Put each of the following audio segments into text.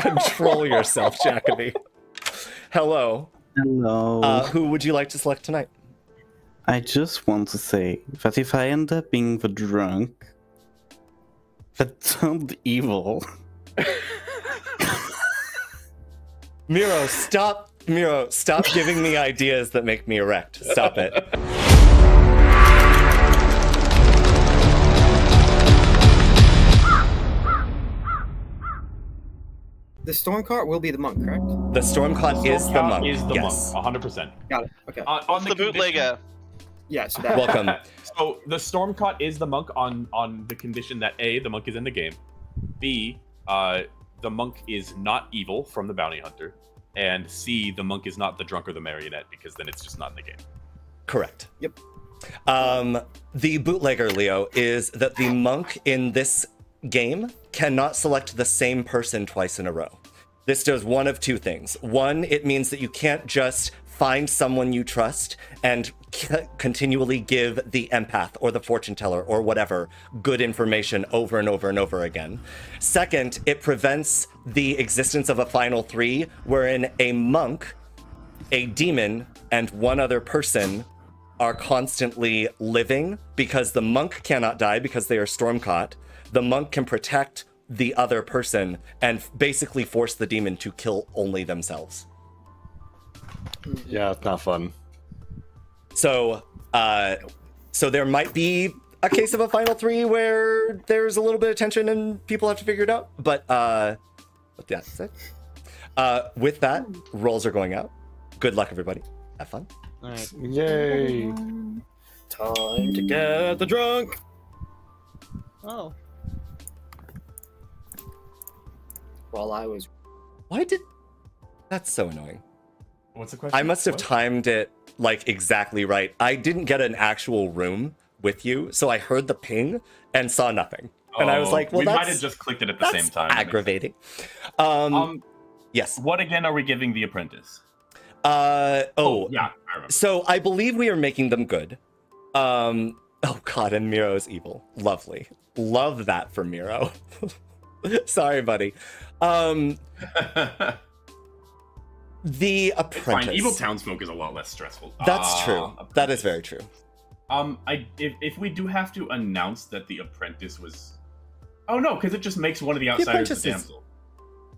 Control yourself, Jacoby. Hello. Hello. Who would you like to select tonight? I just want to say that if I end up being the drunk, that sounds evil. Miro, stop. Miro, stop giving me ideas that make me erect. Stop it. The Stormcart will be the monk, correct? The Stormcart is the monk. Is the yes. monk, 100%. Got it. Okay. On the bootlegger. Yes. That. Welcome. So the Stormcart is the monk on the condition that A, the monk is in the game, B, the monk is not evil from the bounty hunter, and C, the monk is not the drunk or the marionette, because then it's just not in the game. Correct. Yep. The bootlegger, Leo, is that the monk in this game cannot select the same person twice in a row. This does one of two things. One, it means that you can't just find someone you trust and continually give the empath or the fortune teller or whatever good information over and over and over again. Second, it prevents the existence of a final three wherein a monk, a demon, and one other person are constantly living, because the monk cannot die because they are storm caught. The monk can protect the other person and basically force the demon to kill only themselves. Yeah, it's not fun. So, so there might be a case of a final three where there's a little bit of tension and people have to figure it out. But that's it. With that, rolls are going out. Good luck, everybody. Have fun. All right. Yay! Time to get the drunk. Oh. While I was, why did? That's so annoying. What's the question? I must have timed it like exactly right. I didn't get an actual room with you, so I heard the ping and saw nothing. Oh, and I was like, well, we might have just clicked it at the same time. Aggravating. Yes. What again are we giving the apprentice? Oh, yeah. I remember. So I believe we are making them good. Oh God, and Miro's evil. Lovely. Love that for Miro. Sorry, buddy. The apprentice. Fine. Evil townsfolk is a lot less stressful. That's true. Apprentice. That is very true. If we do have to announce that the apprentice was, oh no, because it just makes one of the outsiders the damsel.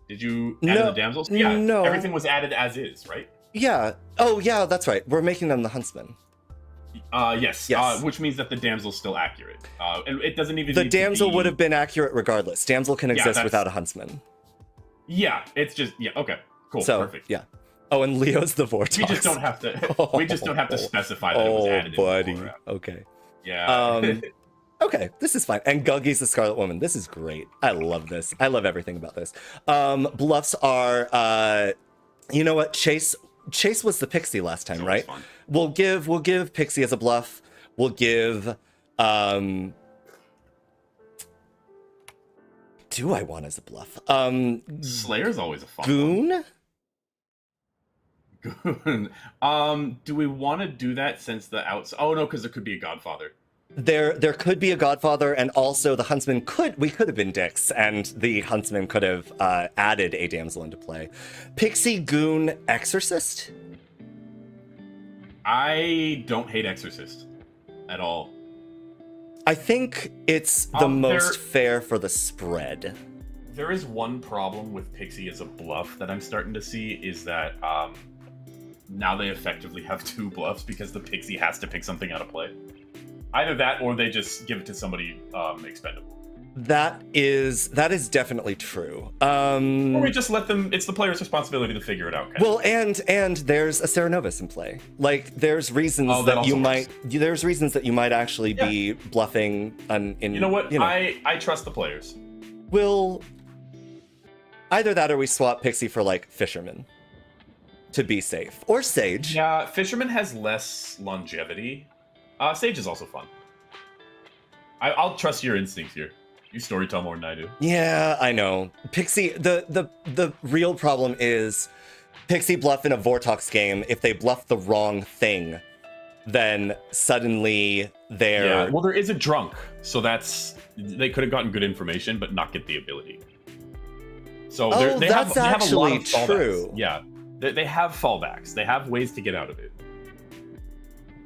Did you add in the damsels? Yeah. No. Everything was added as is, right? Yeah. Oh yeah, that's right. We're making them the huntsman. Yes. Which means that the damsel's still accurate. And it doesn't even. The damsel would have been accurate regardless. Damsel can exist without a huntsman. Yeah. It's just okay. Cool. So, perfect. Yeah. Oh, and Leo's the vortex. We just don't have to. We just don't have to specify that it was added. Oh, buddy. Okay. Yeah. Okay. This is fine. And Guggy's the Scarlet Woman. This is great. I love this. I love everything about this. Bluffs are. You know what? Chase was the Pixie last time, right? Fun. We'll give Pixie as a bluff. We'll give. Do I want as a bluff? Slayer's always a fun Goon. One. Goon. Do we want to do that since the outs? Oh no, because there could be a Godfather. There could be a Godfather, and also the Huntsman could. We could have been dicks, and the Huntsman could have added a damsel into play. Pixie, Goon, Exorcist. I don't hate Exorcist at all. I think it's the most fair for the spread. There is one problem with Pixie as a bluff that I'm starting to see, is that now they effectively have two bluffs because the Pixie has to pick something out of play. Either that or they just give it to somebody expendable. That is definitely true. Or we just let them, it's the player's responsibility to figure it out. Well, and there's a Cerenovus in play. Like there's reasons that you might, there's reasons that you might actually be bluffing in, you know what, I trust the players. We'll either that or we swap Pixie for like Fisherman to be safe, or Sage. Yeah, Fisherman has less longevity. Sage is also fun. I'll trust your instincts here. You storytell more than I do. Yeah, I know. Pixie, the real problem is Pixie bluff in a Vortox game. If they bluff the wrong thing, then suddenly they're... Yeah, well, there is a drunk, so that's... They could have gotten good information, but not get the ability. So they have a lot of fallbacks. True. Yeah, they have fallbacks. They have ways to get out of it.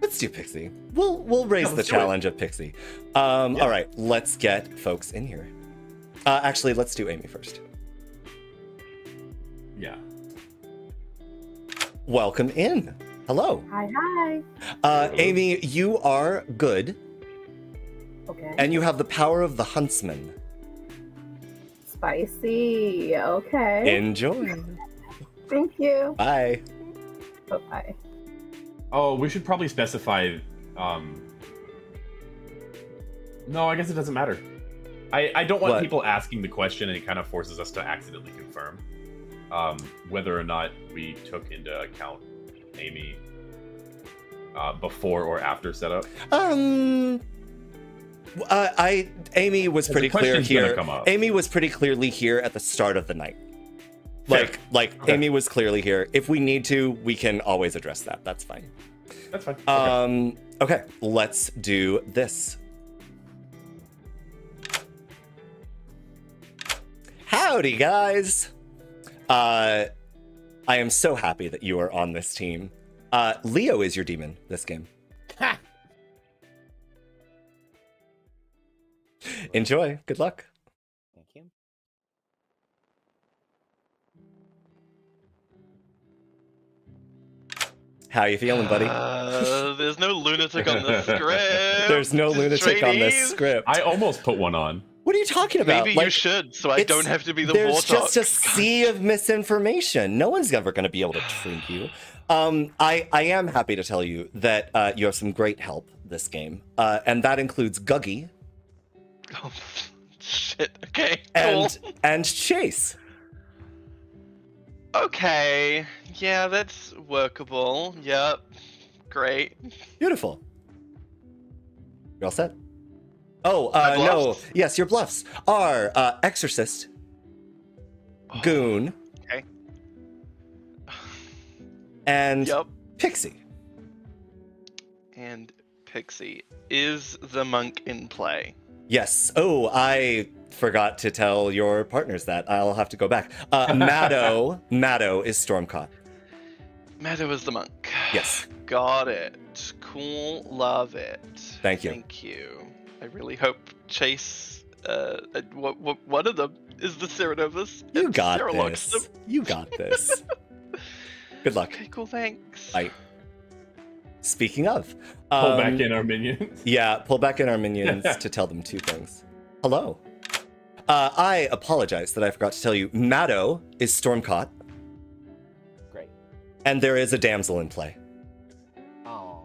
Let's do Pixie. We'll raise the challenge of Pixie. Yeah. All right, let's get folks in here. Actually, let's do Amy first. Yeah. Welcome in. Hello. Hi, hi. Amy, you are good. Okay. And you have the power of the Huntsman. Spicy. Okay. Enjoy. Thank you. Bye. Oh, bye. Oh, we should probably specify. No, I guess it doesn't matter. I don't want people asking the question, and it kind of forces us to accidentally confirm whether or not we took into account Amy before or after setup. Amy was pretty clear here. Amy was pretty clearly here at the start of the night. Like, okay. Amy was clearly here. If we need to, we can always address that. That's fine. That's fine. Okay, let's do this. Howdy, guys. I am so happy that you are on this team. Leo is your demon this game. Ha! Enjoy. Good luck. Thank you. How you feeling, buddy? There's no lunatic on the script. There's no lunatic on this script. I almost put one on. What are you talking about? Maybe you should, so I don't have to be the Vortox. There's just a sea of misinformation. No one's ever going to be able to trick you. I am happy to tell you that you have some great help this game, and that includes Guggy. Oh, shit. Okay, cool. And Chase. Okay. Yeah, that's workable. Yep. Great. Beautiful. You're all set? Oh, no. Yes, your bluffs are Exorcist, Goon, okay. And Pixie. And Pixie. Is the monk in play? Yes. Oh, I forgot to tell your partners that. I'll have to go back. Maddo is Stormcott. Maddo is the monk. Yes. Got it. Cool. Love it. Thank you. Thank you. I really hope Chase. One of them is the Cerenovus. You got this. You got this. Good luck. Okay. Cool. Thanks. Bye. Speaking of, pull back in our minions. Yeah, pull back in our minions to tell them two things. Hello. I apologize that I forgot to tell you. Maddo is Stormcott. Great. And there is a damsel in play. Oh.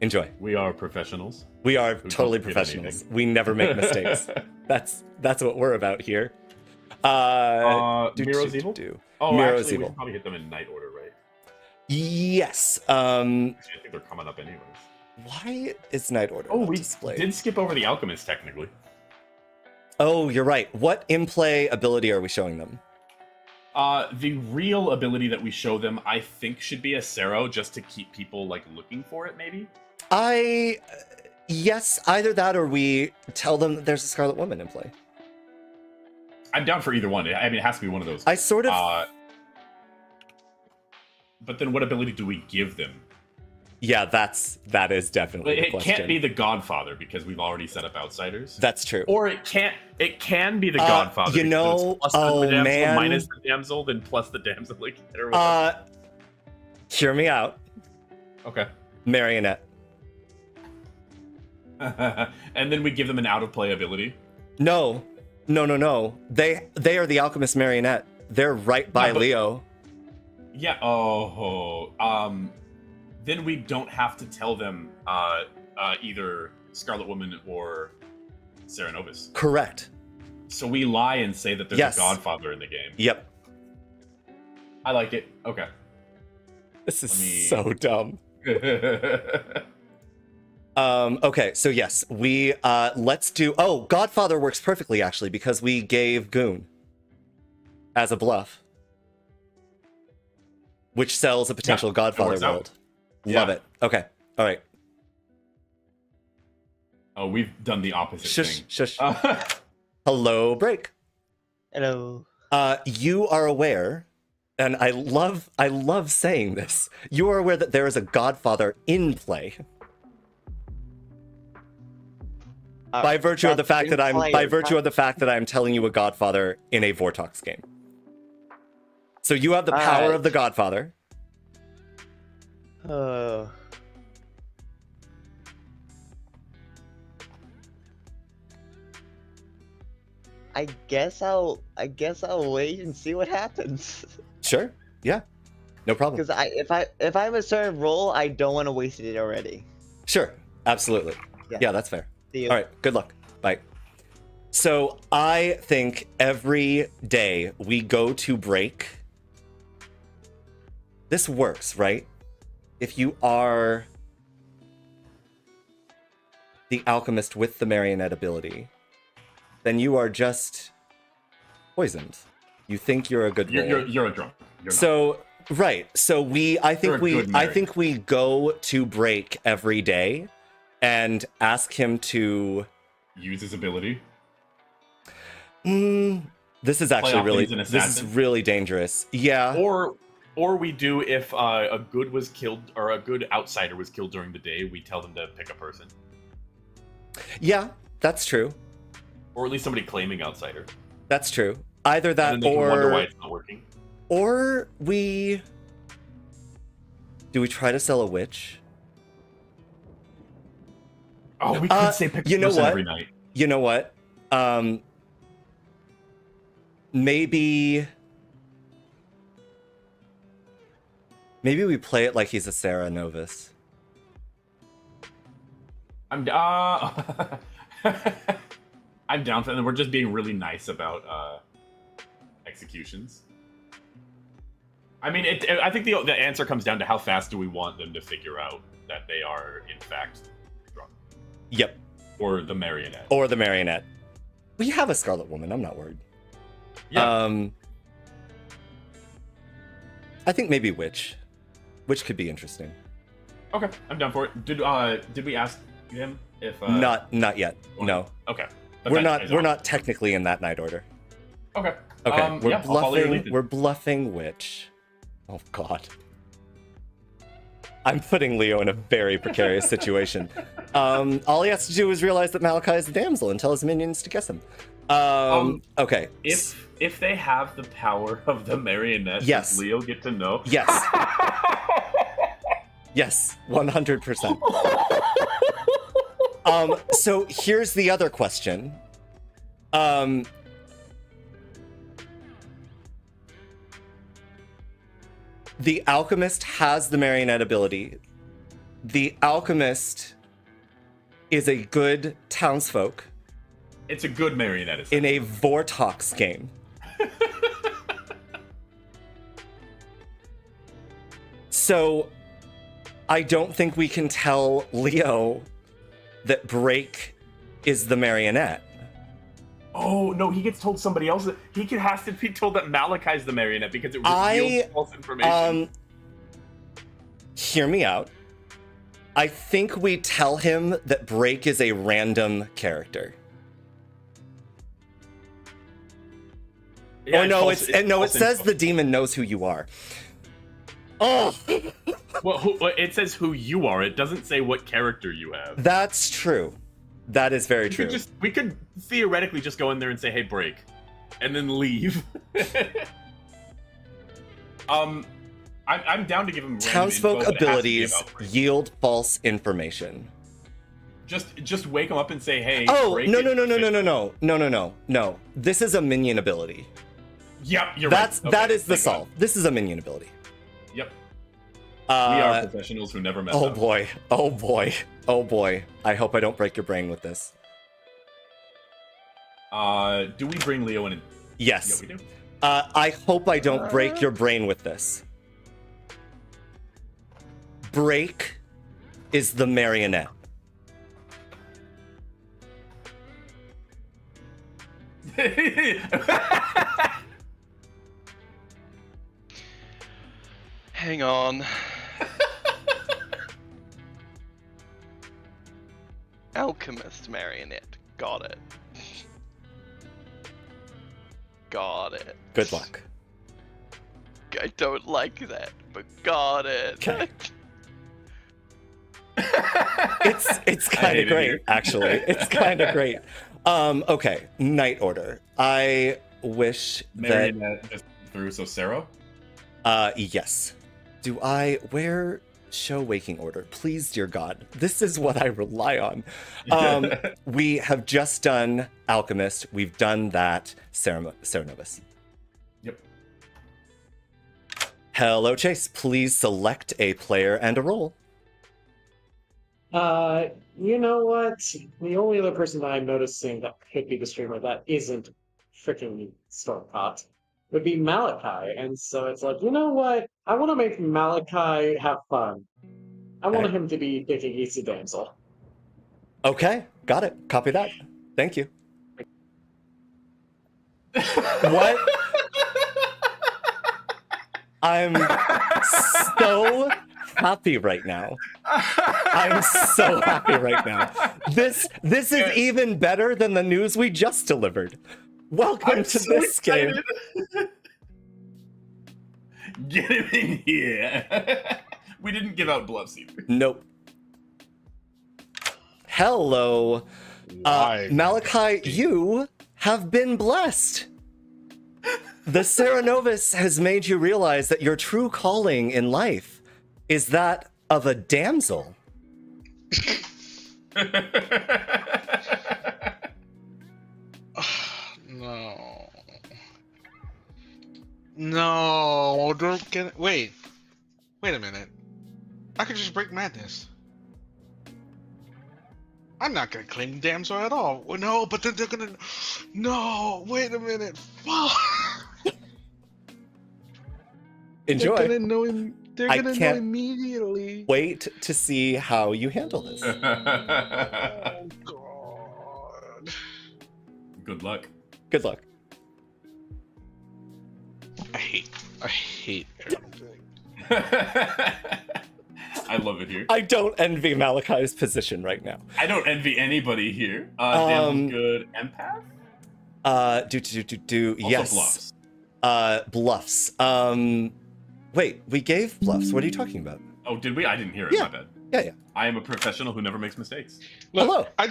Enjoy. We are professionals. We are totally professionals. We never make mistakes. That's what we're about here. Miro's evil. Oh, Miro's actually, evil. We should probably hit them in night order, right? Yes. Actually, I think they're coming up anyways. Why is Night Order not displayed? We did skip over the Alchemist, technically. Oh, you're right. What in-play ability are we showing them? The real ability that we show them, I think, should be a Cero, just to keep people, like, looking for it, maybe? Yes, either that or we tell them that there's a Scarlet Woman in play. I'm down for either one. I mean, it has to be one of those. I sort of... But then what ability do we give them? Yeah, that is definitely the question. It can't be the Godfather because we've already set up outsiders. That's true. Or it can be the Godfather. You know, plus the damsel, man. Minus the damsel, then plus the damsel. Like, hear me out. Okay. Marionette. And then we give them an out of play ability. No. They are the Alchemist Marionette. They're right by Leo. Yeah. Oh. Then we don't have to tell them either Scarlet Woman or Cerenovus. Correct. So we lie and say that there's a Godfather in the game. Yep. I like it. Okay. This is so dumb. Okay. So yes, we let's do. Oh, Godfather works perfectly actually because we gave Goon as a bluff. Which sells a potential Godfather world. Love it. Okay. All right. Oh, we've done the opposite thing. Hello, Break. Hello. You are aware, and I love saying this, you are aware that there is a Godfather in play. By virtue of the fact that I'm telling you a Godfather in a Vortox game. So you have the power of the Godfather. I guess I'll wait and see what happens. Sure. Yeah. No problem. Because if I have a certain role, I don't want to waste it already. Sure. Absolutely. Yeah, that's fair. See you. All right. Good luck. Bye. So I think every day we go to break. This works, right? If you are the alchemist with the marionette ability, then you are just poisoned. You think you're a good man. You're a drunk. You're so not. Right. So I think we go to break every day and ask him to use his ability. This is actually really dangerous. Yeah. Or we do, if a good was killed or a good outsider was killed during the day, we tell them to pick a person. Yeah, that's true. Or at least somebody claiming outsider. That's true. Either that, and then they can wonder why it's not working. Or we try to sell a witch. Oh, we could say pick a person every night. You know what? Maybe we play it like he's a Cerenovus. I'm down for it, and we're just being really nice about executions. I mean, I think the answer comes down to how fast do we want them to figure out that they are, in fact, drunk. Yep. Or the marionette. We have a Scarlet Woman. I'm not worried. Yeah. I think maybe witch. Which could be interesting. Okay, I'm down for it. Did we ask him if not yet? Or, no. Okay. But we're not technically in that night order. Okay. Okay. We're bluffing witch. Oh God. I'm putting Leo in a very precarious situation. All he has to do is realize that Malachi is the damsel and tell his minions to guess him. Okay. If they have the power of the marionette, yes. Does Leo get to know? Yes. Yes, 100%. So here's the other question. The alchemist has the marionette ability. The alchemist is a good townsfolk. It's a good marionette. In a Vortox game. So I don't think we can tell Leo that Break is the marionette. Oh no, he gets told somebody else. He has to be told that Malachi's the marionette because it reveals false information. Hear me out. I think we tell him that Break is a random character. Yeah, oh no! It says the demon knows who you are. Oh. Well, it says who you are. It doesn't say what character you have. That's true. That is very true. We could theoretically just go in there and say, "Hey, break," and then leave. I'm down to give him townsfolk abilities yield false information. Just wake him up and say, "Hey." Oh break no! This is a minion ability. Yep, you're right. That is the solve. This is a minion ability. Yep. We are professionals who never mess up. Oh boy. I hope I don't break your brain with this. Do we bring Leo in? Yes. Yeah, we do. I hope I don't break your brain with this. Break is the marionette. Hang on. Alchemist marionette. Got it. Got it. Good luck. I don't like that, but got it. Okay. It's kind of great, actually. It's kind of great. Okay, Night Order. I wish Marionette that... through Socero? Yes. Do I... Where... Show Waking Order, please, dear God. This is what I rely on. We have just done Alchemist. We've done that Cerenovus. Yep. Hello, Chase. Please select a player and a role. You know what? The only other person that I'm noticing that could be the streamer that isn't freaking Stormcott would be Malachi, and so it's like, you know what? I want to make Malachi have fun. I want him to be digging easy Damsel. Okay, got it. Copy that. Thank you. What? I'm so happy right now. I'm so happy right now. This is even better than the news we just delivered. Welcome to this excited. Game. Get him in here. We didn't give out gloves either. Nope. Hello. Malachi, you have been blessed. The Cerenovus has made you realize that your true calling in life is that of a damsel. No. No, don't get it. Wait. Wait a minute. I could just break madness. I'm not gonna claim damsel at all. No, but then they're gonna... No, wait a minute. Fuck. Enjoy. They're gonna know him. They're gonna know immediately. Wait to see how you handle this. Oh, God. Good luck. Good luck. I hate everything. I love it here. I don't envy Malachi's position right now. I don't envy anybody here. Damn good empath? Yes. Bluffs. Bluffs. Wait, we gave bluffs. What are you talking about? Oh, did we? I didn't hear it. Yeah. My bad. Yeah. I am a professional who never makes mistakes. Look, hello. I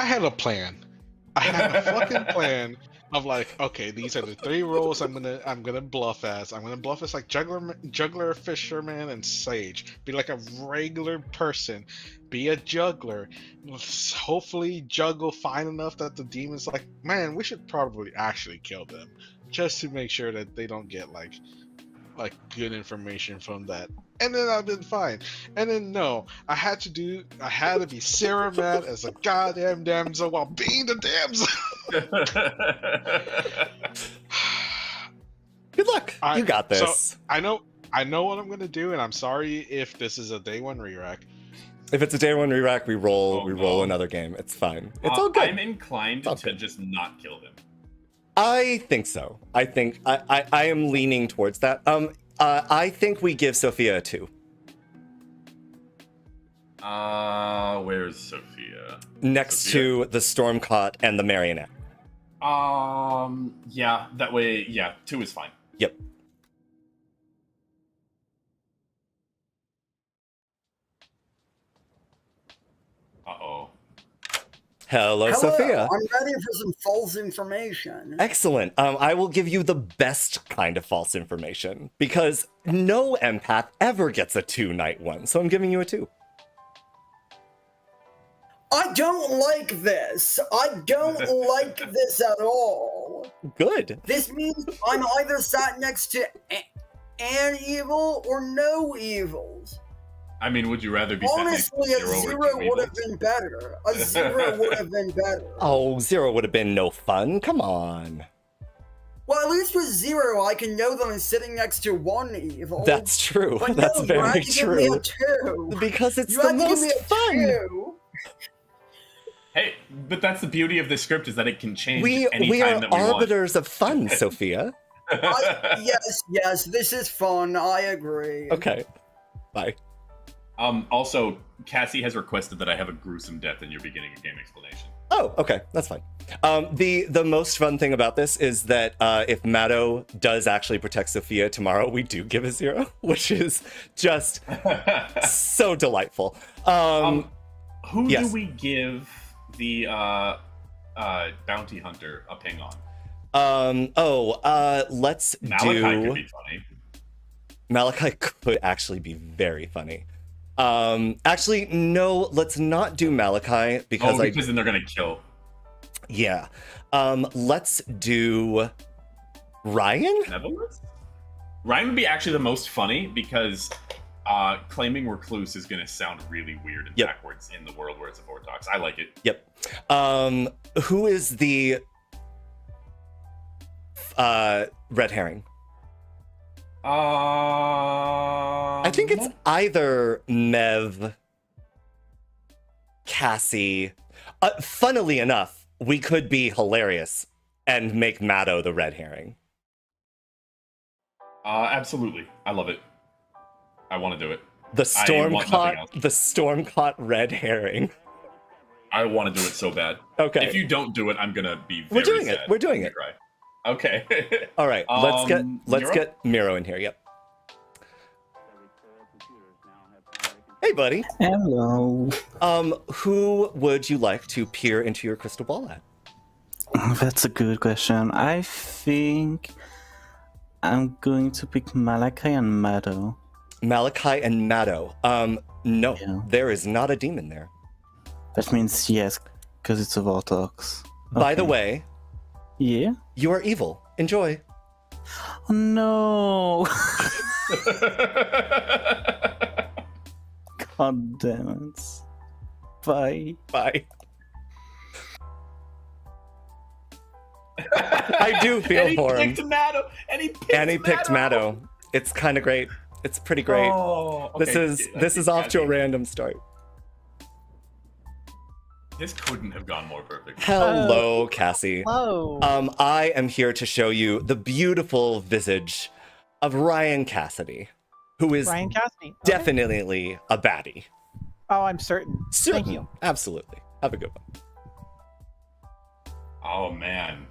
had a plan. I had a fucking plan of like, okay, these are the three roles I'm gonna bluff as. I'm gonna bluff as like juggler, fisherman, and sage. Be like a regular person. Be a juggler. Hopefully juggle fine enough that the demon's like, man, we should probably actually kill them, just to make sure that they don't get like good information from that. And then I've been fine. And then no, I had to be Sarah mad as a goddamn damsel while being the damsel. Good luck. You got this. So I know what I'm gonna do, and I'm sorry if this is a day one re-rack. If it's a day one re-rack, we roll another game. It's fine. It's all good. I'm inclined to just not kill them. I think so. I am leaning towards that. I think we give Sophia a 2. Where's Sophia? Next to the Stormcot and the Marionette. Yeah, that way, yeah, 2 is fine. Yep. Uh-oh. Hello, Sophia. I'm ready for some false information. Excellent. I will give you the best kind of false information, because no empath ever gets a 2 night one, so I'm giving you a 2. I don't like this. I don't like this at all. Good. This means I'm either sat next to an evil or no evils. I mean, would you rather be honestly sat next to zero would have been better. A 0 would have been better. Oh, 0 would have been no fun. Come on. Well, at least with 0, I can know that I'm sitting next to 1 evil. That's true. But that's no, very true. You had to give me a 2. Because it's the most fun. Hey, but that's the beauty of the script, is that it can change any time that we want. We are arbiters of fun, Sophia. Yes, this is fun. I agree. Okay. Bye. Also, Cassie has requested that I have a gruesome death in your beginning of game explanation. Oh, okay, that's fine. The most fun thing about this is that if Maddo does actually protect Sophia tomorrow, we do give a 0, which is just so delightful. Who do we give the Bounty Hunter a ping on? Let's Malachi. Malachi could be funny. Malachi could actually be very funny. Actually, no, let's not do Malachi because then they're gonna kill. Yeah. Let's do Ryan. Ryan would be actually the most funny because claiming Recluse is gonna sound really weird and backwards in the world where it's a Vortox. I like it. Yep. Who is the Red Herring? I think it's either Mev, Cassie. Funnily enough, we could be hilarious and make Maddo the Red Herring. Absolutely. I love it. I want to do it. The Storm Caught Red Herring. I want to do it so bad. Okay. If you don't do it, I'm going to be very sad. We're doing it. Right. Okay. All right. Let's get Miro in here. Yep. Hey, buddy. Hello. Who would you like to peer into your crystal ball at? That's a good question. I think I'm going to pick Malachi and Maddo. Malachi and Maddo. No, there is not a demon there. That means yes, because it's a Vortox. Okay. By the way. Yeah. You are evil. Enjoy. Oh, no. God damn it. Bye. Bye. I do feel for him. And he picked Maddo. It's kind of great. It's pretty great. Oh, okay. This is off to a random start. This couldn't have gone more perfect. Hello, Cassie. Hello. I am here to show you the beautiful visage of Ryan Cassidy, who is definitely a baddie. Oh, I'm certain. Thank you. Absolutely. Have a good one. Oh, man.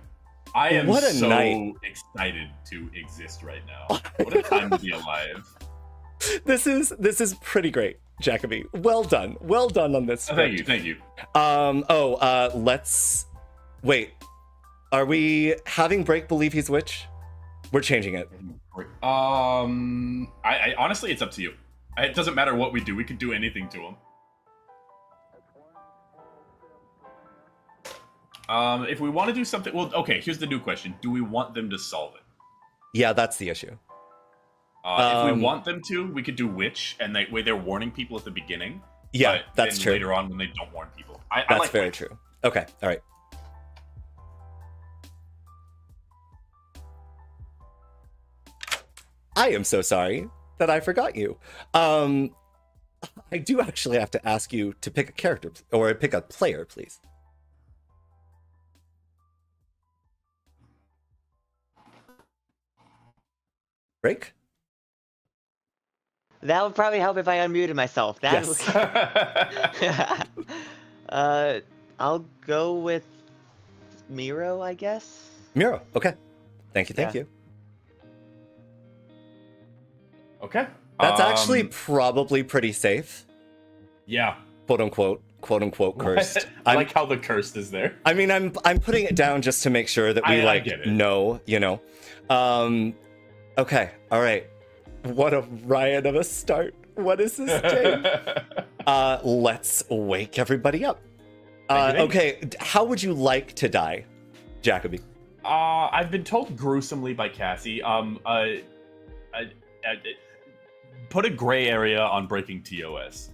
I am so excited to exist right now. What a time to be alive. This is pretty great, Jacoby. Well done on this. Oh, thank you, thank you. Let's wait. Are we having Break believe he's witch? We're changing it. I honestly, it's up to you. It doesn't matter what we do. We could do anything to him. If we want to do something, well, okay. Here's the new question: do we want them to solve it? Yeah, that's the issue. If we want them to, we could do witch, and that way they're warning people at the beginning. Yeah, that's true. Later on, when they don't warn people, that's very true. Okay, all right. I am so sorry that I forgot you. I do actually have to ask you to pick a character or pick a player, please. Break. That would probably help if I unmuted myself. Yes. I'll go with Miro, I guess. Miro, okay. Thank you, thank you. Okay. That's actually probably pretty safe. Yeah. Quote unquote cursed. I like how the cursed is there. I mean, I'm putting it down just to make sure that we know, you know. Okay, all right. What a riot of a start. What is this game? Let's wake everybody up. Okay, how would you like to die, Jacoby? I've been told gruesomely by Cassie. Put a gray area on breaking TOS.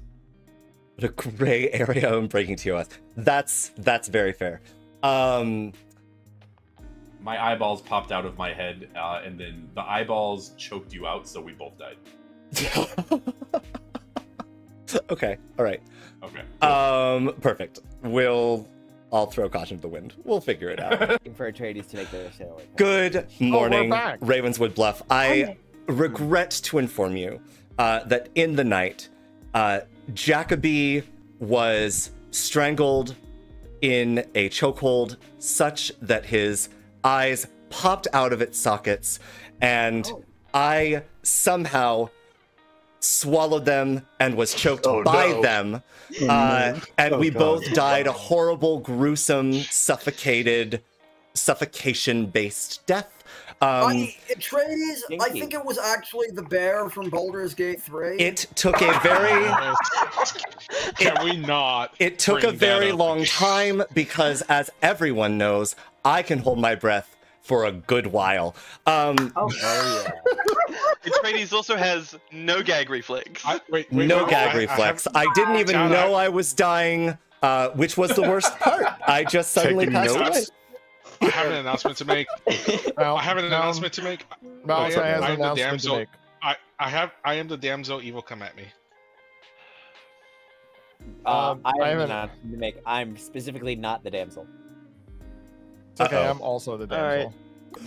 Put a gray area on breaking TOS. That's very fair. My eyeballs popped out of my head, and then the eyeballs choked you out, so we both died. Okay, all right. Okay. Cool. Perfect. I'll throw caution to the wind. We'll figure it out. Looking for Atreides to make their sandwich. Good morning, Ravenswood Bluff. I regret to inform you that in the night, Jacoby was strangled in a chokehold such that his eyes popped out of its sockets, and I somehow swallowed them and was choked by them. Oh, no. And we both died a horrible, gruesome, suffocation-based death. Atreides, I think it was actually the bear from Baldur's Gate 3. It took a very... It took a very long time because, as everyone knows, I can hold my breath for a good while. Atreides also has no gag reflex. No gag reflex. I didn't even know I was dying, which was the worst part. I just suddenly passed away. I have an announcement to make. I have an announcement to make. I am the damsel. Evil, come at me. I am not to make. I'm specifically not the damsel. Okay, I'm also the damsel. Right.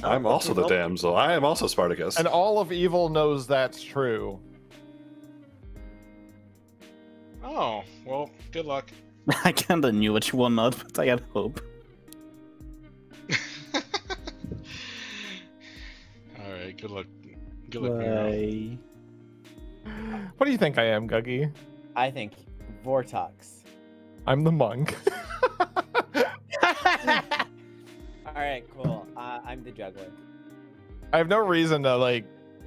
I'm also the damsel. I am also Spartacus. And all of evil knows that's true. Oh, well, good luck. I kinda knew which one not, but I had hope. Alright, good luck. Good luck, Miro. What do you think I am, Guggy? I think Vortox. I'm the monk. All right, cool. I'm the juggler. I have no reason to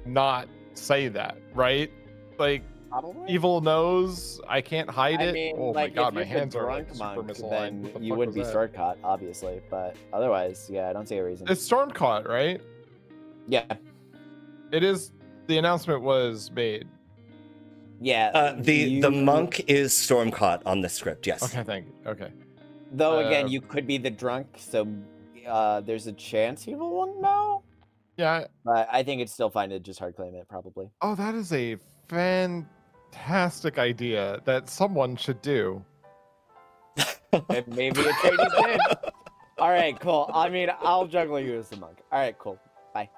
not say that, right? Like, probably. Evil knows I can't hide it. Mean, oh my god, my hands are super misaligned. You would be storm caught, obviously, but otherwise, yeah, I don't see a reason. It's storm caught, right? Yeah, it is. The announcement was made. Yeah. The monk is storm caught on the script. Yes. Okay, thank you. Okay. Though again, you could be the drunk, so. There's a chance he will want to know. Yeah. But I think it's still fine to just hard claim it, probably. Oh, that is a fantastic idea that someone should do. And maybe it's Katie's name. All right, cool. I mean, I'll juggle you as the monk. All right, cool. Bye.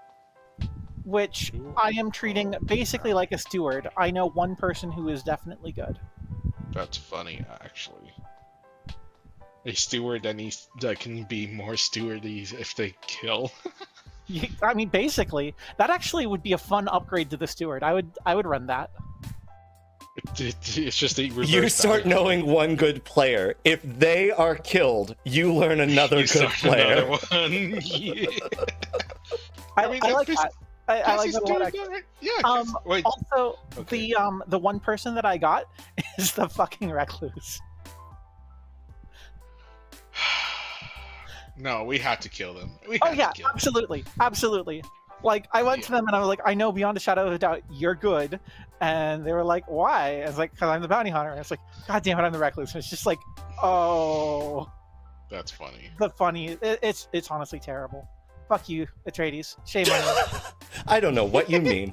Which I am treating basically like a steward. I know one person who is definitely good. That's funny, actually. A steward that needs, that can be more stewardies if they kill. I mean, basically, that actually would be a fun upgrade to the steward. I would run that. It's just a reverse. You start knowing one good player. If they are killed, you learn another good player. Yeah. I like that one. Yeah. Wait. Also, the one person that I got is the fucking recluse. No, we had to kill them. Absolutely. Like, I went to them and I was like, I know beyond a shadow of a doubt, you're good. And they were like, why? And I was like, because I'm the bounty hunter. And it's like, god damn it, I'm the recluse. And it's just like, oh. That's funny. It's honestly terrible. Fuck you, Atreides. Shame on you. I don't know what you mean.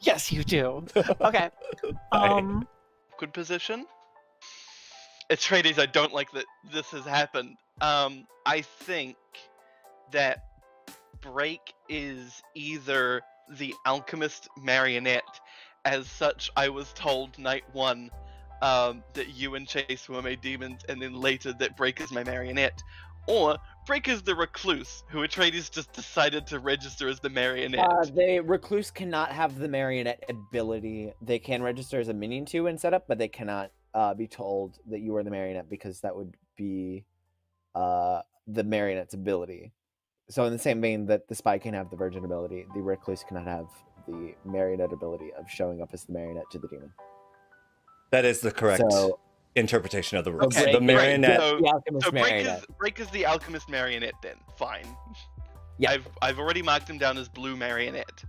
Yes, you do. Okay. Good position. Atreides, I don't like that this has happened. I think that Break is either the Alchemist Marionette, as such I was told night one that you and Chase were my demons, and then later that Break is my marionette, or Break is the Recluse, who Atreides just decided to register as the marionette. The Recluse cannot have the marionette ability. They can register as a minion too and set up, but they cannot be told that you are the marionette, because that would be the marionette's ability. So in the same vein that the spy can have the virgin ability, the recluse cannot have the marionette ability of showing up as the marionette to the demon. That is the correct interpretation of the rules. Okay. The marionette. So Break is the Alchemist Marionette then. Fine. Yeah. I've already marked him down as Blue Marionette.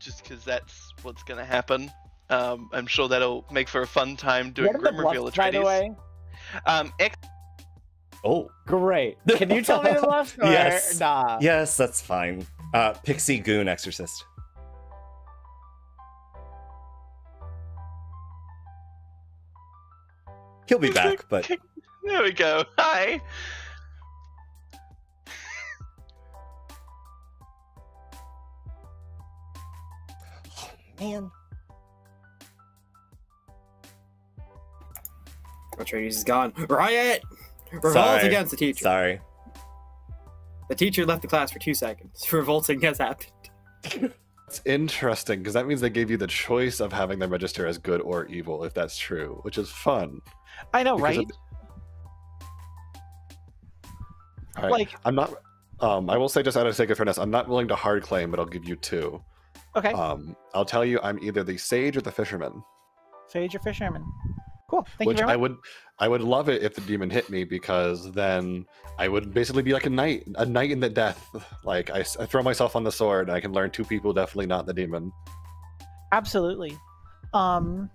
Just because that's what's going to happen. I'm sure that'll make for a fun time doing Grim Reveal Atreides. By the way? Oh. Great. Can you tell me the bluffs? Yes. Nah. Yes, that's fine. Pixie, Goon, Exorcist. He'll be back, but... There we go. Hi. Oh, man. Atreides is gone. Riot! Revolt against the teacher. Sorry. The teacher left the class for 2 seconds. Revolting has happened. It's interesting, because that means they gave you the choice of having them register as good or evil, if that's true, which is fun. I know, right? All right. Like, I'm not... I will say, just out of sake of fairness, I'm not willing to hard claim, but I'll give you 2. Okay. I'll tell you, I'm either the sage or the fisherman. Sage or fisherman. Cool. Thank you very much. I would love it if the demon hit me, because then I would basically be like a knight in the death. Like I throw myself on the sword, and I can learn 2 people, definitely not the demon. Absolutely. Well,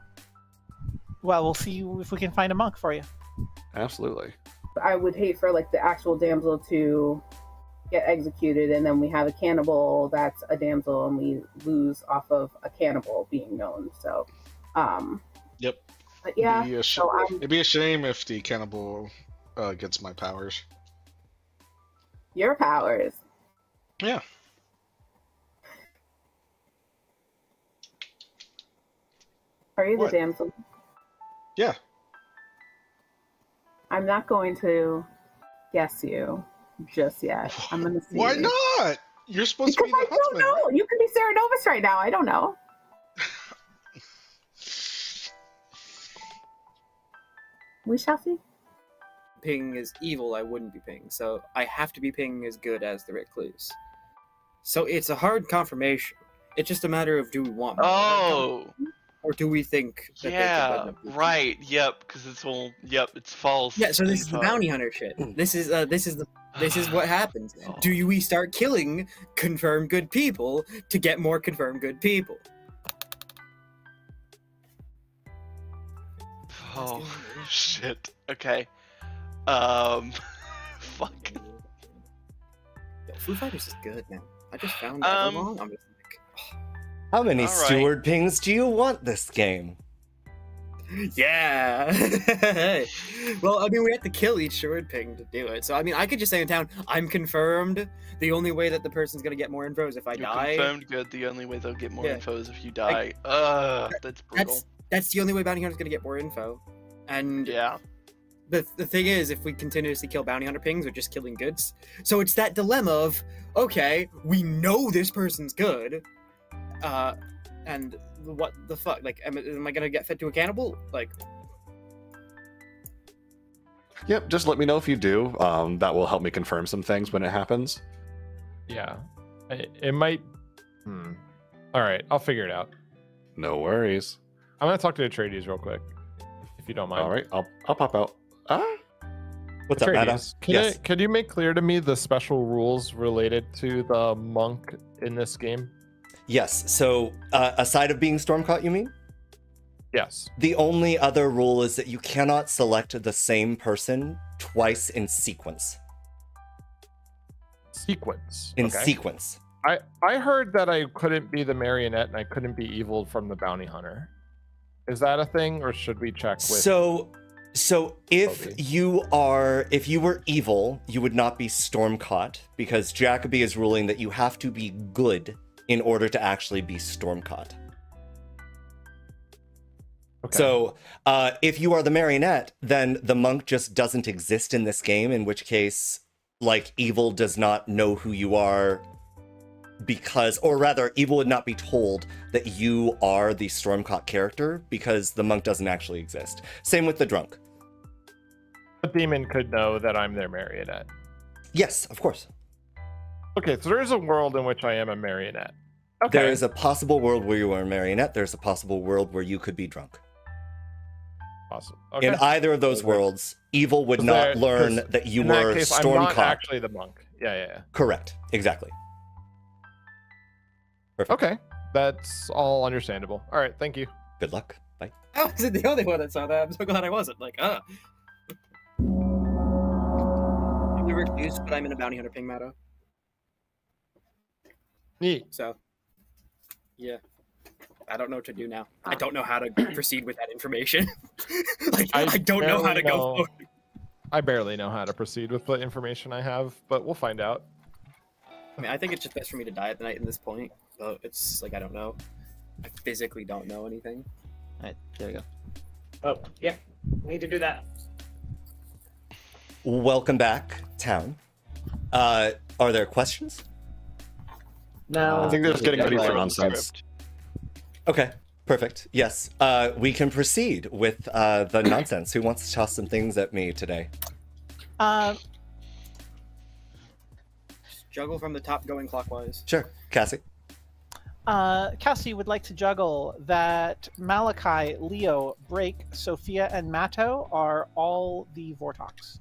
we'll see if we can find a monk for you. Absolutely. I would hate for like the actual damsel to get executed, and then we have a cannibal that's a damsel, and we lose off of a cannibal being known. So, yep. But yeah, it'd be a shame if the cannibal gets my powers. Your powers? Yeah. Are you the damsel? Yeah. I'm not going to guess you just yet. I'm going to see. Why not? You're supposed to be the huntsman. Because I don't know. You could be Cerenovus right now. I don't know. We shall see. Ping is evil, I wouldn't be ping, so I have to be ping as good as the recluse. So it's a hard confirmation. It's just a matter of, do we want or do we think that because it's all it's false. Yeah, so this is the bounty hunter shit. This is what happens. Do we start killing confirmed good people to get more confirmed good people? Oh, shit. Okay. Fuck. Yo, Foo Fighters is good, man. I just found that along. I'm just like, how many steward pings do you want this game? Yeah. Well, I mean, we have to kill each steward ping to do it. So, I mean, I could just say in town, I'm confirmed. The only way that the person's going to get more info is if I die. You're confirmed good. The only way they'll get more info is if you die. That's brutal. That's the only way Bounty Hunter's gonna get more info. And yeah, the thing is, if we continuously kill Bounty Hunter pings, we're just killing goods. So it's that dilemma of, okay, we know this person's good, and what the fuck? Like, am I gonna get fed to a cannibal? Like... Yep, just let me know if you do. That will help me confirm some things when it happens. Yeah. It might... Hmm. Alright, I'll figure it out. No worries. I'm gonna talk to Atreides real quick, if you don't mind. All right, I'll pop out. What's Atreides? Up, Maddo? Could you make clear to me the special rules related to the monk in this game? Yes. So, aside of being stormcaught, you mean? Yes. The only other rule is that you cannot select the same person twice in sequence. In sequence. I heard that I couldn't be the marionette and I couldn't be evil from the bounty hunter. Is that a thing, or should we check with... So if you were evil, you would not be stormcaught, because Jacoby is ruling that you have to be good in order to actually be stormcaught. Okay. So if you are the marionette, then the monk just doesn't exist in this game, in which case, like, evil does not know who you are, because, or rather, evil would not be told that you are the stormcaught character, because the monk doesn't actually exist. Same with the drunk. A demon could know that I'm their marionette. Yes, of course. Okay, so there is a world in which I am a marionette. Okay. There is a possible world where you are a marionette. There's a possible world where you could be drunk. Awesome. Okay. In either of those worlds, evil would not learn that you were stormcaught. I'm not actually the monk. Yeah. Correct. Exactly. Perfect. Okay, that's all understandable. All right, thank you. Good luck. Bye. I wasn't the only one that saw that. I'm so glad I wasn't. Like, I'm the recluse, but I'm in a bounty hunter ping Maddo. Neat. So, yeah, I don't know what to do now. I don't know how to proceed with that information. Like, I don't know how to go forward. I barely know how to proceed with the information I have, but we'll find out. I mean, I think it's just best for me to die at the night at this point. But it's like, I don't know. I physically don't know anything. All right, there we go. Oh, yeah. Need to do that. Welcome back, town. Are there questions? No. I think they're just getting ready for nonsense. Okay, perfect. Yes, we can proceed with the nonsense. Who wants to toss some things at me today? Juggle from the top going clockwise. Sure, Cassie. Cassie would like to juggle that Malachi, Leo, Break, Sophia, and Maddo are all the Vortox.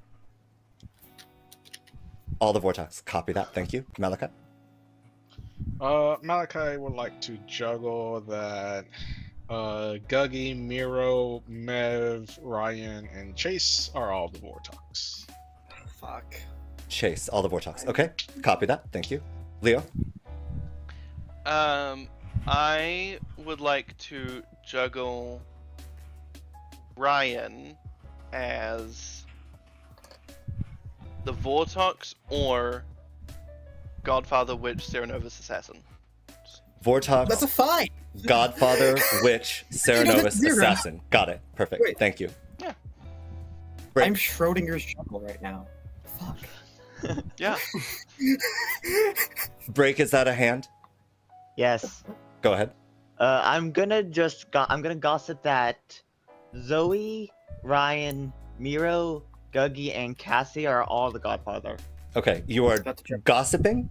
All the Vortox. Copy that. Thank you. Malachi? Malachi would like to juggle that Guggy, Miro, Mev, Ryan, and Chase are all the Vortox. Fuck. Chase, all the Vortox. Okay, copy that. Thank you. Leo? I would like to juggle Ryan as the Vortox or Godfather, Witch, Cerenovus, Assassin. Vortox. That's a five. Godfather, Witch, Cerenovus, Assassin. Got it. Perfect. Wait. Thank you. Yeah. Break. I'm Schrodinger's juggle right now. Fuck. Yeah. Break, is that a hand? Yes. Go ahead. I'm gonna gossip that Zoe, Ryan, Miro, Guggy, and Cassie are all the Godfather. Okay, you are gossiping?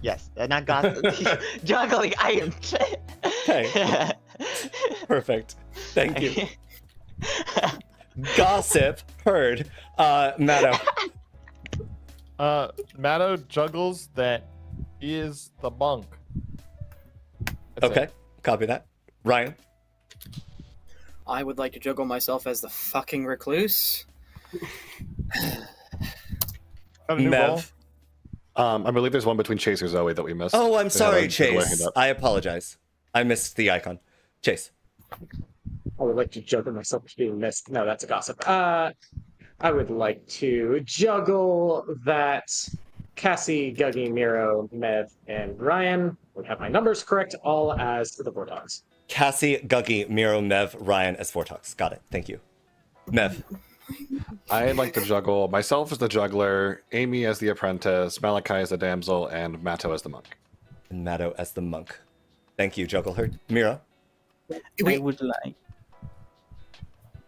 Yes, not gossiping. Juggling, I am. Okay. Perfect. Thank you. Gossip heard. Maddo. Maddo juggles that he is the monk. That's okay, it. Copy that. Ryan? I would like to juggle myself as the fucking recluse. Mev. I believe there's one between Chase or Zoe that we missed. Oh, I'm sorry, Chase. I apologize. I missed the icon. Chase. I would like to juggle myself being missed. No, that's a gossip. I would like to juggle that Cassie, Guggy, Miro, Mev, and Ryan would have my numbers correct, all as the Vortox. Cassie, Guggy, Miro, Mev, Ryan as Vortox. Got it. Thank you. Mev. I'd like to juggle myself as the juggler, Amy as the apprentice, Malachi as the damsel, and Maddo as the monk. And Maddo as the monk. Thank you, juggle her. Miro?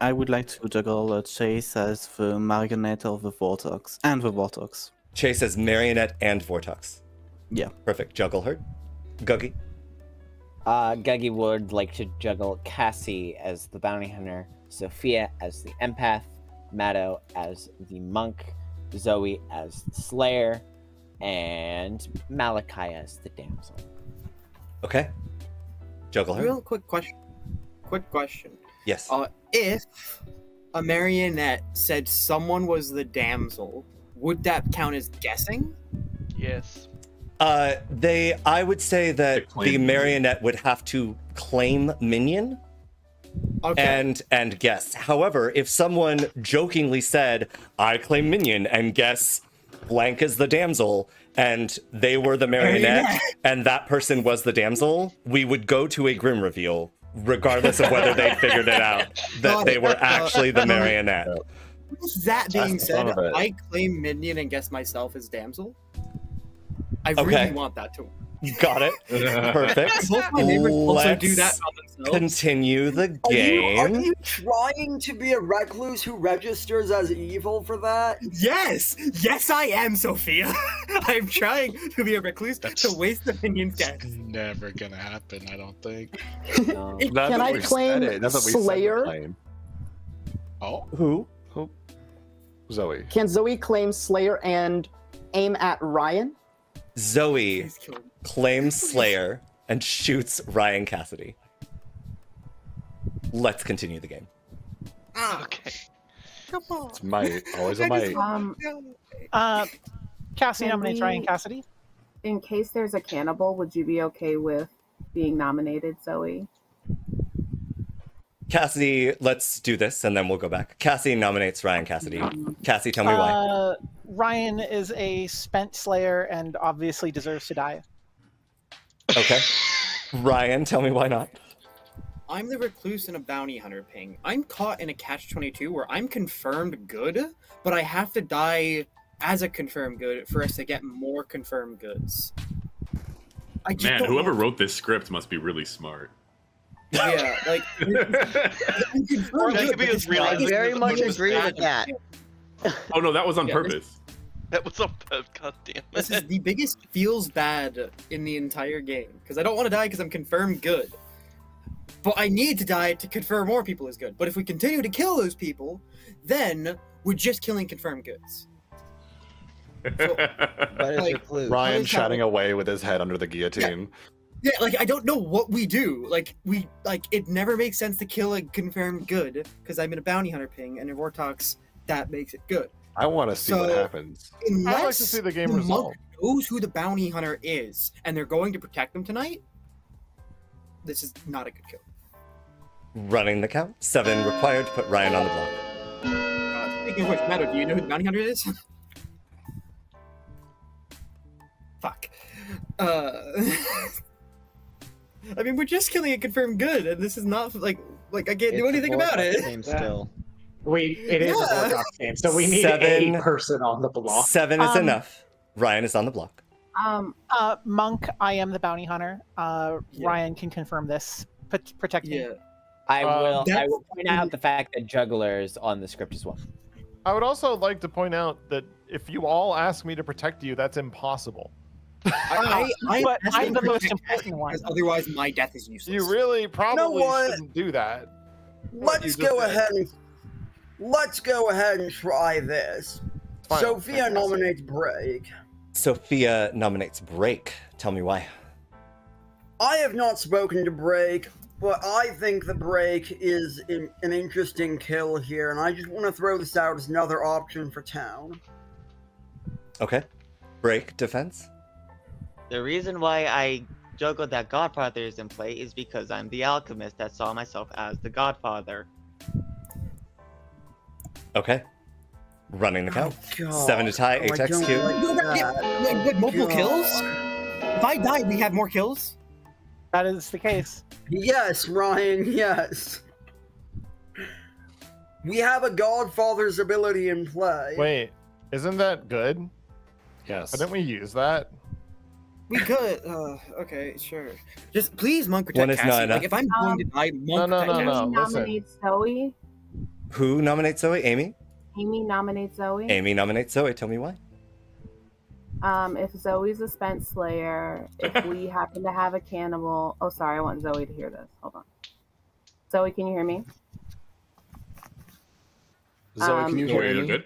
I would like to juggle Chase as the marionette of the Vortox, and the Vortox. Chase as marionette and Vortox. Yeah. Perfect. Juggle her. Guggy? Guggy would like to juggle Cassie as the bounty hunter, Sophia as the empath, Maddo as the monk, Zoe as the slayer, and Malachi as the damsel. Okay. Juggle her. Real quick question. Yes. If a marionette said someone was the damsel, would that count as guessing? Yes. I would say that the marionette would have to claim minion. Okay. And guess. However, if someone jokingly said, I claim minion and guess blank is the damsel, and they were the marionette, and that person was the damsel, we would go to a grim reveal, regardless of whether they figured it out that they were actually the marionette. That being said, I claim minion and guess myself as damsel. I really want that to work. Got it. Perfect. Let's do that on continue the game. Are you trying to be a recluse who registers as evil for that? Yes. Yes, I am, Sophia. I'm trying to be a recluse to waste the minion's death. Never gonna happen, I don't think. No. Can I claim Slayer? Oh, who? Zoe. Can Zoe claim Slayer and aim at Ryan? Zoe claims Slayer and shoots Ryan Cassidy. Let's continue the game. Okay. Come on. It's might. Always a might. Cassie nominates Ryan Cassidy. In case there's a cannibal, would you be okay with being nominated, Zoe? Cassie, let's do this and then we'll go back. Cassie nominates Ryan Cassidy. Cassie, tell me why. Ryan is a spent slayer and obviously deserves to die. Okay. Ryan, tell me why not. I'm the recluse and a bounty hunter ping. I'm caught in a catch-22 where I'm confirmed good, but I have to die as a confirmed good for us to get more confirmed goods. Man, whoever wrote this script must be really smart. Yeah, like... I very much agree with that. Oh no, that was on purpose. That was on purpose, goddammit. This is the biggest feels bad in the entire game, because I don't want to die because I'm confirmed good. But I need to die to confirm more people is good. But if we continue to kill those people, then we're just killing confirmed goods. So, like, Ryan chatting away with his head under the guillotine. Yeah. Like I don't know what we do. Like it never makes sense to kill a confirmed good because I'm in a bounty hunter ping, and in Vortox that makes it good. I want to see what happens. Unless I'd like to see the game result. Monk knows who the bounty hunter is, and they're going to protect them tonight. This is not a good kill. Running the count. 7 required to put Ryan on the block. Speaking of which, Maddo, do you know who the bounty hunter is? Fuck. I mean, we're just killing a confirmed good, and this is not like I can't do anything about it. It is a Vortox game, so we need 7, a person on the block. 7 is enough. Ryan is on the block. Monk, I am the bounty hunter. Ryan can confirm this. Protect me. I will point out the fact that Juggler's on the script as well. I would also like to point out that if you all ask me to protect you, that's impossible. I'm the most important one. Otherwise, my death is useless. You really probably shouldn't do that. Let's go ahead and try this. Fine. Sophia nominates Break. Sophia nominates Break. Tell me why. I have not spoken to Break, but I think the Break is an interesting kill here, and I just want to throw this out as another option for town. Okay. Break defense? The reason why I juggled that Godfather is in play is because I'm the Alchemist that saw myself as the Godfather. Okay. Running the count. Oh, 7 to tie, 8 to execute. Like multiple kills? If I die, we have more kills? That is the case. Yes, Ryan, yes. We have a Godfather's ability in play. Wait, isn't that good? Yes. Why didn't we use that? We could. Okay, sure. Just please, Monk, protect Cassie. Like, if I'm going to die, Monk nominates Zoe. Who nominates Zoe? Amy? Amy nominates Zoe. Amy nominates Zoe. Tell me why. If Zoe's a spent slayer, if we happen to have a cannibal... Oh, sorry, I want Zoe to hear this. Hold on. Zoe, can you hear me? Zoe, can you hear me? Good.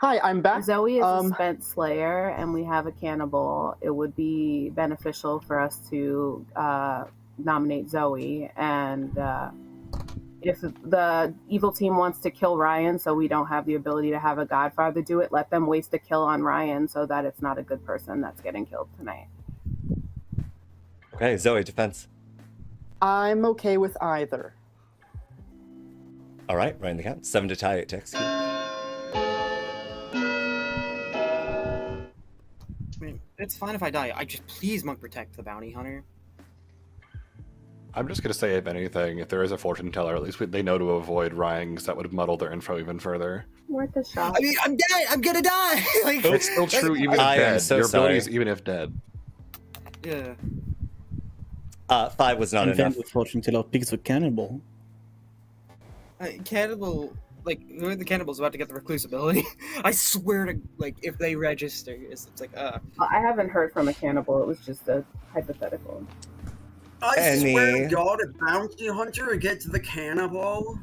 Hi, I'm back. Zoe is a spent slayer, and we have a cannibal. It would be beneficial for us to nominate Zoe, and... if the evil team wants to kill Ryan so we don't have the ability to have a Godfather do it, let them waste a kill on Ryan so that it's not a good person that's getting killed tonight. Okay, Zoe, defense. I'm okay with either. All right, Ryan the count. 7 to tie, 8 to execute. I mean, it's fine if I die. I just please Monk protect the bounty hunter. I'm just going to say, if anything, if there is a fortune teller, at least they know to avoid Ryan, because that would have muddled their info even further. Worth a shot. I mean, I'm dead! I'm going to die! Like, it's still true even if dead. So your ability is even if dead. Yeah. 5 was not enough. And then the fortune teller picks a cannibal. Cannibal... Like, the cannibal's about to get the recluse ability. I swear to, like, if they register, it's like, I haven't heard from a cannibal. It was just a hypothetical. I swear to God, if Bounty Hunter gets the cannibal...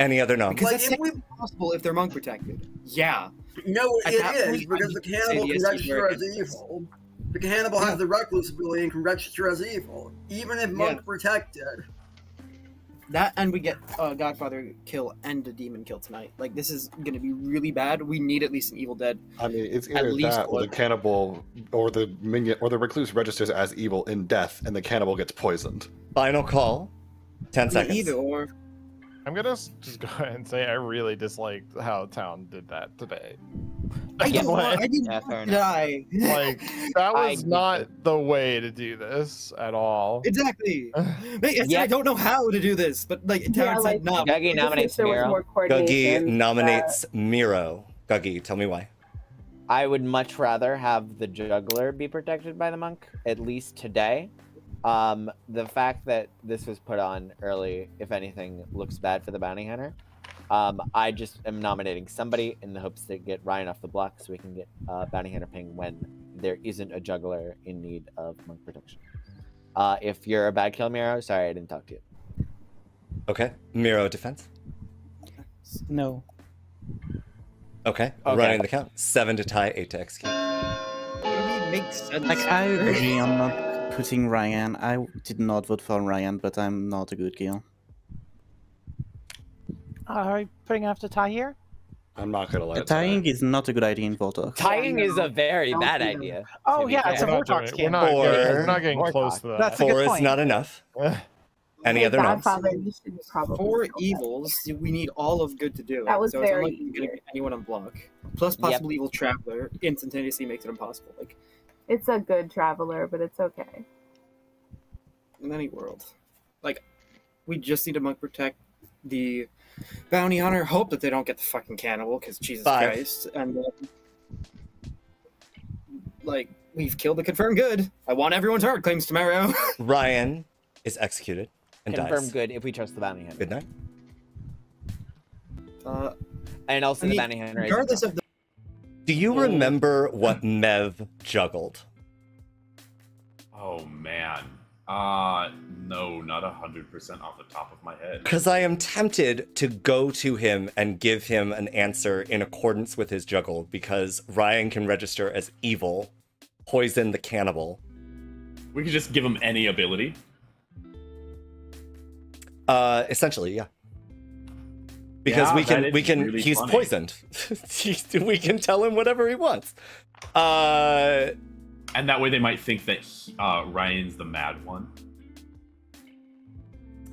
Any other nom? Because it's possible if they're monk protected. Yeah. No, it is, because the cannibal can register as evil. The cannibal has the recluse ability and can register as evil, even if monk protected. That, and we get a Godfather kill and a demon kill tonight. Like, this is going to be really bad. We need at least an Evil Dead. I mean, it's either that or the cannibal or the minion or the recluse registers as evil in death and the cannibal gets poisoned. Final call. 10 seconds. Either or. I'm going to just go ahead and say I really disliked how Town did that today. I didn't die. Like, that was not the way to do this at all. Exactly. I don't know how to do this, but like, no. Guggy nominates Miro. Guggy nominates Miro. Guggy, tell me why. I would much rather have the juggler be protected by the monk, at least today. The fact that this was put on early, if anything, looks bad for the bounty hunter. I just am nominating somebody in the hopes to get Ryan off the block so we can get Bounty Hunter ping when there isn't a juggler in need of monk protection. If you're a bad kill, Miro, sorry I didn't talk to you. Okay. Miro, defense? No. Okay. Running the count. 7 to tie, 8 to execute. It makes sense. Like, I agree on not putting Ryan. I did not vote for Ryan, but I'm not a good kill. Are we putting it after tie here? I'm not going to let it. Tying is not a good idea in Vortox. Tying is a very bad idea. Oh, yeah, it's a Vortox game. We're not getting close to that. That's a good point. 4 is not enough. Any other notes? Four evils, we need all of good to do. That was very easy. So it's not like you can get anyone on block. Plus possible evil traveler, instantaneously makes it impossible. Like, it's a good traveler, but it's okay. In any world. Like, we just need to monk protect the bounty hunter, hope that they don't get the fucking cannibal, because Jesus Christ. And like, we've killed the confirmed good. I want everyone's hard claims tomorrow. Ryan is executed and confirmed dies. Confirmed good if we trust the bounty hunter. Good night. And also the bounty hunter. Regardless of the... Do you remember what Mev juggled? Oh, man. No, not 100% off the top of my head. Because I am tempted to go to him and give him an answer in accordance with his juggle, because Ryan can register as evil, poison the cannibal. We could just give him any ability. Essentially, yeah. Because we can really he's funny. Poisoned. We can tell him whatever he wants. And that way they might think that Ryan's the mad one.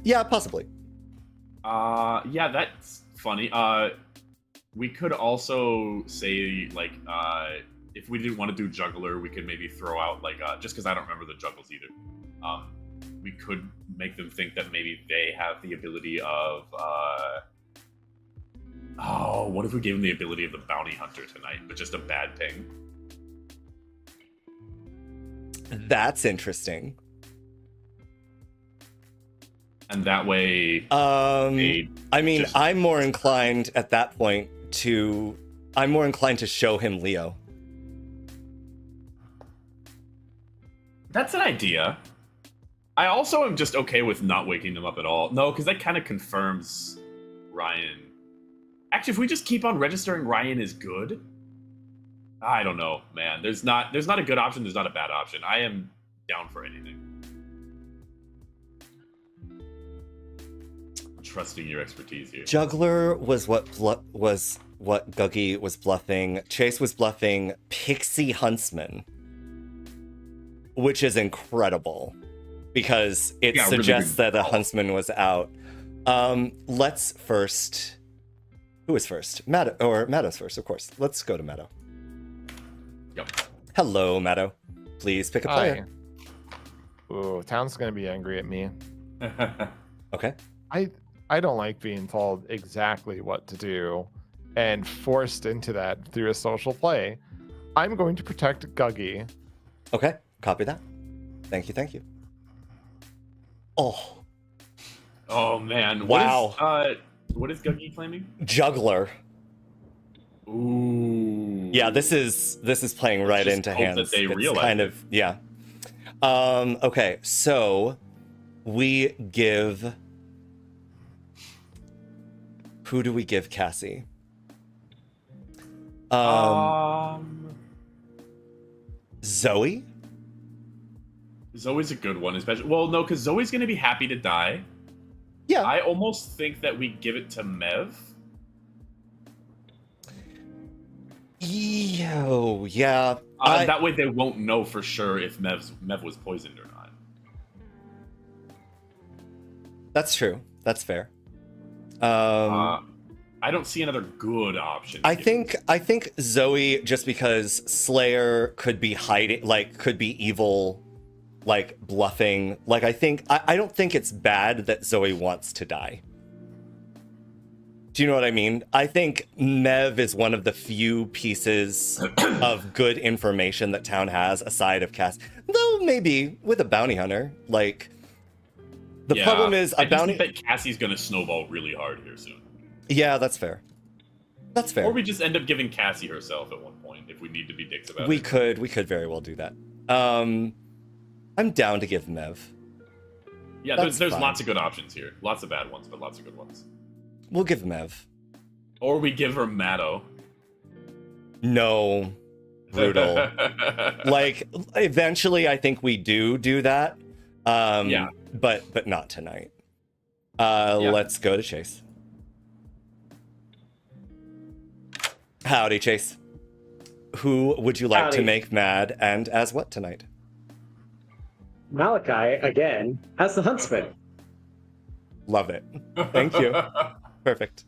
Yeah, possibly. Yeah, that's funny. We could also say, like, if we didn't want to do juggler, we could maybe throw out, like, just because I don't remember the juggles either. We could make them think that maybe they have the ability of... Oh, what if we gave them the ability of the bounty hunter tonight, but just a bad ping? That's interesting. And that way... I mean, just... I'm more inclined at that point to... I'm more inclined to show him Leo. That's an idea. I also am just okay with not waking them up at all. No, because that kind of confirms Ryan. Actually, if we just keep on registering Ryan as good... I don't know, man. There's not a good option. There's not a bad option. I am down for anything. Trusting your expertise here. Juggler was what Guggy was bluffing. Chase was bluffing Pixie Huntsman, which is incredible because it suggests really that the Huntsman was out. Let's first. Who is first? Maddo's first, of course. Let's go to Maddo. Yep. Hello, Maddo. Please pick a player. Hi. Ooh, Town's gonna be angry at me. Okay. I don't like being told exactly what to do and forced into that through a social play. I'm going to protect Guggy. Okay, copy that. Thank you, thank you. Oh. Oh man. Wow. What is Guggy claiming? Juggler. Ooh. Yeah, this is playing right into hands. That they realize. Kind of, yeah. Okay, so we give. Who do we give Cassie? Zoe. Zoe's a good one, especially. Well, no, because Zoe's gonna be happy to die. Yeah. I almost think that we give it to Mev. Yo, yeah. That way they won't know for sure if Mev was poisoned or not. That's true. That's fair. I don't see another good option. I think Zoe, just because Slayer could be hiding, like could be evil, like bluffing. Like I don't think it's bad that Zoe wants to die. Do you know what I mean? I think Mev is one of the few pieces of good information that town has aside of Cass, though maybe with a bounty hunter. Like the problem is a bounty. I just think Cassie's going to snowball really hard here soon. Yeah, that's fair. That's fair. Or we just end up giving Cassie herself at one point if we need to be dicks about it. We could very well do that. I'm down to give Mev. Yeah, there's lots of good options here. Lots of bad ones, but lots of good ones. We'll give Mev. Or we give her Maddo. No. Brutal. Like, eventually I think we do that. Yeah. But not tonight. Let's go to Chase. Howdy, Chase. Who would you like to make mad and as what tonight? Malachi, again, as the Huntsman. Love it. Thank you. Perfect.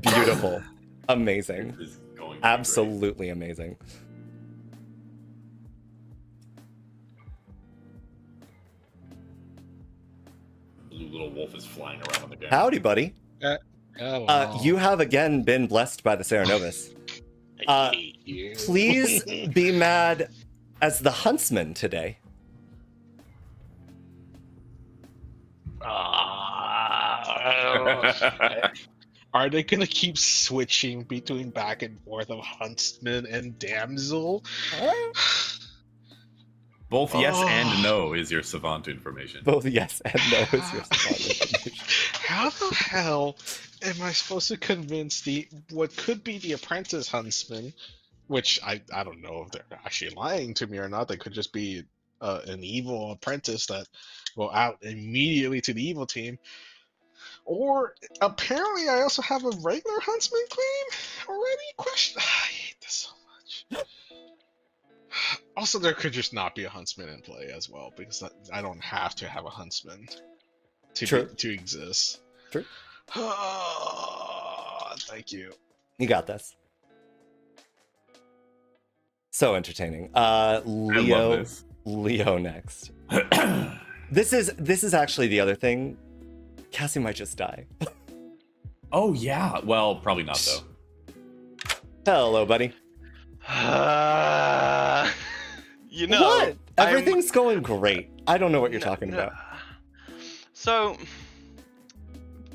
Beautiful. Amazing. Absolutely amazing. Blue little wolf is flying around on the ground. Howdy, buddy. Oh, wow. You have again been blessed by the Cerenovus. Please be mad as the Huntsman today. Are they gonna keep switching between back and forth of Huntsman and Damsel? Both yes and no is your savant information. Both yes and no is your savant information. How the hell am I supposed to convince what could be the apprentice Huntsman, which I don't know if they're actually lying to me or not. They could just be an evil apprentice that will out immediately to the evil team. Or apparently I also have a regular Huntsman claim already? I hate this so much. Also, there could just not be a Huntsman in play as well, because I don't have to have a Huntsman to exist. True. Oh, thank you. You got this. So entertaining. Leo. I love this. Leo next. This is actually the other thing. Cassie might just die. Oh yeah. Well, probably not though. Hello, buddy. You know what? Everything's going great. I don't know what you're talking about. So,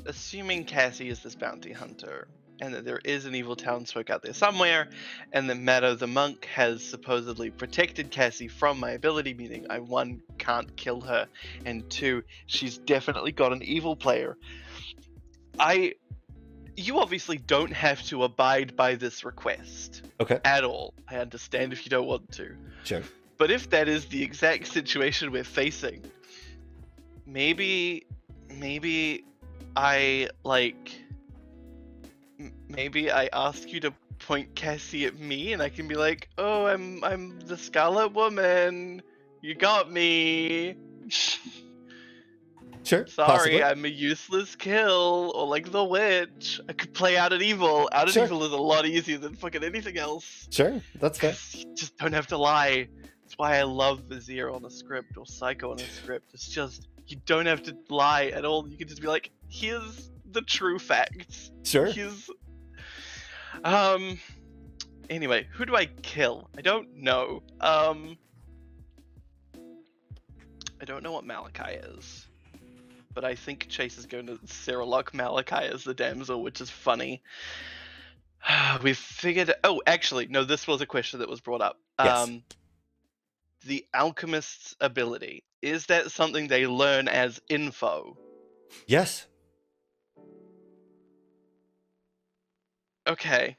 assuming Cassie is this bounty hunter, and that there is an evil townsfolk out there somewhere, and that Maddo the monk has supposedly protected Cassie from my ability, meaning I, 1, can't kill her, and 2, she's definitely got an evil player. You obviously don't have to abide by this request at all. I understand if you don't want to. Sure. But if that is the exact situation we're facing, maybe I ask you to point Cassie at me, and I can be like, "Oh, I'm the Scarlet Woman. You got me." Sure. Sorry, possibly. I'm a useless kill, or like the witch. I could play out at evil. Out at evil is a lot easier than fucking anything else. Sure, that's fair. You just don't have to lie. That's why I love Vizier on a script or Psycho on a script. It's just you don't have to lie at all. You can just be like, here's the true facts. Sure. Here's... Anyway, who do I kill? I don't know. I don't know what Malachi is. But I think Chase is going to Ceralock Malachi as the damsel, which is funny. We've figured... Oh, actually, no, this was a question that was brought up. Yes. The Alchemist's ability. Is that something they learn as info? Yes. Okay.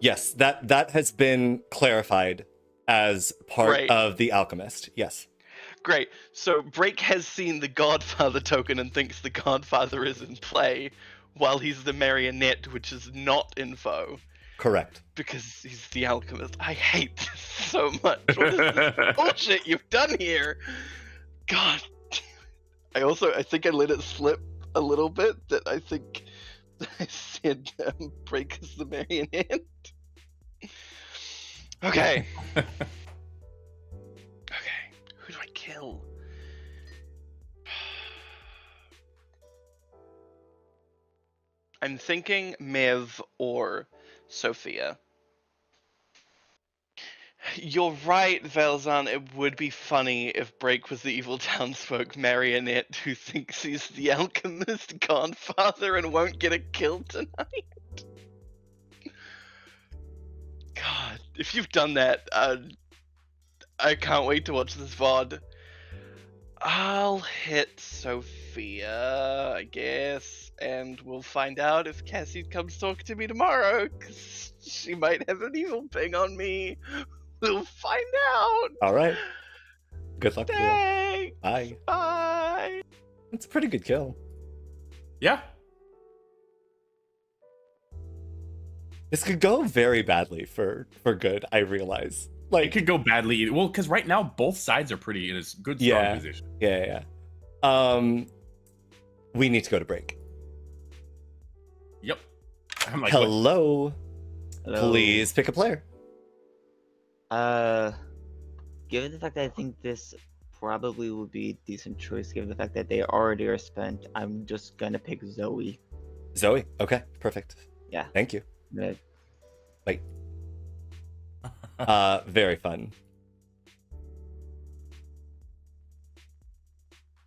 Yes, that has been clarified as part of the Alchemist. Yes. Great. So Break has seen the Godfather token and thinks the Godfather is in play, while he's the Marionette, which is not info. Correct. Because he's the Alchemist. I hate this so much. What is this bullshit you've done here? God. I think I let it slip a little bit that I think I said Break is the marionette. Okay. Okay. Who do I kill? I'm thinking Mev or Sophia. You're right, Velzan. It would be funny if Break was the evil townsfolk marionette who thinks he's the alchemist godfather and won't get a kill tonight. God, if you've done that, I can't wait to watch this VOD. I'll hit Sophia, I guess, and we'll find out if Cassie comes talk to me tomorrow, because she might have an evil ping on me. We'll find out. All right. Good luck. Thanks. Bye. Bye. That's a pretty good kill. Yeah. This could go very badly for good, I realize. Like, it could go badly. Well, because right now both sides are pretty in a good, strong position. Yeah, yeah. We need to go to break. Yep. I'm like, hello. Hello. Please pick a player. Given the fact that I think this probably would be a decent choice, given the fact that they already are spent, I'm just gonna pick Zoe. Zoe. Okay. Perfect. Yeah. Thank you. Good. Wait. Very fun.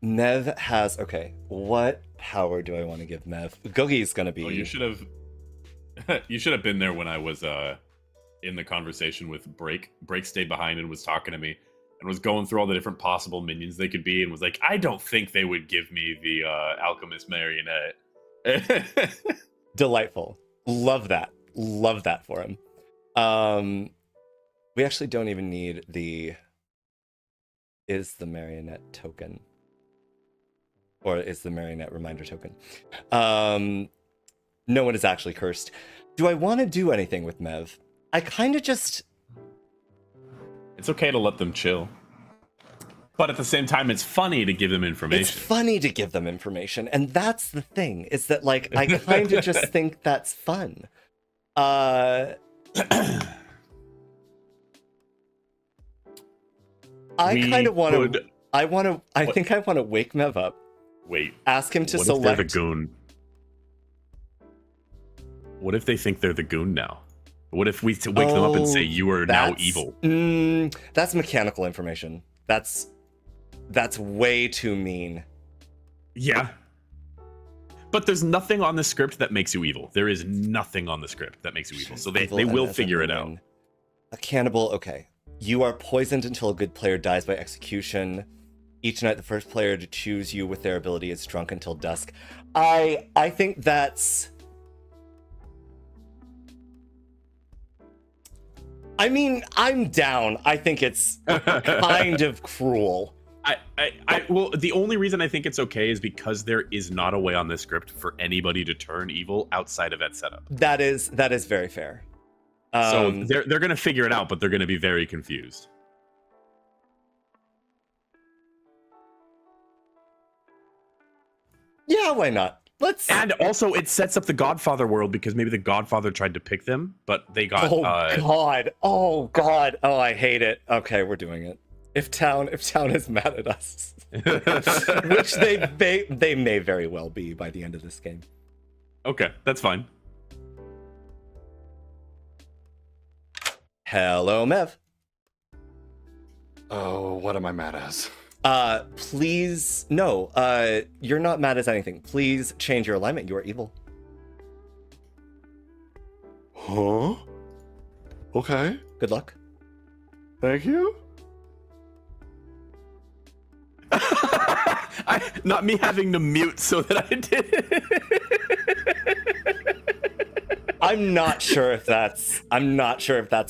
Mev has, okay, what power do I want to give Mev? Guggy's gonna be. Oh, you should have. You should have been there when I was in the conversation with Break. Break stayed behind and was talking to me, and was going through all the different possible minions they could be, and was like, I don't think they would give me the Alchemist Marionette. Delightful. Love that. Love that for him. We actually don't even need the is the marionette token, or is the marionette reminder token. No one is actually cursed. Do I want to do anything with Mev? I kind of just, it's okay to let them chill, but at the same time it's funny to give them information. It's funny to give them information, and that's the thing, is that like I kind of just think that's fun. I think I want to wake Mev up. Wait. Ask him to what select. What if they're the goon? What if they think they're the goon now? What if we wake them up and say you are now evil? That's mechanical information. That's way too mean. Yeah. But there's nothing on the script that makes you evil. There is nothing on the script that makes you evil. So they will figure it out. A cannibal, okay. You are poisoned until a good player dies by execution. Each night, the first player to choose you with their ability is drunk until dusk. I think that's... I mean, I'm down. I think it's kind of cruel. Well, the only reason I think it's okay is because there is not a way on this script for anybody to turn evil outside of that setup. That is very fair. So they're gonna figure it out, but they're gonna be very confused. Yeah, why not? Let's. And also, it sets up the Godfather world, because maybe the Godfather tried to pick them, but they got. Oh God! Oh God! Oh, I hate it. Okay, we're doing it. If town is mad at us, which they may very well be by the end of this game. Okay, that's fine. Hello, Mev. Oh, what am I mad as? Please, no, you're not mad as anything. Please change your alignment. You are evil. Huh? Okay. Good luck. Thank you. Not me having to mute so that I did. I'm not sure if that's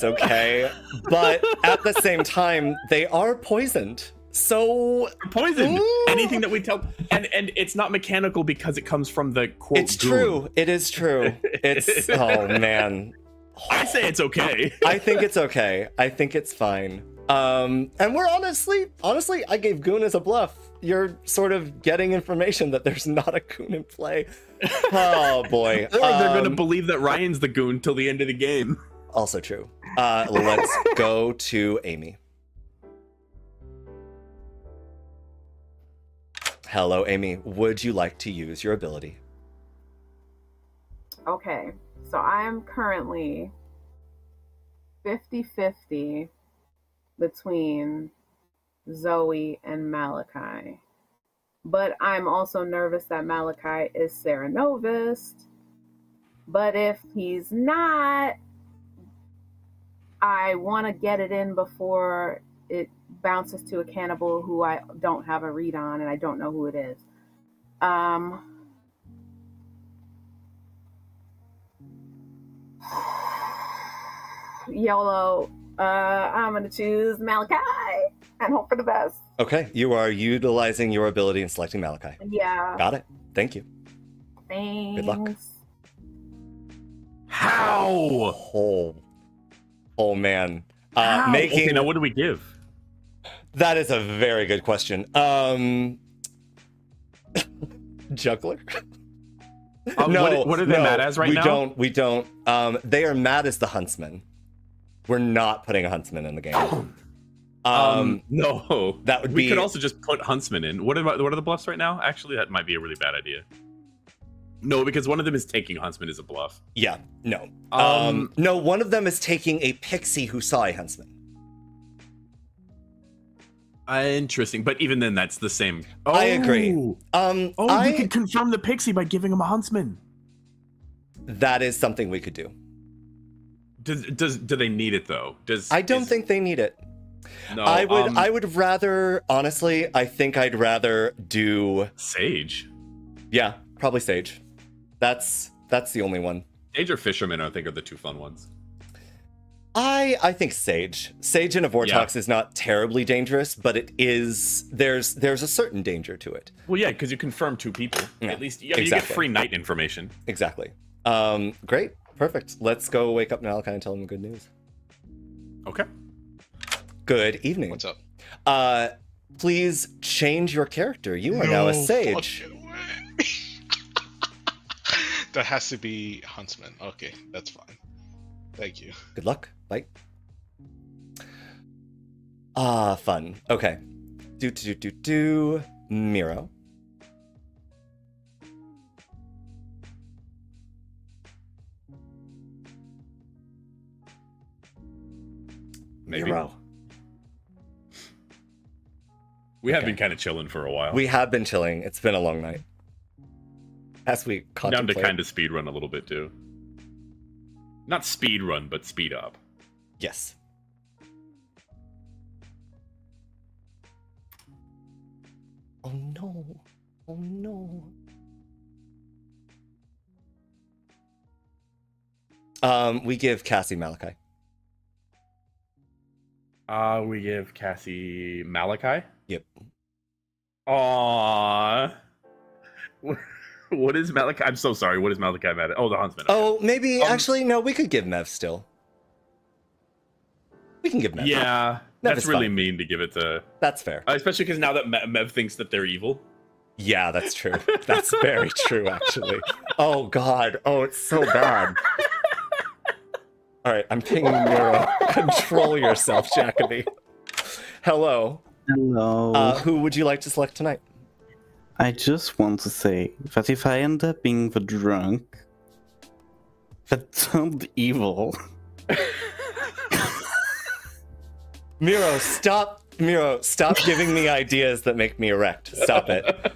okay, but at the same time, they are poisoned. So poisoned. Ooh. Anything that we tell, and it's not mechanical because it comes from the quote. It's goon. True. It is true. It's oh man. Oh. I say it's okay. I think it's okay. I think it's fine. And we're honestly, I gave goon as a bluff. You're sort of getting information that there's not a goon in play. Oh boy. Or they're gonna believe that Ryan's the goon till the end of the game. Also true. Let's go to Amy. Hello, Amy. Would you like to use your ability? Okay, so I am currently 50-50 between Zoe and Malachi. But I'm also nervous that Malachi is Cerenovus. But if he's not, I want to get it in before it bounces to a cannibal who I don't have a read on and I don't know who it is. YOLO. I'm going to choose Malachi and hope for the best. Okay, you are utilizing your ability and selecting Malachi. Yeah. Got it. Thank you. Thanks. Good luck. How? Oh man. How? Making... Okay, now what do we give? That is a very good question. Juggler? No, what are they mad as right now? We don't. They are mad as the Huntsman. We're not putting a Huntsman in the game. No, that would be. We could also just put Huntsman in. What are the bluffs right now? Actually, that might be a really bad idea. No, because one of them is taking Huntsman as a bluff. Yeah, no. No, one of them is taking a Pixie who saw a Huntsman. Interesting, but even then, that's the same. Oh, I agree. You could confirm the Pixie by giving him a Huntsman. That is something we could do. Do they need it though? I don't think they need it. No, I would rather, honestly, I think I'd rather do Sage. Yeah, probably Sage. That's the only one. Sage or Fisherman, I think, are the two fun ones. I think Sage. Sage in a Vortox is not terribly dangerous, but it is, there's a certain danger to it. Well, yeah, because you confirm two people. Yeah, at least you get free night information. Exactly. Great. Perfect. Let's go wake up Malachi and tell him the good news. Okay. Good evening. What's up? Please change your character. You are now a Sage. That has to be Huntsman. Okay, that's fine. Thank you. Good luck. Bye. Ah, fun. Okay. Do. Miro. Maybe. Miro. We have been kind of chilling for a while. We have been chilling. It's been a long night. As we down to kind of speed run a little bit too. Not speed run, but speed up. Yes. Oh no! Oh no! We give Cassie Malachi. We give Cassie Malachi? Yep. Aww. What is Malachi? I'm so sorry. What is Malachi mad at? Oh, the Huntsman. Okay. Oh, maybe. Actually, no, we could give Mev still. We can give Mev. Yeah. Mev that's really fun. Mean to give it to. That's fair. Especially because now that Mev thinks that they're evil. Yeah, that's true. That's very true, actually. Oh, God. Oh, it's so bad. All right, I'm pinging Miro. Control yourself, Jacoby. Hello. Hello. Who would you like to select tonight? I just want to say that if I end up being the drunk, that sounds evil. Miro, stop giving me ideas that make me erect. Stop it.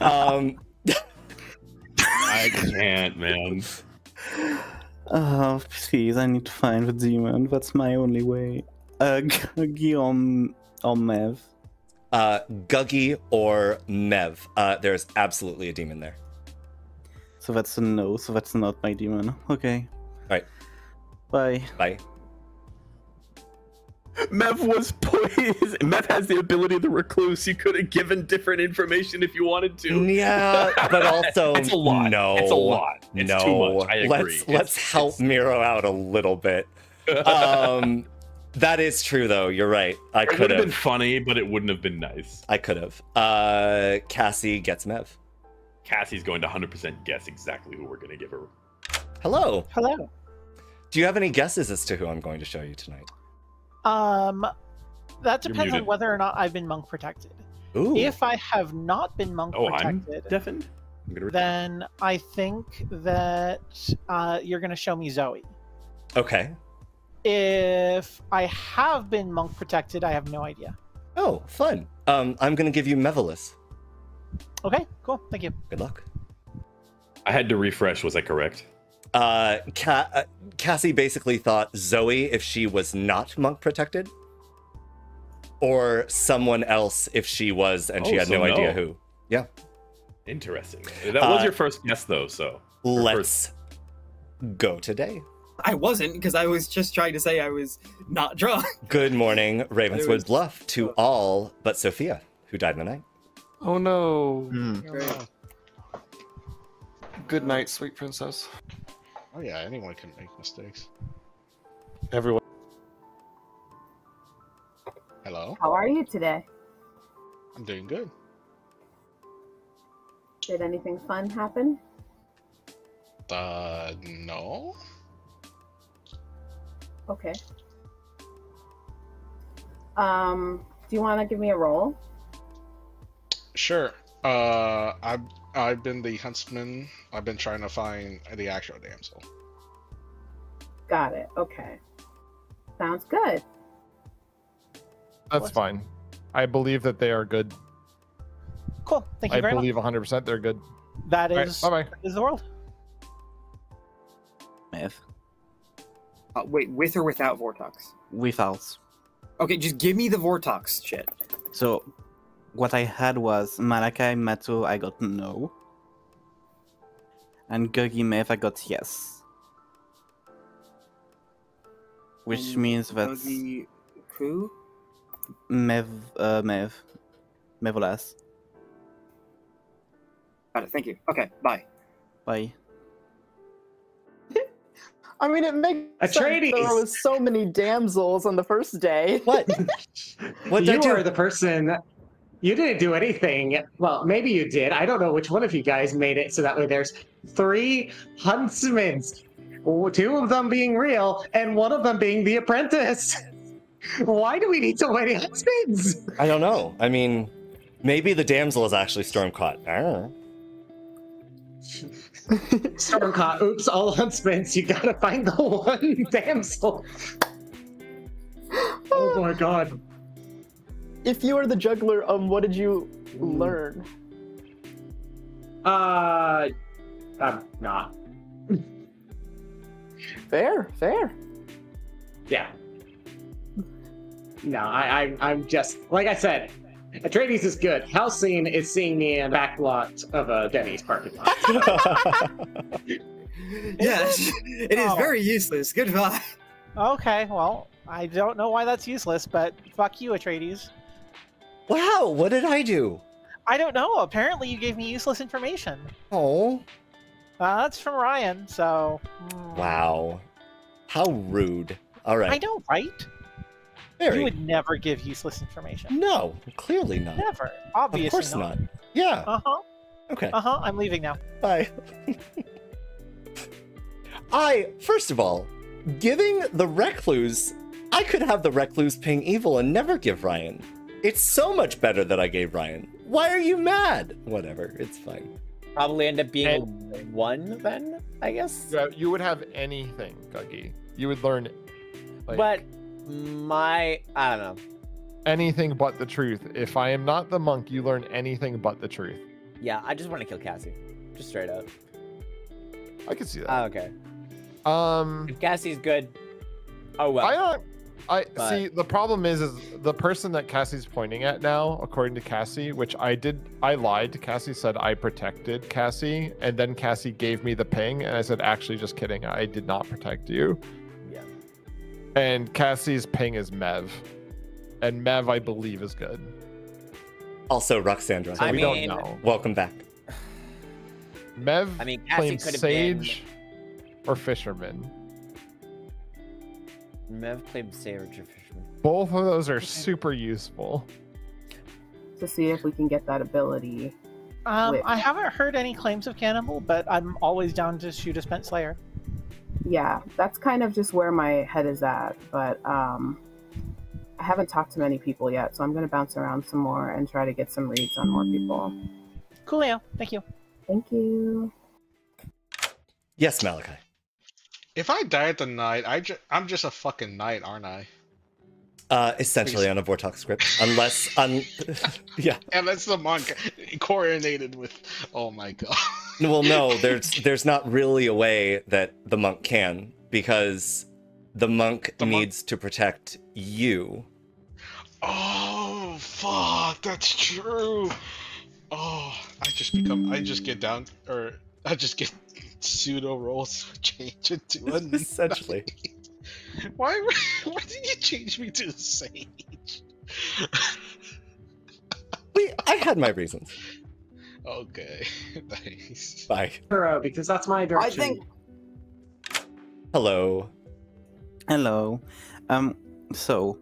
I can't, man. Oh, please, I need to find the demon. That's my only way. Guggy or Mev? Guggy or Mev. There's absolutely a demon there. So that's a no, so that's not my demon. Okay. Alright. Bye. Bye. Mev was poised. Mev has the ability of the Recluse. You could have given different information if you wanted to. Yeah, but also it's a lot. No, it's a lot. It's too much. I agree. Let's help Miro out a little bit. That is true, though. You're right. I could have been funny, but it wouldn't have been nice. I could have. Cassie gets Mev. Cassie's going to 100% guess exactly who we're going to give her. Hello. Hello. Do you have any guesses as to who I'm going to show you tonight? That depends on whether or not I've been monk protected. Ooh. If I have not been monk protected, I'm deafened. Then I think that you're going to show me Zoe. Okay. If I have been monk protected, I have no idea. Oh, fun. I'm going to give you Mevalis. Okay, cool. Thank you. Good luck. I had to refresh. Was I correct? Cassie basically thought Zoe if she was not monk protected, or someone else if she was, and she had no idea who. Yeah. Interesting. That was your first guess, though, so. Let's go today. I wasn't, because I was just trying to say I was not drunk. Good morning, Ravenswood Bluff, to all but Sophia, who died in the night. Oh, no. Mm. Good night, sweet princess. Oh, yeah, anyone can make mistakes. Everyone. Hello. How are you today? I'm doing good. Did anything fun happen? No. Okay. Do you want to give me a roll? Sure. I've been the huntsman. I've been trying to find the actual damsel. Got it. Okay. Sounds good. That's fine. I believe that they are good. Cool. Thank you very much. I believe 100% they're good. That is, that is the world. Mev. Wait, with or without Vortox? Without. Okay, just give me the Vortox shit. So, what I had was Malachi, Maddo, I got no. And Guggy, Mev, I got yes. Which means that... Guggy, who? Mev, Mevolas. Got it, thank you. Okay, bye. Bye. I mean, it makes sense. There was so many damsels on the first day. What? What did you were the person. You didn't do anything. Well, maybe you did. I don't know which one of you guys made it. So that way there's 3 huntsmen, 2 of them being real and 1 of them being the apprentice. Why do we need so many huntsmen? I don't know. I mean, maybe the damsel is actually Stormcaught. I don't know. Stormcaught, oops, all huntsmen, you gotta find the one damsel. Oh my god. If you are the juggler, what did you learn? I'm not. Fair, fair. Yeah. No, I'm just, like I said, Atreides is good. Halcyon is seeing me in a back lot of a Denny's parking lot. Yes, it is very useless. Goodbye. Okay, well, I don't know why that's useless, but fuck you, Atreides. Wow, what did I do? I don't know. Apparently you gave me useless information. Oh. That's from Ryan, so... Wow. How rude. All right. I know, right? Very. You would never give useless information. No, clearly not. Never. Obviously. Of course not. Yeah. Uh-huh. Okay. Uh-huh. I'm leaving now. Bye. First of all, giving the Recluse, I could have the Recluse ping evil and never give Ryan. It's so much better that I gave Ryan. Why are you mad? Whatever. It's fine. Probably end up being one then, I guess. Yeah, you would have anything, Guggy. You would learn it. Like... But... I don't know. Anything but the truth. If I am not the monk, you learn anything but the truth. Yeah, I just want to kill Cassie. Just straight up. I can see that. Oh, okay. If Cassie's good, oh well. But... see, the problem is the person that Cassie's pointing at now, according to Cassie, which I lied. Cassie said I protected Cassie, and then Cassie gave me the ping, and I said, actually, just kidding. I did not protect you. And Cassie's ping is Mev. And Mev, I believe, is good. Also, Roxandra. So we don't know. Welcome back. Mev claims Sage or Fisherman. Mev claimed Sage or Fisherman. Both of those are super useful. To see if we can get that ability. I haven't heard any claims of Cannibal, but I'm always down to shoot a spent Slayer. Yeah, that's kind of just where my head is at, but I haven't talked to many people yet, so I'm going to bounce around some more and try to get some reads on more people. Cool, Leo. Thank you. Thank you. Yes, Malachi. If I die at the night, I'm just a fucking knight, aren't I? Essentially on a Vortox script, unless yeah. And that's the monk coordinated with. Oh my god. Well, no, there's not really a way that the monk can, because the monk needs to protect you. Oh fuck, that's true. Oh, I just get down, or I just get pseudo rolls change it to a essentially. Why did you change me to Sage? I had my reasons. Okay. Nice. Bye. Because that's my direction. Hello. Hello. So,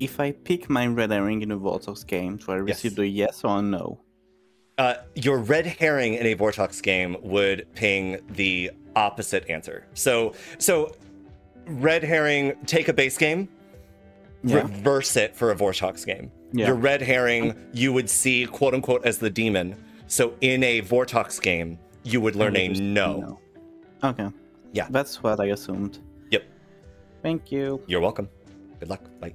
if I pick my red herring in a Vortox game, do I receive the yes or no? Your red herring in a Vortox game would ping the opposite answer. So red herring, take a base game, reverse it for a Vortox game. Your red herring, you would see quote unquote as the demon. So in a Vortox game, you would learn a no. Okay. Yeah. That's what I assumed. Yep. Thank you. You're welcome. Good luck. Bye.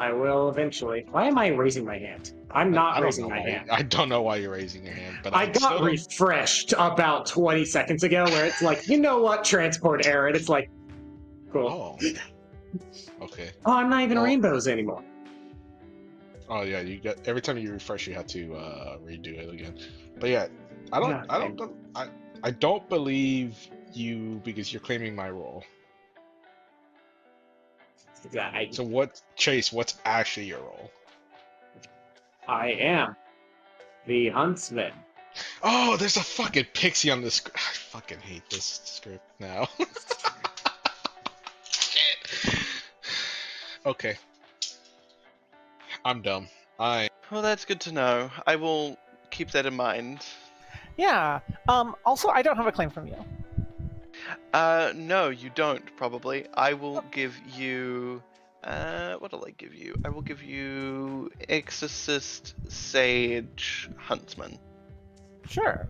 I will eventually. Why am I raising my hand? I'm not raising my hand. I don't know why you're raising your hand, but I got refreshed about 20 seconds ago where it's like, you know what, transport error, and it's like, cool. Oh, okay. Oh, I'm not even rainbows anymore. Oh yeah, you got every time you refresh, you have to redo it again. But yeah, I don't believe you because you're claiming my role. So what, Chase, what's actually your role? I am the Huntsman. Oh, there's a fucking pixie on the script. I fucking hate this script now. Shit. Okay. I'm dumb. Well, that's good to know. I will keep that in mind. Yeah. Also, I don't have a claim from you. No, you don't, probably. I will give you... what'll I give you? I will give you Exorcist, Sage, Huntsman. Sure.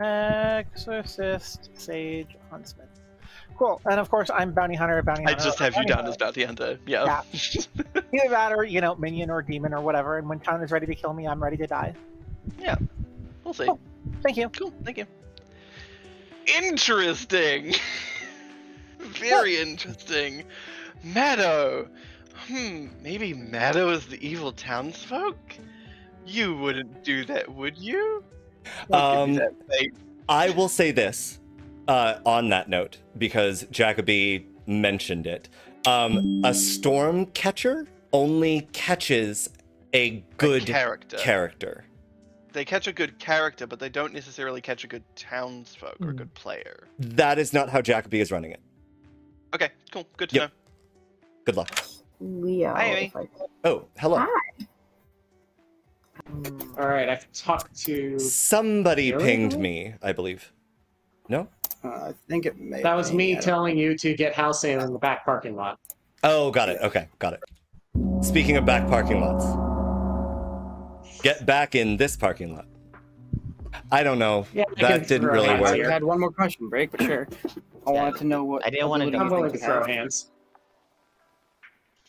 Exorcist, Sage, Huntsman. Cool. And of course, I'm Bounty Hunter. I just have you down as Bounty Hunter. Yeah. Either that or, you know, minion or demon or whatever. And when town is ready to kill me, I'm ready to die. Yeah. We'll see. Cool. Thank you. Cool. Thank you. Interesting. Very interesting. Maddo. Maybe Maddo is the evil townsfolk? You wouldn't do that, would you? I will say this on that note, because Jacoby mentioned it. A storm catcher only catches a good character. They catch a good character, but they don't necessarily catch a good townsfolk or a good player. That is not how Jacoby is running it. Okay, cool. Good to know. Good luck. Leo. Hi, Amy. Oh, hello. Hi. All right, I've talked to... Somebody pinged me, I believe. No? I think it may... That was me telling you to get house in the back parking lot. Oh, got it. Okay, got it. Speaking of back parking lots... Get back in this parking lot. I don't know. Yeah, that didn't really work. I had one more question, Break, but sure. I wanted to know what... I didn't want to do anything to throw hands.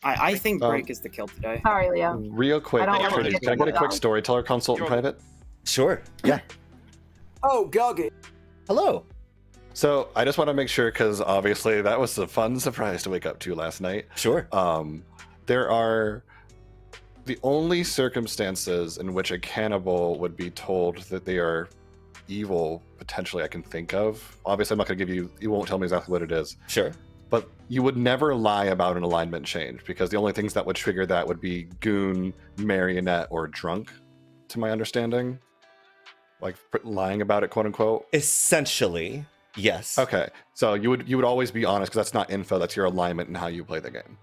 I think Break is the kill today. Sorry, Leo. Real quick, can I get a quick storyteller consult in private? Sure. Yeah. Oh, Guggy. Hello. So, I just want to make sure, because obviously that was a fun surprise to wake up to last night. Sure. There are... The only circumstances in which a cannibal would be told that they are evil, potentially, I can think of. Obviously, I'm not going to give you... You won't tell me exactly what it is. Sure. But you would never lie about an alignment change, because the only things that would trigger that would be Goon, Marionette, or Drunk, to my understanding. Like, lying about it, quote-unquote. Essentially, yes. Okay. So you would always be honest, because that's not info. That's your alignment and how you play the game.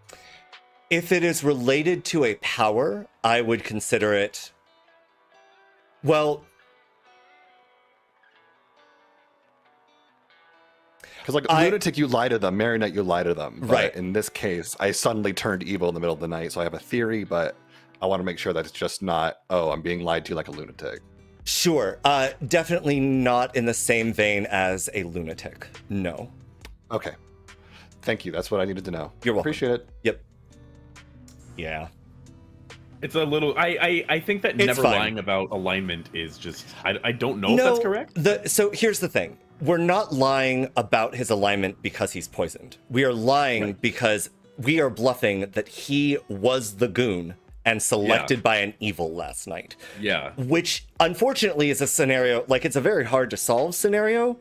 If it is related to a power, I would consider it Well, because like lunatic, you lie to them. Marionette, you lie to them. But right. In this case, I suddenly turned evil in the middle of the night, so I have a theory, but I want to make sure that it's just not, oh, I'm being lied to like a lunatic. Sure. Definitely not in the same vein as a lunatic. No. Okay. Thank you. That's what I needed to know. You're welcome. Appreciate it. Yep. Yeah. It's a little, I think that it's never fine. Lying about alignment is just, I don't know if that's correct. So here's the thing. We're not lying about his alignment because he's poisoned. We are lying because we are bluffing that he was the goon and selected by an evil last night. Yeah. Which unfortunately is a scenario, like it's a very hard to solve scenario,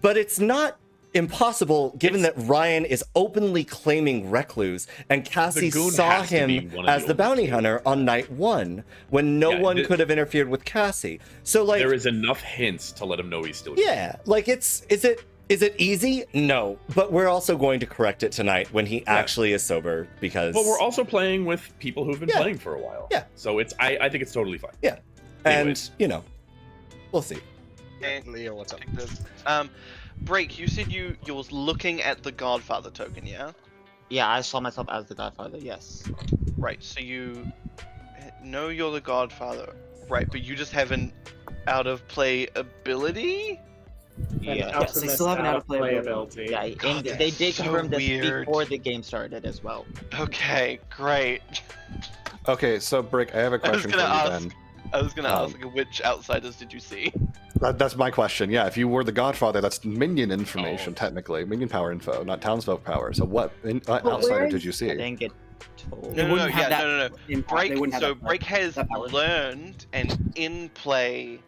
but it's not impossible given that Ryan is openly claiming Recluse and Cassie saw him as the bounty hunter on night one when no one could have interfered with Cassie. So like there is enough hints to let him know he's still here. Yeah, like is it easy? No, but we're also going to correct it tonight when he actually is sober because. But we're also playing with people who've been playing for a while. Yeah. So it's I think it's totally fine. Yeah, anyways. And you know, we'll see. Hey Leo, what's up? Break, you said you was looking at the Godfather token, yeah? Yeah, I saw myself as the Godfather, yes. Right, so you know you're the Godfather, right, but you just have an out-of-play ability? Yeah, yes, they still have an out-of-play ability. Yeah, God, and they did confirm this before the game started as well. Okay, great. Okay, so Break, I have a question for you then. I was gonna ask, which outsiders did you see? That's my question. Yeah, if you were the Godfather, that's minion information, technically. Minion power info, not townsfolk power. So what outsider did you see? I didn't get told. No. Break has learned an in-play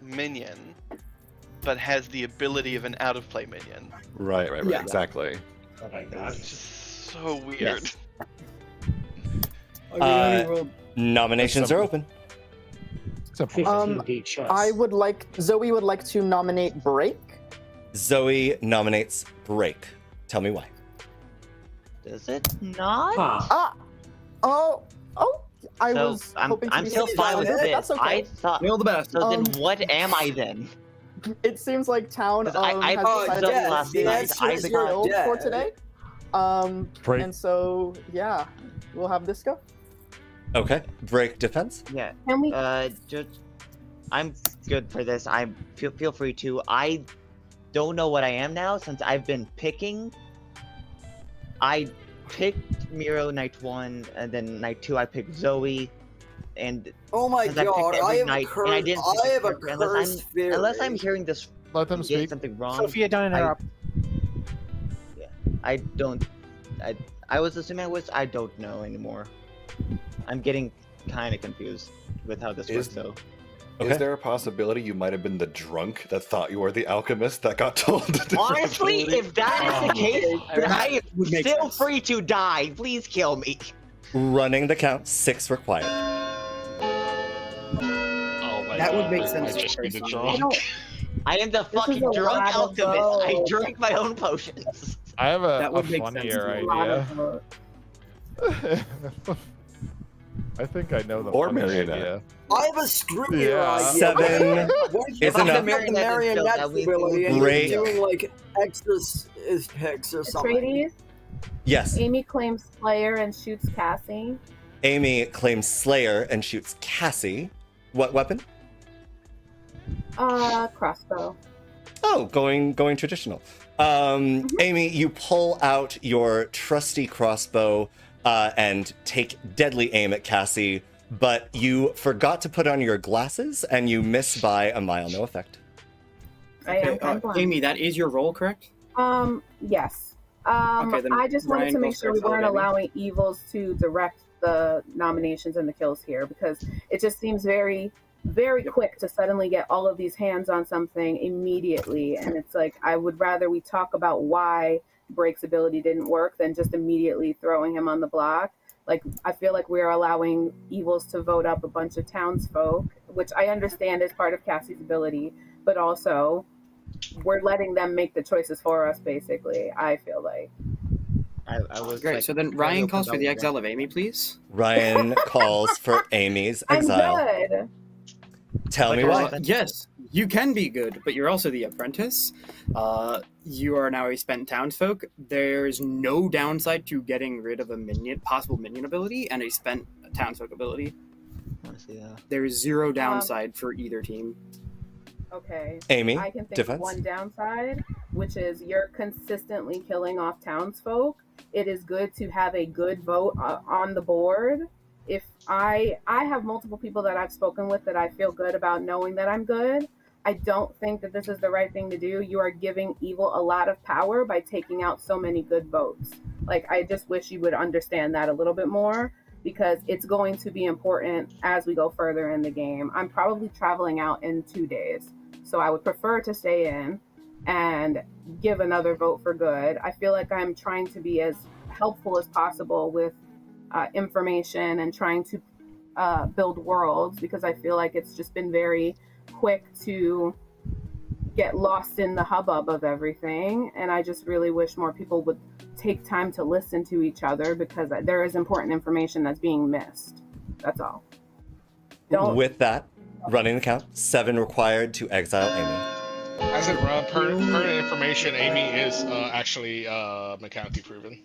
minion, but has the ability of an out-of-play minion. Right, yeah. Exactly. Oh my god. It's just so weird. Yes. Nominations are open. I would like, Zoe would like to nominate Break. Zoe nominates Break. Tell me why. Does it not? I'm still fine with it. That's okay. I thought. You're the best. So then what am I then? It seems like town I decided last night. I got dead for today. Break. And so, yeah, we'll have this go. Okay. Break defense? Yeah. Can we... Judge, I'm good for this. I feel free to. I don't know what I am now since I've been picking. I picked Miro night one, and then night two I picked Zoe, and... Oh my god, I have a cursed theory. Unless I'm hearing this... Let them speak. Something wrong. Sophia, don't interrupt. Yeah. I don't... I was assuming I don't know anymore. I'm getting kind of confused with how this works, though. Is there a possibility you might have been the drunk that thought you were the alchemist that got told? Honestly, if that is the case, then I am still free to die. Please kill me. Running the count, 6 required. Oh my God, that would make sense. I am the fucking drunk alchemist. I drink my own potions. I have a funnier idea. I think I know the or Marionette. I have a screw here. Yeah. 7 is enough. Marionette ability and you're doing like exorcists or something. Atreides? Yes. Amy claims Slayer and shoots Cassie. Amy claims Slayer and shoots Cassie. What weapon? Crossbow. Oh, going traditional. Amy, you pull out your trusty crossbow. And take deadly aim at Cassie, but you forgot to put on your glasses and you miss by a mile. No effect. Okay, Amy, that is your roll, correct? Yes. Okay, I just wanted to make sure we weren't allowing evils to direct the nominations and the kills here because it just seems very, very quick to suddenly get all of these hands on something immediately. And it's like, I would rather we talk about why Break's ability didn't work than just immediately throwing him on the block. Like, I feel like we're allowing evils to vote up a bunch of townsfolk, which I understand is part of Cassie's ability, but also we're letting them make the choices for us, basically, I feel like. I was great. Like, so then Ryan calls for the exile of Amy, please. Ryan calls for Amy's exile. I'm good. Tell me why. Yes, you can be good, but you're also the apprentice. You are now a spent townsfolk. There's no downside to getting rid of a minion, possible minion ability, and a spent townsfolk ability. I want to see that. There is zero downside for either team. Okay. Amy, I can think of one downside, which is you're consistently killing off townsfolk. It is good to have a good vote on the board. If I have multiple people that I've spoken with that I feel good about knowing that I'm good, I don't think that this is the right thing to do. You are giving evil a lot of power by taking out so many good votes. Like, I just wish you would understand that a little bit more, because it's going to be important as we go further in the game. I'm probably traveling out in 2 days, so I would prefer to stay in and give another vote for good. I feel like I'm trying to be as helpful as possible with information and trying to build worlds, because I feel like it's just been very quick to get lost in the hubbub of everything, and I just really wish more people would take time to listen to each other, because there is important information that's being missed. That's all. With that, running the count, 7 required to exile Amy. As it run, per information, Amy is actually mechanically proven.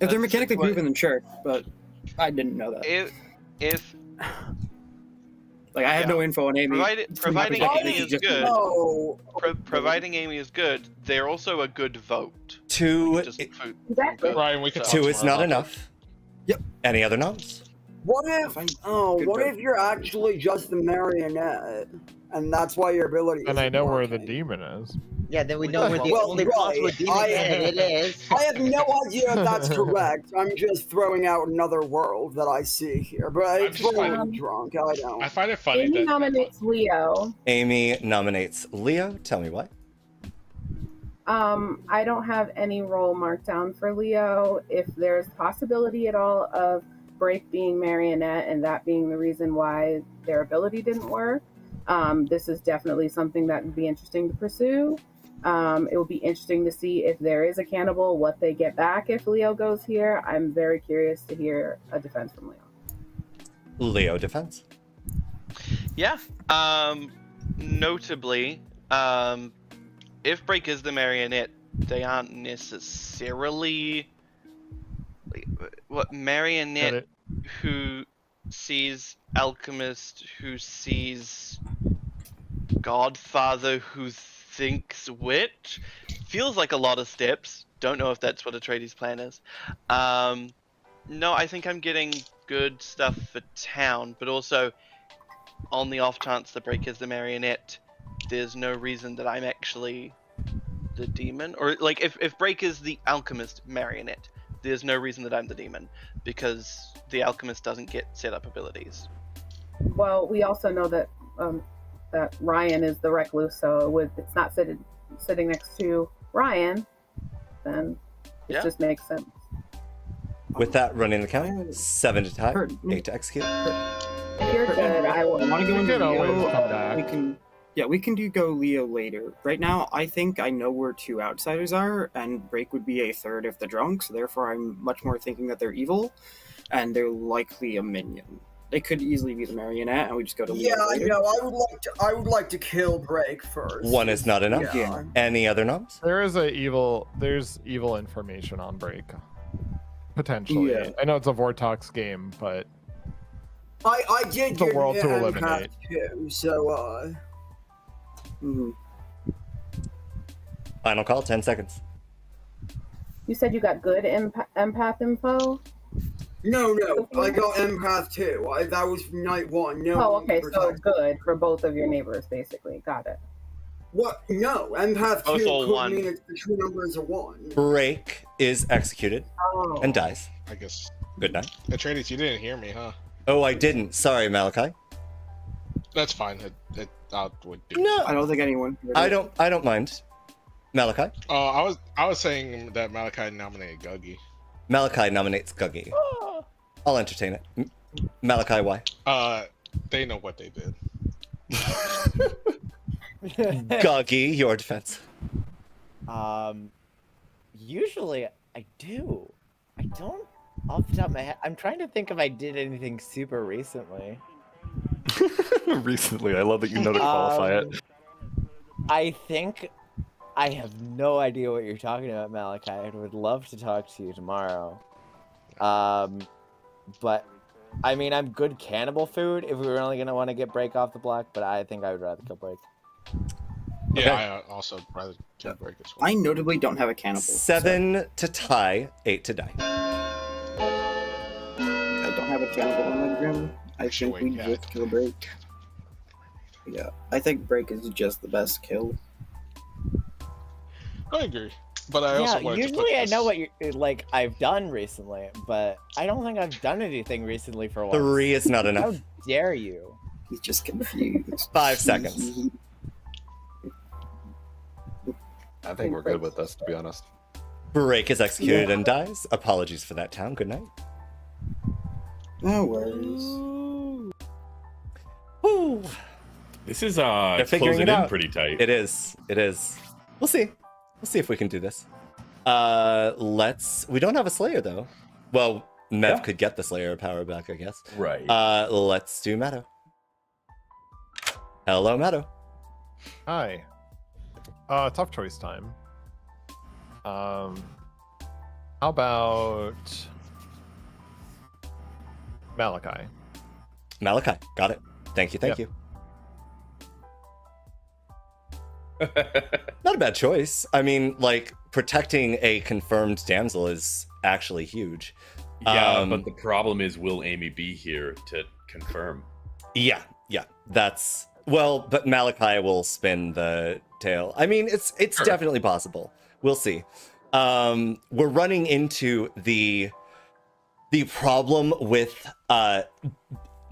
If they're mechanically proven, then sure, but I didn't know that. If like, I have no info on Amy. Providing Amy is good. No. Providing Amy is good, they're also a good vote. 2 is not enough. Yep. Any other noms? What if? Oh, what if you're actually just the marionette, and that's why your ability? And I know where the demon is. Yeah, then we know where the only possible demon is. I have no idea if that's correct. I'm just throwing out another world that I see here, but it's probably Drunk. I don't. I find it funny. Amy nominates Leo. Amy nominates Leo. Tell me why. I don't have any role marked down for Leo. If there's possibility at all of Break being Marionette and that being the reason why their ability didn't work, this is definitely something that would be interesting to pursue. It will be interesting to see if there is a Cannibal, what they get back if Leo goes here. I'm very curious to hear a defense from Leo. Leo defense? Yeah. Notably, if Break is the marionette, they aren't necessarily... What marionette who sees Alchemist, who sees Godfather, who thinks witch, feels like a lot of steps. Don't know if that's what Atreides' plan is. No, I think I'm getting good stuff for town, but also on the off chance the Break is the marionette, there's no reason that I'm actually the demon. Or like, if Break is the Alchemist marionette, there's no reason that I'm the demon, because the Alchemist doesn't get set up abilities. Well, we also know that that Ryan is the Recluse, so it's not sitting next to Ryan, then it just makes sense. With that, running the count, 7 to tie, 8 to execute. If you're good, I will. Want to go into Leo, we can... Yeah, we can go Leo later. Right now, I think I know where 2 outsiders are, and Break would be a 3rd if they're drunk, so therefore I'm much more thinking that they're evil, and they're likely a minion. They could easily be the marionette, and we just go to Leo later. Yeah, I know. I would like to kill Break first. 1 is not enough. Yeah. Any other noms? There's evil information on Break. Potentially. Yeah. I know it's a Vortox game, but I did the world to eliminate. Too, so Final call, 10 seconds. You said you got good empath info? No, I got empath too. That was night 1. No. Oh, okay, so good for both of your neighbors, basically. Got it. What? No, empath 2 could mean it's the true number is a 1. Break is executed and dies. I guess. Good night. Atreides, you didn't hear me, huh? Oh, I didn't. Sorry, Malachi. That's fine. No, I don't think anyone. I don't mind. Malachi. I was saying that Malachi nominated Guggy. Malachi nominates Guggy. I'll entertain it. Malachi, why? They know what they did. Guggy, your defense. Usually I do. I don't off the top of my head. I'm trying to think if I did anything super recently. recently. I love that you know to qualify it. I think I have no idea what you're talking about, Malachi. I would love to talk to you tomorrow. But I mean, I'm good cannibal food if we were only gonna want to get Break off the block, but I think I would rather kill Break. Yeah, okay. I also rather kill Break as well. I notably don't have a cannibal. 7 to tie, 8 to die. I don't have a cannibal on my grim. I think we just kill Break. Yeah, I think Break is just the best kill. I agree. But I also want to usually I know what you're, like I've done recently, but I don't think I've done anything recently for a while. 3 is not enough. How dare you? He's just confused. 5 seconds. I think we're good with this, to be honest. Break is executed and dies. Apologies for that, Tom. Good night. No worries. Woo. This is closing in pretty tight. It is. It is. We'll see. We'll see if we can do this. Let's... We don't have a Slayer, though. Well, Mev could get the Slayer power back, I guess. Right. Let's do Maddo. Hello, Maddo. Hi. Tough choice time. How about... Malachi. Malachi. Got it. Thank you, thank you. Not a bad choice. I mean, like, protecting a confirmed damsel is actually huge. Yeah, but the problem is, will Amy be here to confirm? Yeah, yeah. That's... Well, but Malachi will spin the tail. I mean, it's sure. Definitely possible. We'll see. We're running into the problem with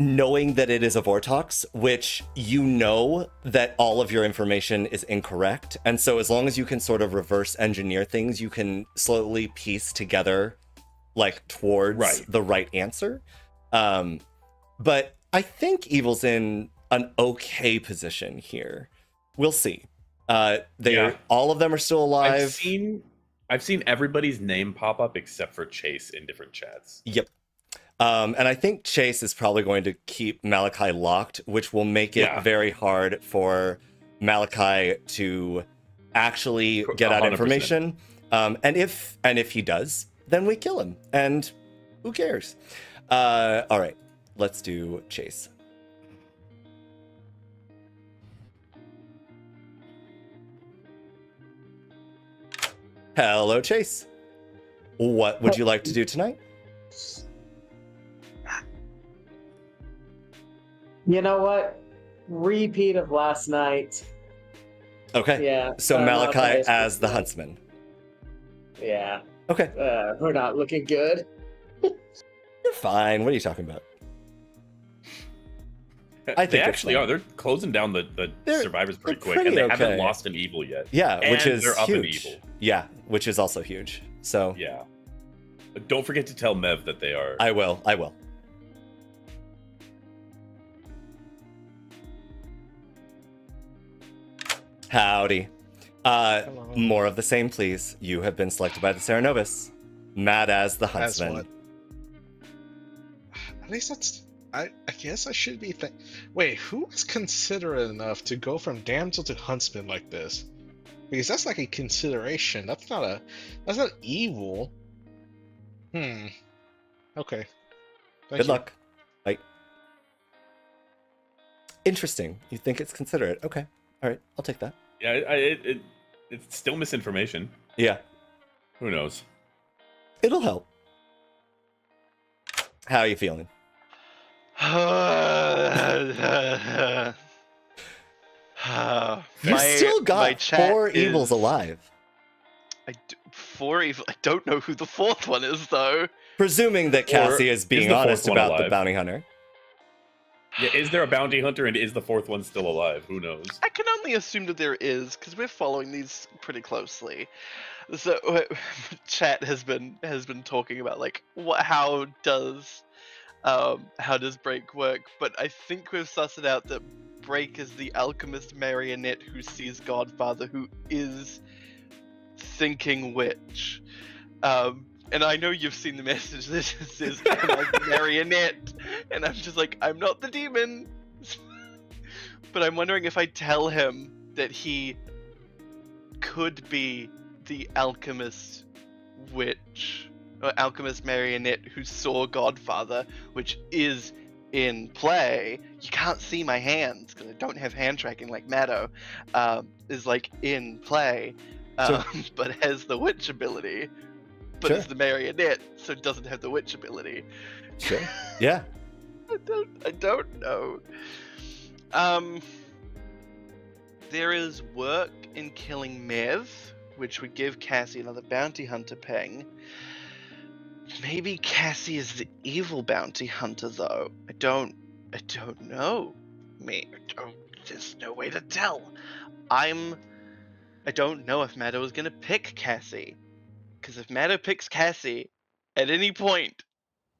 knowing that it is a Vortox, which you know that all of your information is incorrect. And so as long as you can sort of reverse engineer things, you can slowly piece together like towards the right answer. But I think Evil's in an okay position here. We'll see. All of them are still alive. I've seen everybody's name pop up except for Chase in different chats. Yep. And I think Chase is probably going to keep Malachi locked, which will make it very hard for Malachi to actually get 100%. Out information. And if he does, then we kill him. And who cares? All right, let's do Chase. Hello, Chase. What would you like to do tonight? You know what? Repeat of last night. Okay. Yeah. So Malachi as the Huntsman. Yeah. Okay. We're not looking good. You're fine. What are you talking about? I think they actually are. They're closing down the survivors pretty quick, and they haven't lost an evil yet. Yeah, and which is they're huge. Up an evil. Yeah, which is also huge. So yeah. But don't forget to tell Mev that they are. I will. I will. Howdy. More of the same, please. You have been selected by the Cerenovus. Mad as the Huntsman. At least that's... I guess I should be... Wait, who is considerate enough to go from damsel to huntsman like this? Because that's like a consideration. That's not a... That's not evil. Hmm. Okay. Thank you. Good luck. Bye. Interesting. You think it's considerate. Okay. All right, I'll take that. Yeah, it's still misinformation. Yeah. Who knows? It'll help. How are you feeling? You still got 4 evils alive. I don't know who the 4th one is, though. Presuming that Cassie is being honest about the bounty hunter. Yeah, is there a bounty hunter, and is the 4th one still alive? Who knows? I can only assume that there is, because we're following these pretty closely. So chat has been talking about like how does Break work? But I think we've sussed out that Break is the alchemist marionette who sees Godfather, who is thinking witch. And I know you've seen the message that says, I'm like, Marionette. And I'm just like, I'm not the demon. But I'm wondering if I tell him that he could be the alchemist witch, or alchemist marionette who saw Godfather, which is in play. You can't see my hands because I don't have hand tracking like Maddo, is like in play, sure. But has the witch ability, but sure. Is the marionette, so doesn't have the witch ability. Sure. Yeah. I don't know. There is work in killing Mev, which would give Cassie another bounty hunter ping. Maybe Cassie is the evil bounty hunter, though. I don't know. There's no way to tell. I don't know if Maddo is gonna pick Cassie, because if Maddo picks Cassie at any point,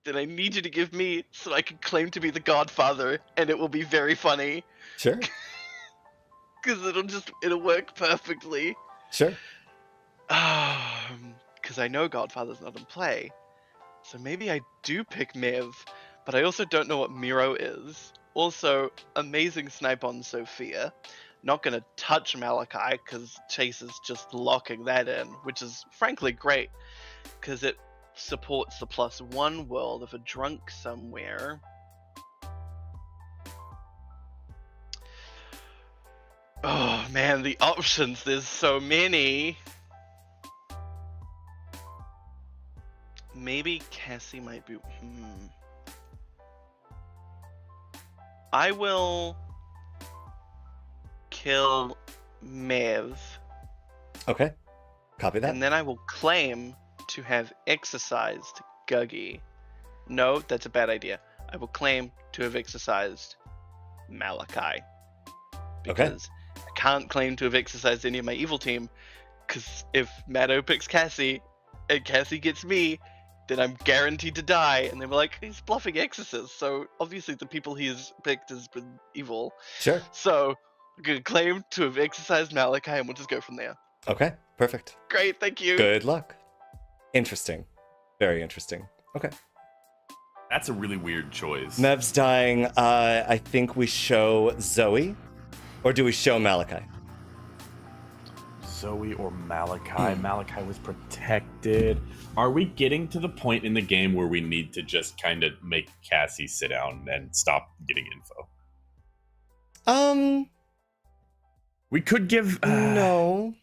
then I need you to give me so I can claim to be the Godfather, and it will be very funny. Sure. Because it'll work perfectly. Sure. Because I know Godfather's not in play, so maybe I do pick Mev, but I also don't know what Miro is. Also, amazing snipe on Sophia. Not going to touch Malachi because Chase is just locking that in, which is frankly great because it supports the +1 world of a drunk somewhere. Oh man, the options, there's so many. Maybe Cassie might be... I will kill Mev. Okay, copy that. And then I will claim to have exercised Guggy. No, that's a bad idea. I will claim to have exercised Malachi. Because okay. Can't claim to have exercised any of my evil team, because if Maddo picks Cassie and Cassie gets me, then I'm guaranteed to die. And they were like, he's bluffing exorcists, so obviously the people he's picked has been evil. Sure. So I'm gonna claim to have exercised Malachi, and we'll just go from there. Okay, perfect. Great, thank you. Good luck. Interesting, very interesting. Okay. That's a really weird choice. Mev's dying. I think we show Zoe. Or do we show Malachi? Zoe or Malachi? Malachi was protected. Are we getting to the point in the game where we need to just kind of make Cassie sit down and stop getting info? We could give... No.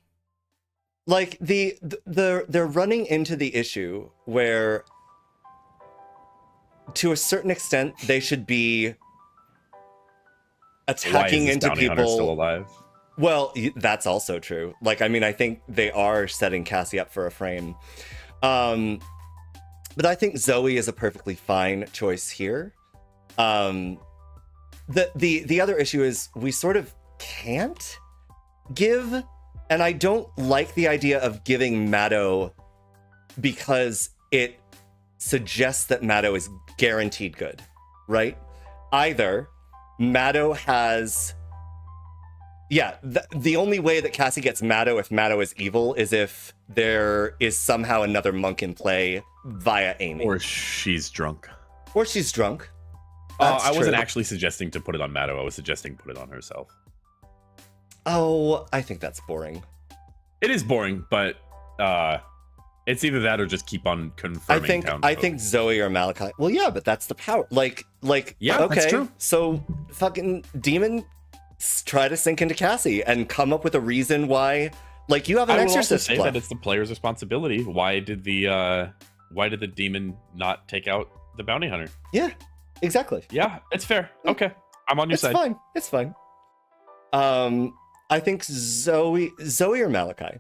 Like, they're running into the issue where, to a certain extent, they should be... attacking into people. Why is this bounty hunter still alive? Well, that's also true. Like, I mean, I think they are setting Cassie up for a frame. But I think Zoe is a perfectly fine choice here. The other issue is we sort of can't give, and I don't like the idea of giving Maddo because it suggests that Maddo is guaranteed good, right? Either Maddo has... Yeah, the only way that Cassie gets Maddo if Maddo is evil is if there is somehow another monk in play via Amy. Or she's drunk. Or she's drunk. That's I wasn't true. Actually suggesting to put it on Maddo. I was suggesting put it on herself. Oh, I think that's boring. It is boring, but it's either that or just keep on confirming. I think Zoe or Malachi. Well, yeah, but that's the power. Like yeah, okay, that's true. So fucking demon, try to sink into Cassie and come up with a reason why. Like, you have an exorcist. I will also say that it's the player's responsibility. Why did the demon not take out the bounty hunter? Yeah, exactly. Yeah, it's fair. Okay, I'm on your side. It's fine. It's fine. I think Zoe or Malachi.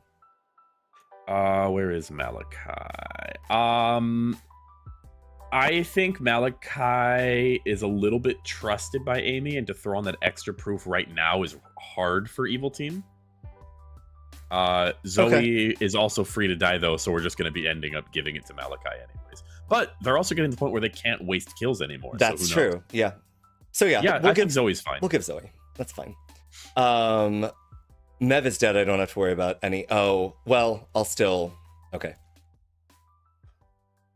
Where is Malachi? I think Malachi is a little bit trusted by Amy, and to throw on that extra proof right now is hard for evil team. Zoe is also free to die, though, so we're just going to be ending up giving it to Malachi anyways. But they're also getting to the point where they can't waste kills anymore. That's true. Yeah. So yeah, I think Zoe's fine. We'll give Zoe. That's fine. Mev is dead. I don't have to worry about any. Oh, well, I'll still... Okay.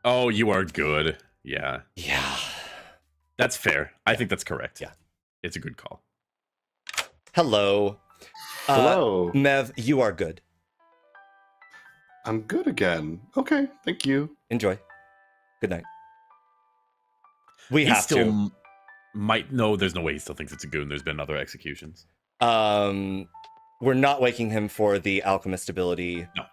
Oh, you are good. Yeah. Yeah. That's fair. I think that's correct. Yeah. It's a good call. Hello. Hello. Mev, you are good. I'm good again. Okay, thank you. Enjoy. Good night. We have to. Might no, there's no way he still thinks it's a goon. There's been other executions. We're not waking him for the alchemist ability. No.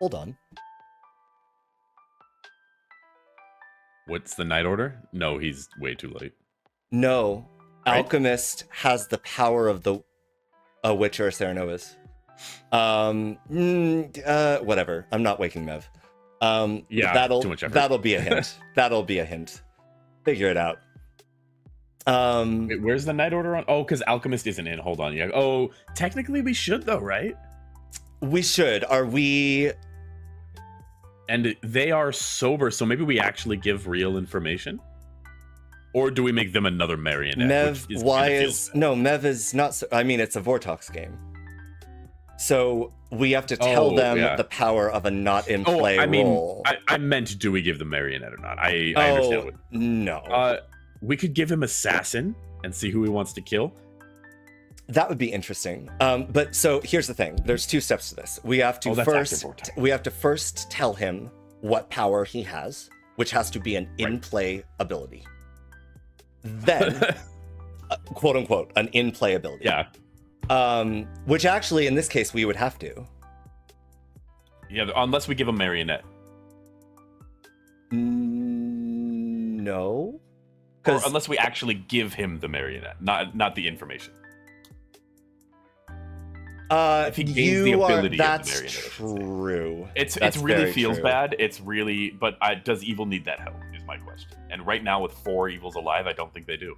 Hold on. What's the night order? No, he's way too late. No, right? Alchemist has the power of the witch or Cerenovus. Whatever. I'm not waking Mev. Yeah, that'll be a hint. Figure it out. Wait, where's the night order on? Oh, because Alchemist isn't in. Hold on. Yeah. Oh, technically we should though, right? We should. Are we? And they are sober, so maybe we actually give real information, or do we make them another marionette? Mev, is why is no? Mev is not. So, I mean, it's a Vortox game. So we have to tell them the power of a not in play role. I meant, do we give them marionette or not? I understand. What, no. We could give him assassin and see who he wants to kill. That would be interesting. But so here's the thing: there's two steps to this. We have to first tell him what power he has, which has to be an in-play ability. Then, quote unquote, an in-play ability. Yeah. Which actually, in this case, we would have to. Yeah, unless we give him marionette. No. Or unless we actually give him the marionette, not the information. If he gains the ability of the marionette. True. It really feels bad. It's really, but does evil need that help? Is my question. And right now, with four evils alive, I don't think they do.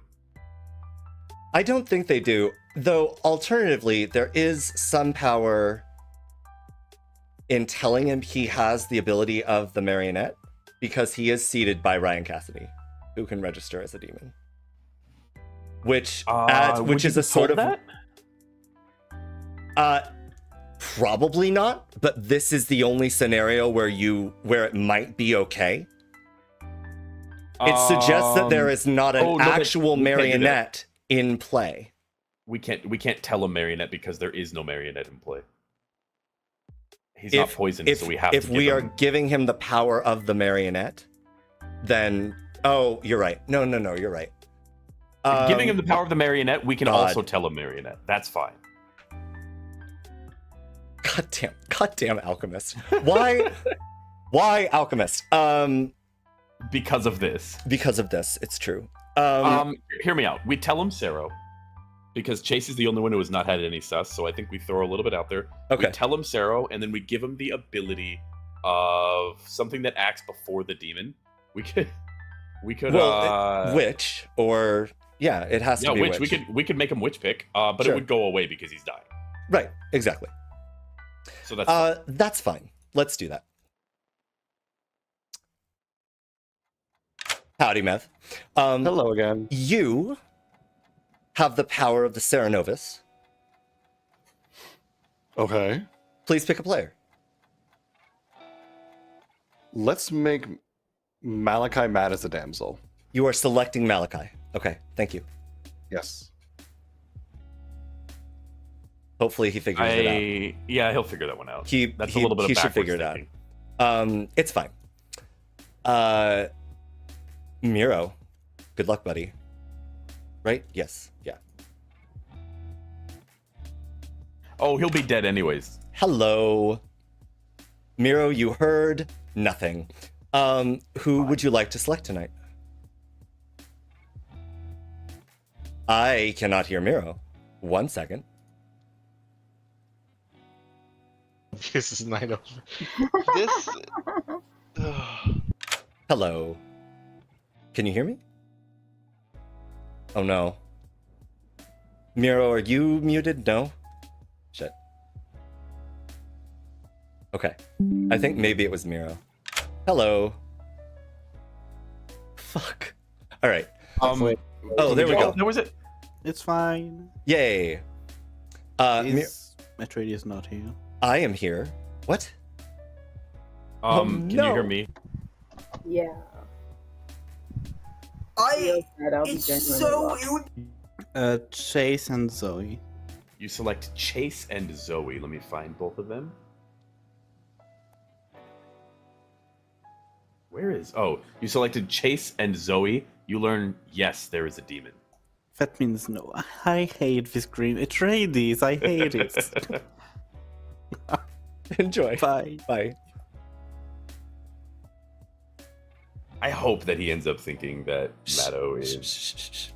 I don't think they do. Though, alternatively, there is some power in telling him he has the ability of the marionette because he is seated by Ryan Cassidy, who can register as a demon. Which adds, which is a sort of that? Probably not, but this is the only scenario where it might be okay. It suggests that there is not an actual marionette in play. We can't tell a marionette because there is no marionette in play. He's not poisoned, so we have to. If we are giving him the power of the marionette, then you're right. No, you're right. Giving him the power of the marionette, we can also tell a marionette. That's fine. Goddamn Alchemist. Why? Why Alchemist? Because of this. It's true. Hear me out. We tell him Cero, because Chase is the only one who has not had any sus, so I think we throw a little bit out there. Okay. We tell him Cero, and then we give him the ability of something that acts before the demon. We could witch, or yeah, it has to be witch. We could make him witch pick, but it would go away because he's dying. Right, exactly. So that's fine. Let's do that. Howdy, Mev. Hello again. You have the power of the Cerenovus. Okay. Please pick a player. Let's make Malachi mad as a damsel. You are selecting Malachi. Okay, thank you. Yes. Hopefully he figures it out. Yeah, he'll figure that one out. That's a little bit of backwards thinking. He should figure it out. It's fine. Miro, good luck, buddy. Right? Yes. Yeah. Oh, he'll be dead anyways. Hello. Miro, you heard nothing. Who would you like to select tonight? I cannot hear Miro. One second. This is night over. Hello. Can you hear me? Oh no. Miro, are you muted? No? Shit. Okay. I think maybe it was Miro. Hello. Fuck. Alright. Oh, there we go. There was it. It's fine. Yay. Atreides not here. I am here. What? Can you hear me? Yeah. It's so Chase and Zoe. You select Chase and Zoe. Let me find both of them. Where is... Oh, you selected Chase and Zoe. You learn, yes, there is a demon. That means no. I hate this green Atreides. I hate it. Enjoy. Bye. Bye. I hope that he ends up thinking that Maddo is...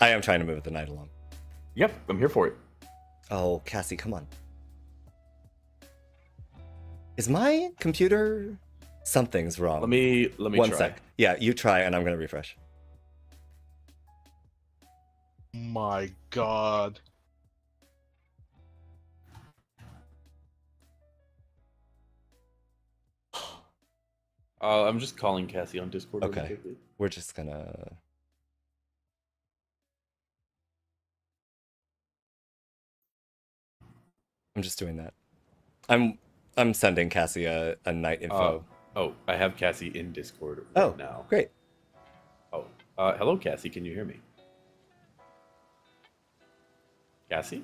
I am trying to move the night along. Yep, I'm here for it. Oh, Cassie, come on. Is my computer... Something's wrong. Let me try. One sec. Yeah, you try, and I'm going to refresh. My God. I'm just calling Cassie on Discord. Okay, we're just gonna... I'm just doing that. I'm sending Cassie a night info. Oh, I have Cassie in Discord right now. Great. Oh, hello, Cassie. Can you hear me? Cassie?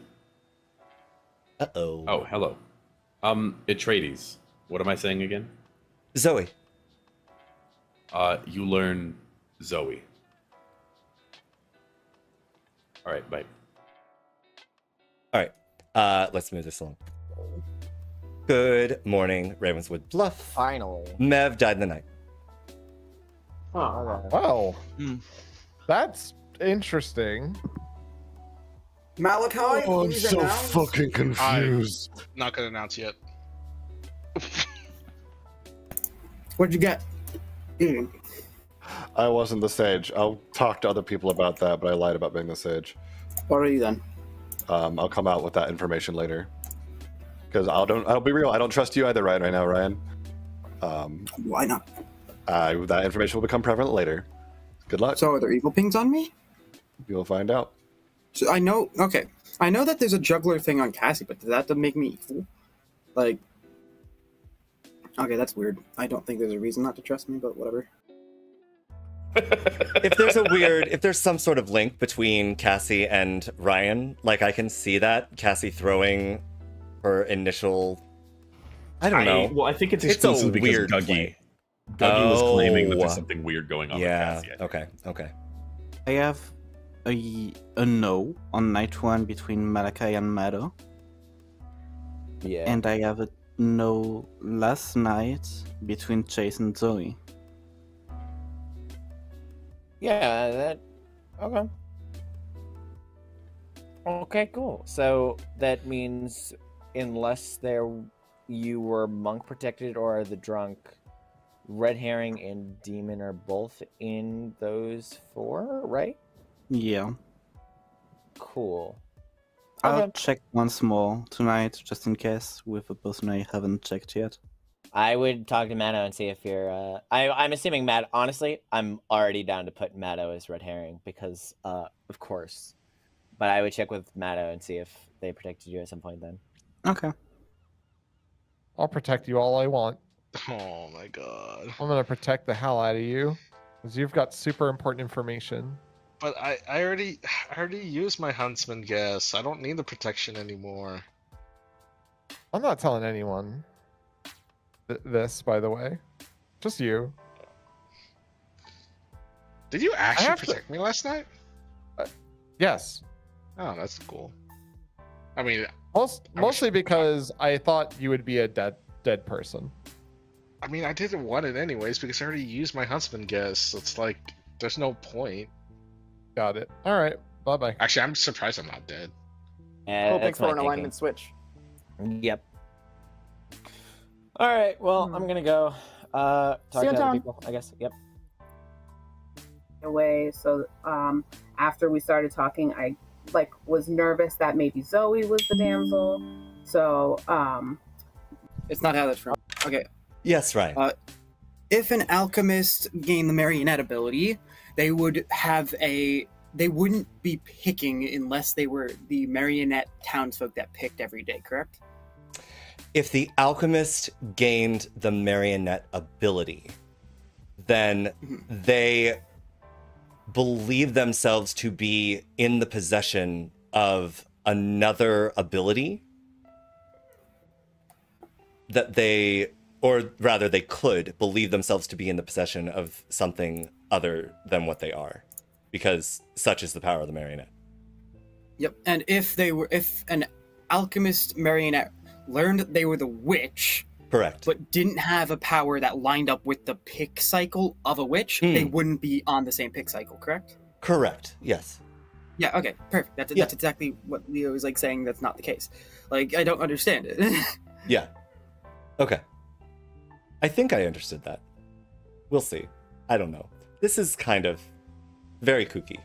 Uh-oh. Oh, hello. Atreides. What am I saying again? Zoe. You learn Zoe. All right, bye. All right, let's move this along. Good morning, Ravenswood Bluff. Finally. Mev died in the night. Oh, wow. Mm. That's interesting. Malachi, oh, I'm so fucking confused. I'm not gonna announce yet. What'd you get? Mm. I wasn't the sage. I'll talk to other people about that, but I lied about being the sage. What are you then? I'll come out with that information later. Because I'll be real. I don't trust you either, Ryan. Right now, Ryan. Why not? That information will become prevalent later. Good luck. So are there evil pings on me? You'll find out. So I know. Okay, I know that there's a juggler thing on Cassie, but does that make me evil? Like. Okay, that's weird. I don't think there's a reason not to trust me, but whatever. If there's some sort of link between Cassie and Ryan, like I can see that Cassie throwing her initial, I don't know. Well, I think it's exclusively because Guggy was claiming that there's something weird going on with Cassie. Yeah. Okay. Okay. I have a no on night one between Malachi and Maddo. Yeah. And I have a no last night between Chase and Zoe. Yeah, that... Okay. Okay, cool. So that means unless you were monk protected or the drunk, red herring and demon are both in those four, right? Yeah. Cool. I'll check once more tonight, just in case, with a person I haven't checked yet. I would talk to Maddo and see if you're... I'm assuming Maddo... Honestly, I'm already down to put Maddo as red herring, because, of course. But I would check with Maddo and see if they protected you at some point then. Okay. I'll protect you all I want. Oh, my God. I'm going to protect the hell out of you, because you've got super important information. But I already used my Huntsman guess. I don't need the protection anymore. I'm not telling anyone this, by the way. Just you. Did you actually protect me last night? Yes. Oh, that's cool. I mean... mostly because I thought you would be a dead person. I mean, I didn't want it anyways, because I already used my Huntsman guess. So it's like, there's no point. Got it. All right. Bye bye. Actually, I'm surprised I'm not dead. Hoping for an alignment switch. Yep. All right. Well, I'm gonna go talk to other people, I guess. Yep. Away. So after we started talking, I was nervous that maybe Zoe was the damsel. So it's not how that's from. Okay. Yes, right. If an alchemist gained the marionette ability, they would have a... They wouldn't be picking unless they were the marionette townsfolk that picked every day, correct? If the alchemist gained the marionette ability, then they believe themselves to be in the possession of another ability that they, or rather they could believe themselves to be in the possession of something other than what they are, because such is the power of the marionette. Yep. And if they were, if an alchemist marionette learned that they were the witch, correct, but didn't have a power that lined up with the pick cycle of a witch, they wouldn't be on the same pick cycle, correct? Correct, yes. Yeah, okay, perfect. That's, that's exactly what Leo is like saying. That's not the case. Like, I don't understand it. Yeah. Okay. I think I understood that. We'll see. I don't know. This is kind of very kooky.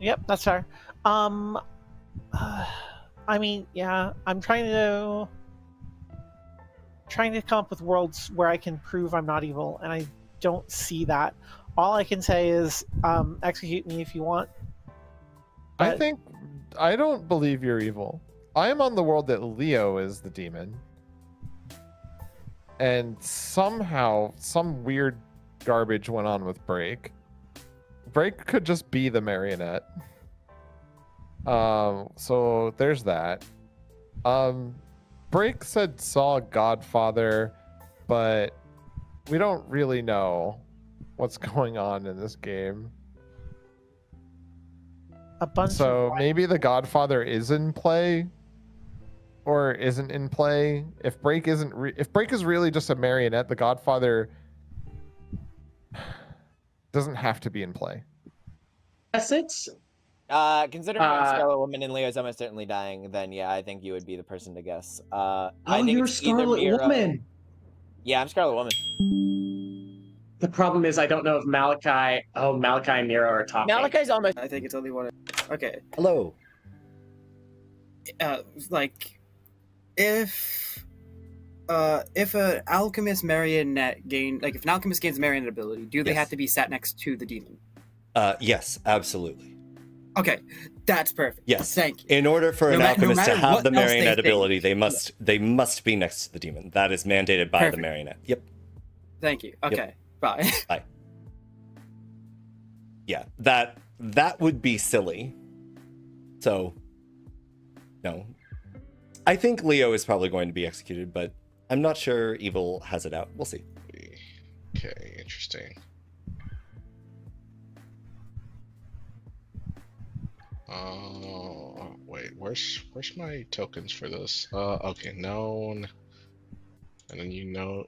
Yep, that's fair. I mean, yeah, I'm trying to come up with worlds where I can prove I'm not evil, and I don't see that. All I can say is, execute me if you want. But... I don't believe you're evil. I am on the world that Leo is the demon. And somehow, some weird garbage went on with Break. Break could just be the marionette. So there's that. Break said saw Godfather, but we don't really know what's going on in this game. A bunch. So maybe the Godfather is in play, or isn't in play. If Break isn't, if Break is really just a marionette, the Godfather doesn't have to be in play. Yes, it's. Considering Scarlet Woman and Leo's almost certainly dying, then yeah, I think you would be the person to guess. I think you're Scarlet Woman. Yeah, I'm Scarlet Woman. The problem is I don't know if Malachi. Oh, Malachi and Miro are talking. Malachi's almost. I think it's only one. Okay. Hello. Like, if an alchemist marionette gained, like, if an alchemist gains marionette ability, do they have to be sat next to the demon? Yes, absolutely. Okay, that's perfect. Yes, thank you. In order for an alchemist to have the marionette ability, they must be next to the demon. That is mandated by the marionette. Yep. Thank you. Okay. Yep. Bye. Bye. Yeah, that would be silly. So, no, I think Leo is probably going to be executed, but I'm not sure evil has it out. We'll see. Okay, interesting. Oh, wait, where's my tokens for this? Okay, known, and then you know,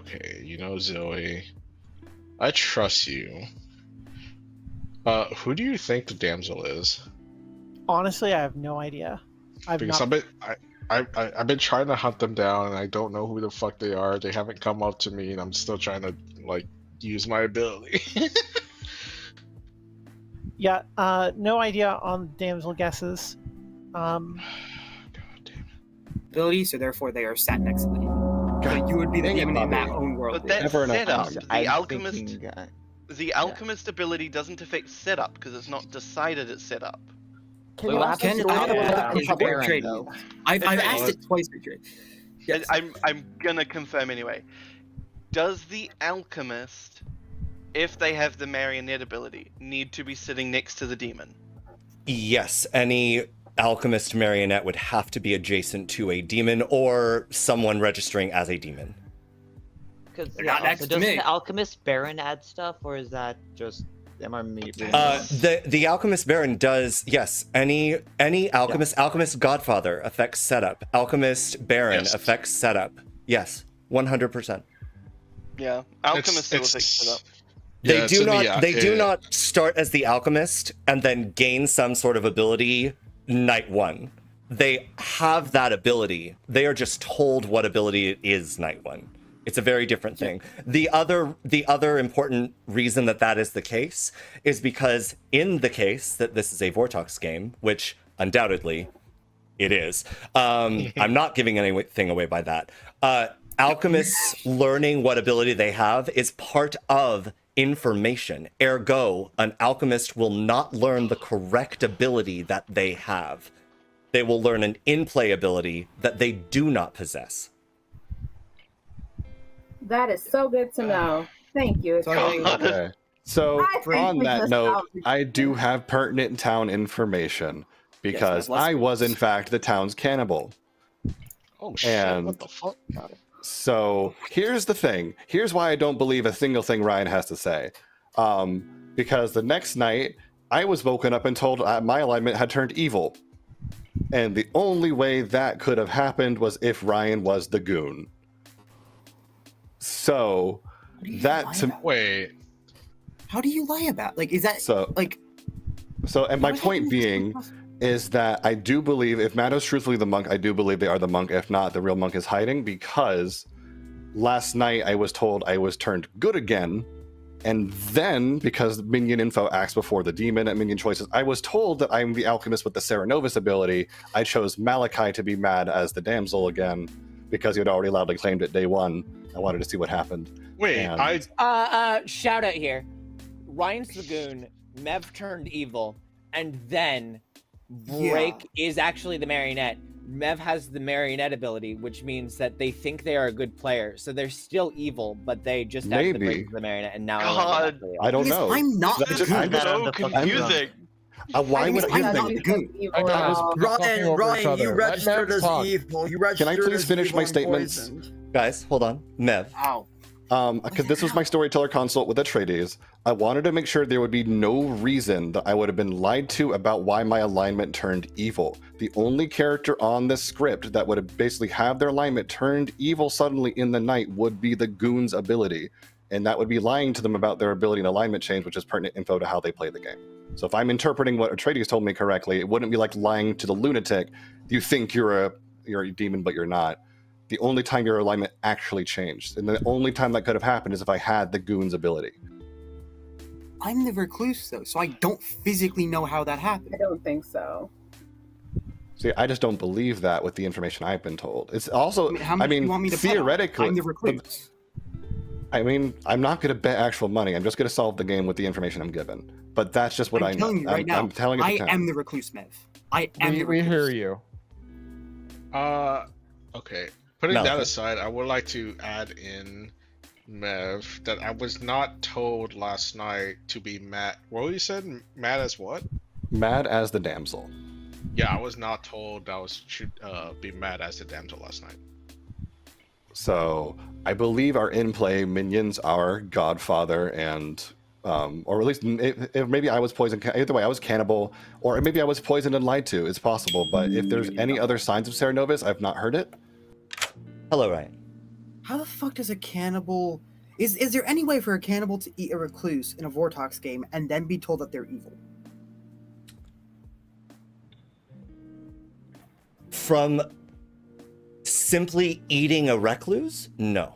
okay, you know Zoe. I trust you. Who do you think the damsel is? Honestly, I have no idea. I've been trying to hunt them down, and I don't know who the fuck they are. They haven't come up to me, and I'm still trying to, like, use my ability. Yeah, no idea on damsel guesses. God damn it. Ability, so therefore they are sat next to the demon. So you would be the demon in that own world. But that's setup. The alchemist ability doesn't affect setup because it's not decided it's setup. I've asked it twice. Yes. I'm gonna confirm anyway. Does the alchemist, if they have the marionette ability, need to be sitting next to the demon? Yes, any alchemist marionette would have to be adjacent to a demon or someone registering as a demon. Because the alchemist baron add stuff, or is that just the alchemist baron does? Yes, any alchemist, alchemist godfather affects setup, alchemist baron affects setup. Yes, 100%. Yeah, alchemist still affects setup. They do not start as the alchemist and then gain some sort of ability night one. They have that ability. They are just told what ability it is night one. It's a very different thing. The other important reason that that is the case is because in the case that this is a Vortox game, which undoubtedly it is, I'm not giving anything away by that. Alchemists learning what ability they have is part of information. Ergo, an alchemist will not learn the correct ability that they have. They will learn an in-play ability that they do not possess. That is so good to know. Thank you. Okay. So on that note, I do have pertinent town information because I was in fact the town's cannibal. Oh shit, and what the fuck? So here's the thing. Here's why I don't believe a single thing Ryan has to say. Because the next night I was woken up and told my alignment had turned evil. And the only way that could have happened was if Ryan was the goon. So that wait, how do you lie about like is that so like so and my point being is that I do believe if Maddo's truthfully the monk, I do believe they are the monk. If not, the real monk is hiding because last night I was told I was turned good again. And then, because minion info acts before the demon at minion choices, I was told that I'm the alchemist with the Cerenovus ability. I chose Malachi to be mad as the damsel again, because he had already loudly claimed it day one. I wanted to see what happened. Wait, and... shout out here. Ryan's the goon, Mev turned evil, and then Break is actually the marionette. Mev has the marionette ability, which means that they think they are a good player, so they're still evil, but they just have to break the marionette. And now, God, I don't know. I'm not. So confusing. Why would I not be good? Ryan, you registered as evil. Can I please finish my statements, guys? Hold on, Mev. Because this was my storyteller consult with Atreides. I wanted to make sure there would be no reason that I would have been lied to about why my alignment turned evil. The only character on the script that would have basically have their alignment turned evil suddenly in the night would be the goon's ability. And that would be lying to them about their ability and alignment change, which is pertinent info to how they play the game. So if I'm interpreting what Atreides told me correctly, it wouldn't be like lying to the lunatic. You think you're a demon, but you're not. The only time your alignment actually changed, and the only time that could have happened is if I had the goon's ability. I'm the recluse, though, so I don't physically know how that happened. I don't think so. See, I just don't believe that with the information I've been told. It's also, I mean theoretically, I'm the recluse. I mean, I'm not going to bet actual money. I'm just going to solve the game with the information I'm given. But that's just what I know. You right now, I'm telling you right now. I am the recluse, Mev. I am. We hear you. Okay. Putting that aside, I would like to add in, Mev, that I was not told last night to be mad. What you said? Mad as what? Mad as the damsel. Yeah, I was not told I was be mad as the damsel last night. So I believe our in-play minions are Godfather and, or at least if maybe I was poisoned. Either way, I was cannibal, or maybe I was poisoned and lied to. It's possible. But if there's any other signs of Cerenovus, I've not heard it. Hello, Ryan. How the fuck does a cannibal... Is there any way for a cannibal to eat a recluse in a Vortox game and then be told that they're evil? From simply eating a recluse? No.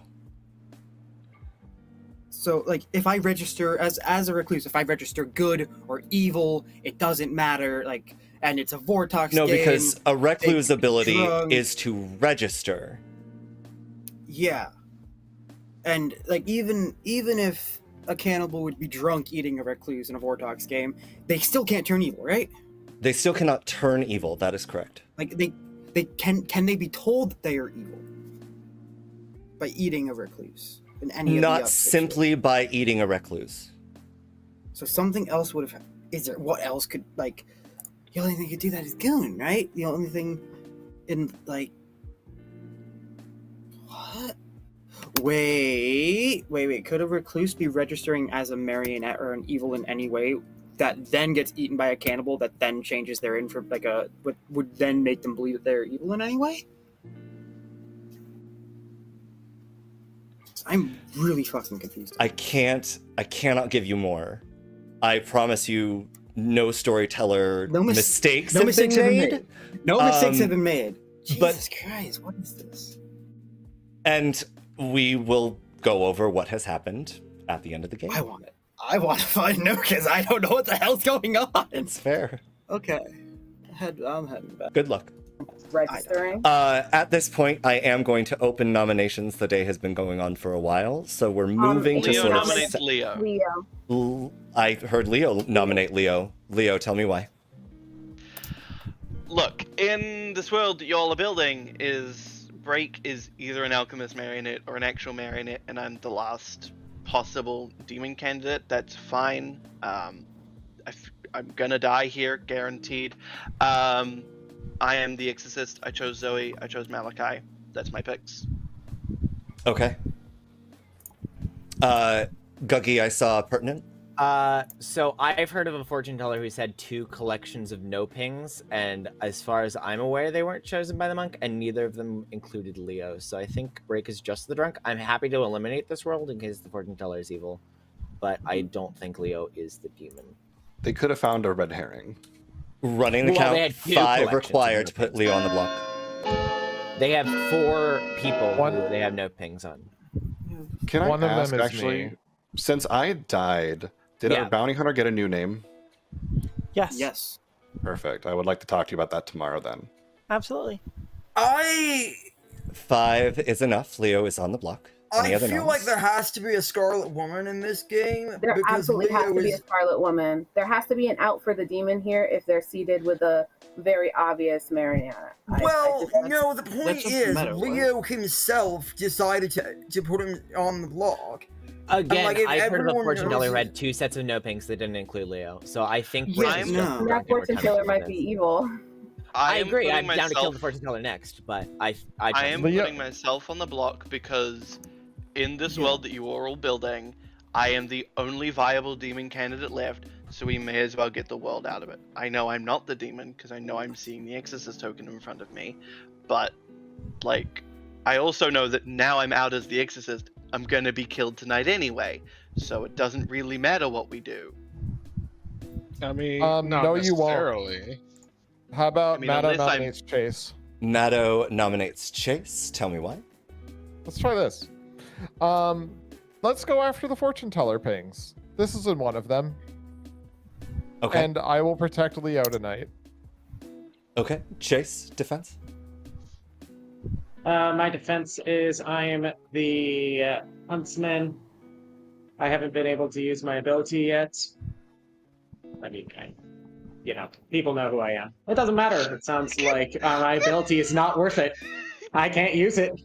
So, like, if I register as a recluse, if I register good or evil, it doesn't matter, like, and it's a Vortox game... No, because a recluse ability is to register... Yeah, and like even if a cannibal would be drunk eating a recluse in a Vortox game, they still can't turn evil, right? They still cannot turn evil. That is correct. Like can they be told that they are evil by eating a recluse? In any not simply by eating a recluse. So something else would have. Is there what else could like? The only thing that could do that is Goon, right? The only thing in like. What? Wait. Could a recluse be registering as a marionette or an evil in any way that then gets eaten by a cannibal that then changes their info, like a what would then make them believe that they're evil in any way? I'm really fucking confused. I cannot give you more. I promise you no storyteller mistakes. No mistakes have been made. No mistakes have been made. Jesus Christ, what is this? And we will go over what has happened at the end of the game. I want it. I want to find out because I don't know what the hell's going on. It's fair. Okay. I'm heading back. Good luck. Registering. At this point, I am going to open nominations. The day has been going on for a while, so we're moving to Leo sort of... Leo nominates Leo. I heard Leo nominate Leo. Leo, tell me why. Look, in this world you're building is Break is either an Alchemist Marionette or an actual Marionette, and I'm the last possible demon candidate. That's fine. I'm gonna die here, guaranteed. I am the Exorcist. I chose Zoe. I chose Malachi. That's my picks. Okay. Guggy, I saw pertinent. So I've heard of a fortune teller who's had two collections of no pings, and as far as I'm aware, they weren't chosen by the monk, and neither of them included Leo. So I think Break is just the drunk. I'm happy to eliminate this world in case the fortune teller is evil, but I don't think Leo is the demon. They could have found a red herring. Running the count, 5 required to put Leo on the block. They have 4 people who they have no pings on. Can I ask, actually, since I died, did our bounty hunter get a new name? Yes. Yes. Perfect. I would like to talk to you about that tomorrow then. Absolutely. 5 is enough. Leo is on the block. I feel like there has to be a Scarlet Woman in this game. There absolutely has to be a Scarlet Woman. There has to be an out for the demon here if they're seated with a very obvious Mariana. Well, no, the point is Leo himself decided to put him on the block. Again, like, I've heard of a fortune teller read 2 sets of no pings that didn't include Leo. So I think that fortune teller might be evil. I agree. I'm down to kill the fortune teller next, but I am putting myself on the block because in this world that you are all building, I am the only viable demon candidate left, so we may as well get the world out of it. I know I'm not the demon, because I know I'm seeing the Exorcist token in front of me, but, like, I also know that now I'm out as the Exorcist, I'm gonna be killed tonight anyway, so it doesn't really matter what we do. I mean, not necessarily. You won't. How about Maddo nominates Chase? Maddo nominates Chase, tell me why. Let's try this. Let's go after the fortune teller pings. This isn't one of them. Okay. And I will protect Leo tonight. Okay. Chase, defense? My defense is I am the Huntsman. I haven't been able to use my ability yet. I mean, you know, people know who I am. It doesn't matter. It sounds like my ability is not worth it. I can't use it.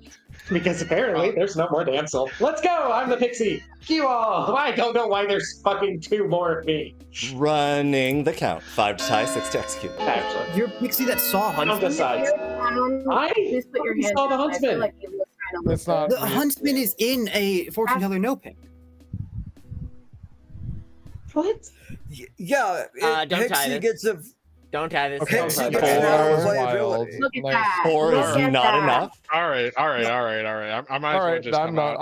Because apparently there's no more Damsel. Let's go! I'm the Pixie! You all! I don't know why there's fucking 2 more of me. Running the count. 5 to tie, 6 to execute. Actually. You're Pixie that saw Huntsman? I saw the Huntsman! Like the Huntsman is in a fortune teller no pick. What? Yeah, Pixie gets a... Don't tie this. Okay, four is not enough. All right. I'm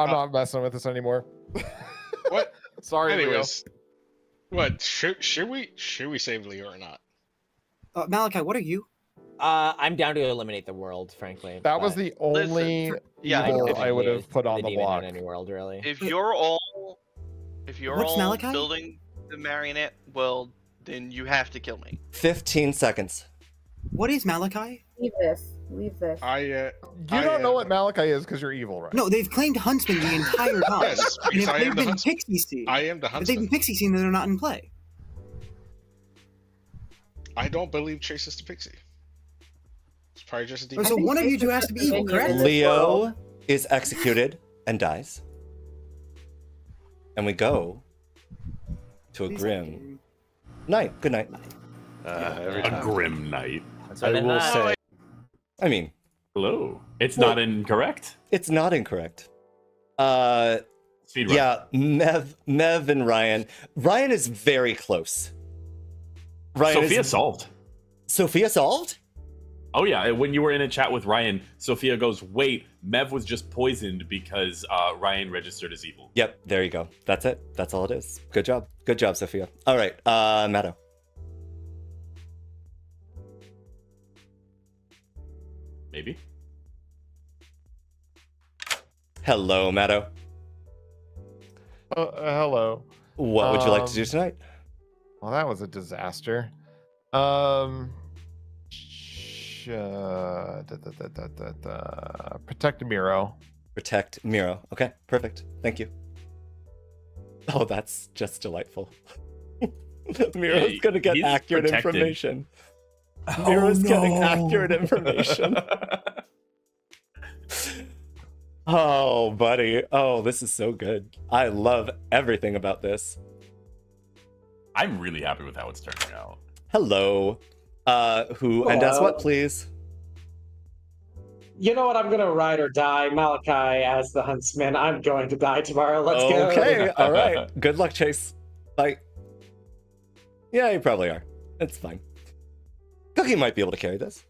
not messing with this anymore. What? Sorry. Anyways, Leo. What? Should we save Leo or not? Malachi, what are you? I'm down to eliminate the world, frankly. That was the only evil I would have put on the block. In any world, really. If you're all building the marionette world, then you have to kill me. 15 seconds. What is Malachi? Leave this. You don't know what Malachi is because you're evil, right? No, they've claimed Huntsman the entire time. Yes, they've been Pixie seen. I am the Huntsman. But they've been Pixie seen that they're not in play. I don't believe Chase is the Pixie. It's probably just a demon. So one of you two has to be evil, correct? Leo is executed and dies. And we go to a grim... night. Good night. A grim night. I will say. I mean, hello. It's not incorrect. It's not incorrect. Yeah, Mev and Ryan. Ryan is very close. Sophia solved. Sophia solved? Oh yeah. When you were in a chat with Ryan, Sophia goes, "Wait, Mev was just poisoned because Ryan registered as evil." Yep, there you go. That's it. That's all it is. Good job. Good job, Sophia. All right, Maddo. Maybe. Hello, Maddo. Hello. What would you like to do tonight? Well, that was a disaster. Protect Miro. Protect Miro. Okay, perfect. Thank you. Oh, that's just delightful. Miro's gonna get accurate information. Miro's getting accurate information. Oh, buddy. Oh, this is so good. I love everything about this. I'm really happy with how it's turning out. Hello. Who and does what, please? You know what? I'm going to ride or die. Malachi as the Huntsman. I'm going to die tomorrow. Let's go. Okay. All right. Good luck, Chase. Bye. Yeah, you probably are. It's fine. Guggy might be able to carry this.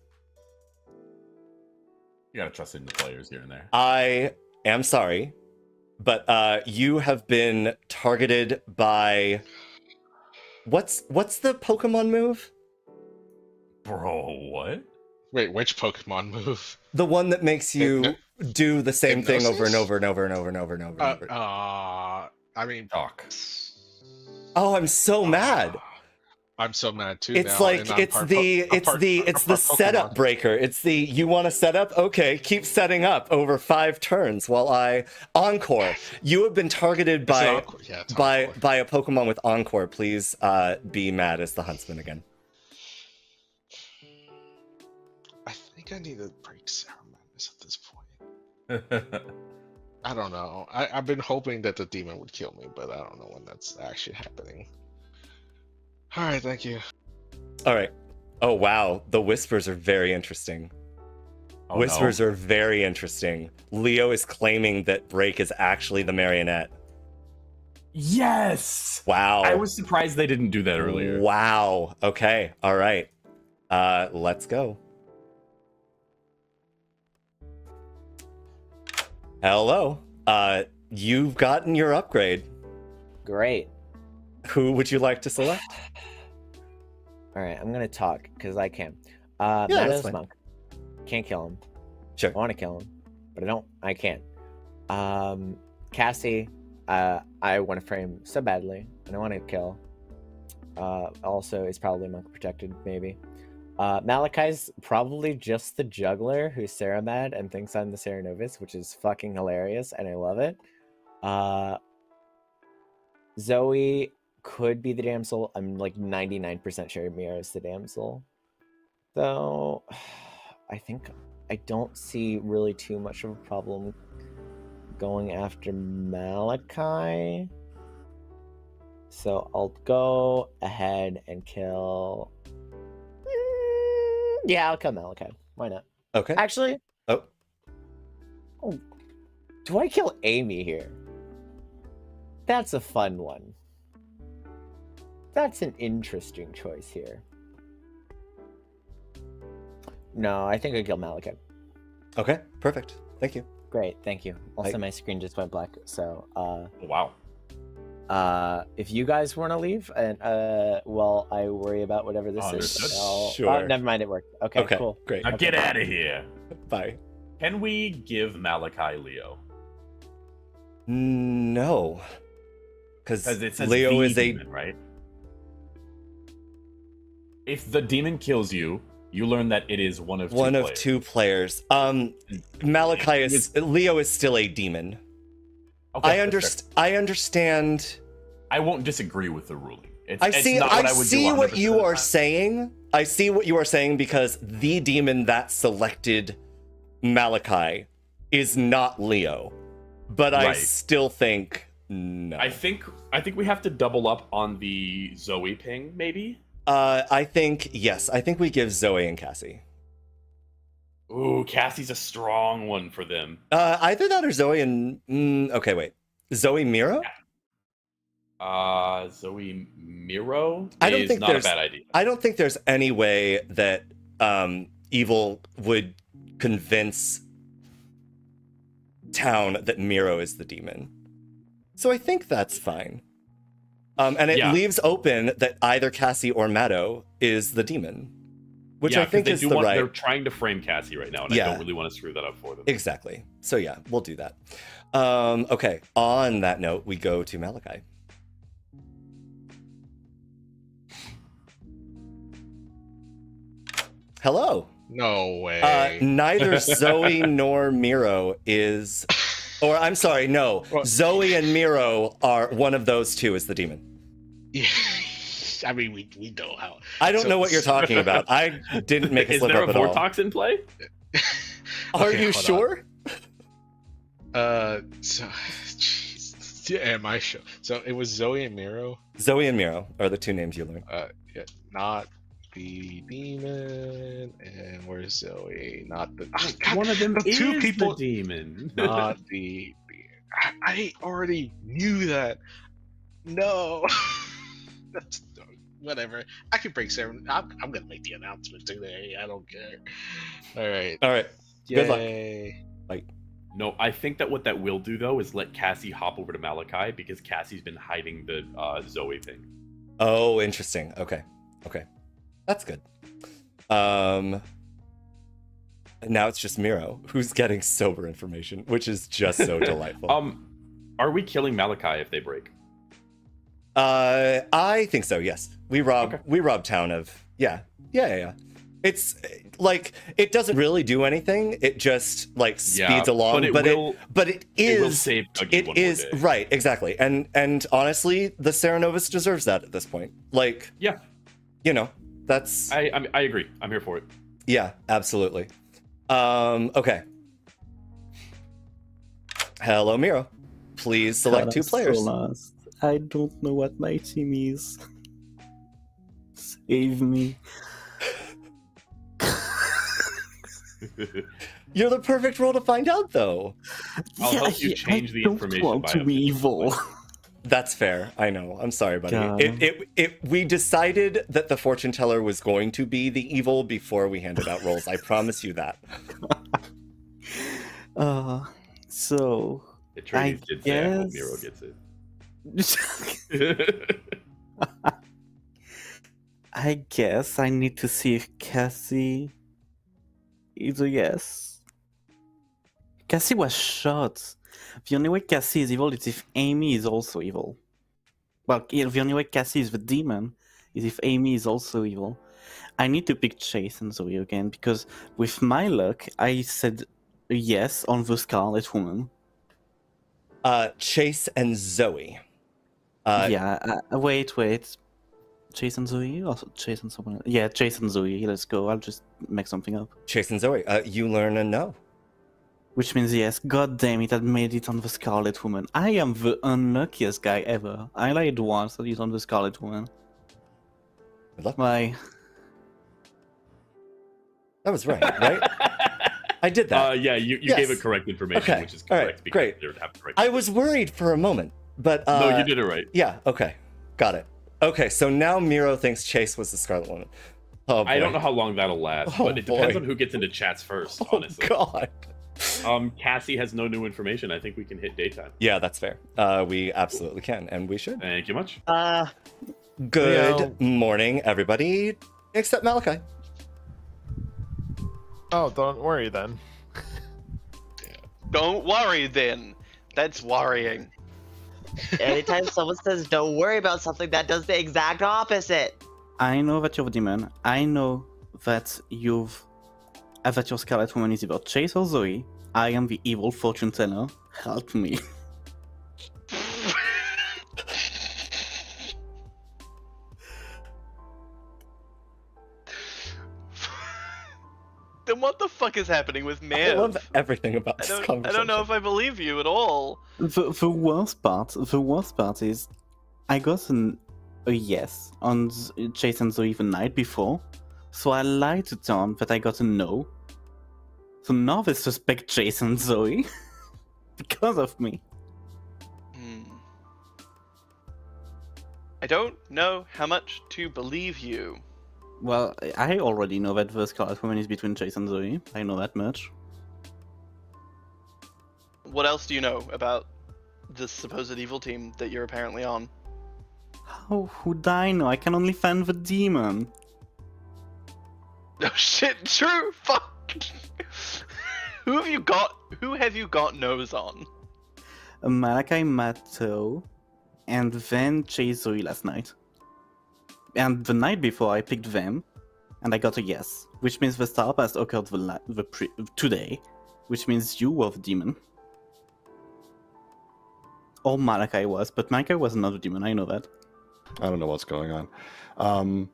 You gotta trust in the players here and there. I am sorry, but you have been targeted by what's the Pokemon move? Bro, what? Wait, which Pokemon move? The one that makes you do the same thing over and over and over and over and over and over. I mean, Doc. Oh, I'm so mad. I'm so mad too. It's now, like it's the setup breaker. It's the you want to set up? Okay, keep setting up over 5 turns while I encore. You have been targeted by a Pokemon with encore. Please be mad as the Huntsman again. I think I need to break Cerenovus at this point. I don't know. I've been hoping that the demon would kill me, but I don't know when that's actually happening. All right, thank you. All right. Oh, wow. The whispers are very interesting. Oh, whispers are very interesting. Leo is claiming that Break is actually the Marionette. Yes. Wow. I was surprised they didn't do that earlier. Wow. Okay. All right. Let's go. Hello. You've gotten your upgrade. Great. Who would you like to select? All right, I'm gonna talk because I can. Yeah, that's fine. Monk. Can't kill him. Sure. I want to kill him, but I don't. I can't. Cassie, I want to frame so badly, and I want to kill. Also, is probably Monk protected, maybe. Malachi's probably just the juggler who's Ceramad and thinks I'm the Cerenovus, which is fucking hilarious, and I love it. Zoe could be the damsel. I'm like 99% sure Miro is the damsel. Though, I think I don't see really too much of a problem going after Malachi. So I'll go ahead and kill... Yeah, I'll kill Malachi. Why not? Okay. Actually... Oh. Do I kill Amy here? That's a fun one. That's an interesting choice here. No, I think I killed Malachi. Okay, perfect. Thank you. Great, thank you. Also, my screen just went black, so... wow. If you guys want to leave, and while I worry about whatever this is... Sure. Oh, never mind, it worked. Okay, cool. Great. Now get out of here. Bye. Can we give Malachi Leo? No. Because Leo is a demon, right? If the demon kills you, you learn that it is one of two players. Malachi is Leo is still a demon. Okay, I understand. I won't disagree with the ruling. I see what you are saying. I see what you are saying because the demon that selected Malachi is not Leo, but right. I still think. No. I think we have to double up on the Zoe ping, maybe? I think we give Zoe and Cassie. Ooh, Cassie's a strong one for them. Either that or Zoe and... okay, wait. Zoe Miro? Yeah. Zoe Miro is not a bad idea. I don't think there's any way that Evil would convince Town that Miro is the demon. So I think that's fine. And it leaves open that either Cassie or Maddo is the demon, which I think is the right. They're trying to frame Cassie right now, and I don't really want to screw that up for them. Exactly. So yeah, we'll do that. Okay, on that note, we go to Malachi. Hello. No way. Neither Zoe nor Miro is... Or, I'm sorry, no. Zoe and Miro are one of those two is the demon. Yeah. I mean, we know how. I don't know what you're talking about. I didn't make a slip up at all. Is there a Vortox in play? Are you sure? So it was Zoe and Miro. Zoe and Miro are the two names you learned. Yeah, not the demon, and where's Zoe? Not the. Oh, God, one of them the is two people, the demon. Not the. I already knew that. No. That's whatever. I can break Cerenovus. I'm gonna make the announcement today. I don't care. All right. All right. Yay. Good luck. Like. No, I think that what that will do, though, is let Cassie hop over to Malachi, because Cassie's been hiding the Zoe thing. Oh, interesting. Okay. Okay. That's good. Now it's just Miro, who's getting sober information, which is just so delightful. Are we killing Malachi if they break? I think so, yes. We rob town of... Yeah. It's like, it doesn't really do anything. It just like speeds along, but it will save Guggy one more day. Right, exactly. And honestly, the Cerenovus deserves that at this point. Like, yeah, you know, that's, I agree. I'm here for it. Yeah, absolutely. Okay. Hello, Miro. Please select two players. So lost. I don't know what my team is. Save me. You're the perfect role to find out, though. I'll help you change the information. I don't want to be evil. That's fair. I know. I'm sorry, buddy. Yeah. We decided that the fortune teller was going to be the evil before we handed out roles. I promise you that. So Atreides did say, I hope Miro gets it. I guess I need to see if Cassie. Either yes. Cassie was shot. The only way Cassie is evil is if Amy is also evil. Well, the only way Cassie is the demon is if Amy is also evil. I need to pick Chase and Zoe again, because with my luck, I said yes on the Scarlet Woman. Chase and Zoe. Wait. Chase and Zoe, also Chase and someone else. Yeah, Chase and Zoe. Let's go. I'll just make something up. Chase and Zoe. You learn and know, which means yes. God damn it! I made it on the Scarlet Woman. I am the unluckiest guy ever. I lied once. That is on the Scarlet Woman. Good luck. Bye. That was right, right? I did that. Yeah, you gave it correct information, okay. Which is correct. Right. Great. I was worried for a moment, but no, you did it right. Yeah. Okay. Got it. Okay, so now Miro thinks Chase was the Scarlet Woman. Oh, I don't know how long that'll last, but it depends on who gets into chats first, honestly. Oh, God. Cassie has no new information. I think we can hit daytime. Yeah, that's fair. We absolutely can, and we should. Thank you much. Good morning, everybody, except Malachi. Oh, don't worry, then. Don't worry, then. That's worrying. Anytime someone says don't worry about something, that does the exact opposite. I know that you're a demon. I know that your Scarlet Woman is evil. Chase or Zoe, I am the evil fortune teller. Help me. Then what the fuck is happening with Mev? I love everything about this conversation. I don't know if I believe you at all. The worst part is I got a yes on Chase and Zoe the night before, so I lied to Tom that I got a no. So now they suspect Chase and Zoe because of me. I don't know how much to believe you. Well, I already know that the Scarlet Woman is between Chase and Zoe. I know that much. What else do you know about this supposed evil team that you're apparently on? How would I know? I can only find the demon. Oh shit, true! Fuck! Who have you got nose on? Malachi, Maddo, and then Chase, Zoe last night. And the night before, I picked them, and I got a yes, which means the star past occurred today, which means you were the demon. Or Malachi was, but Malachi was another demon, I know that. I don't know what's going on.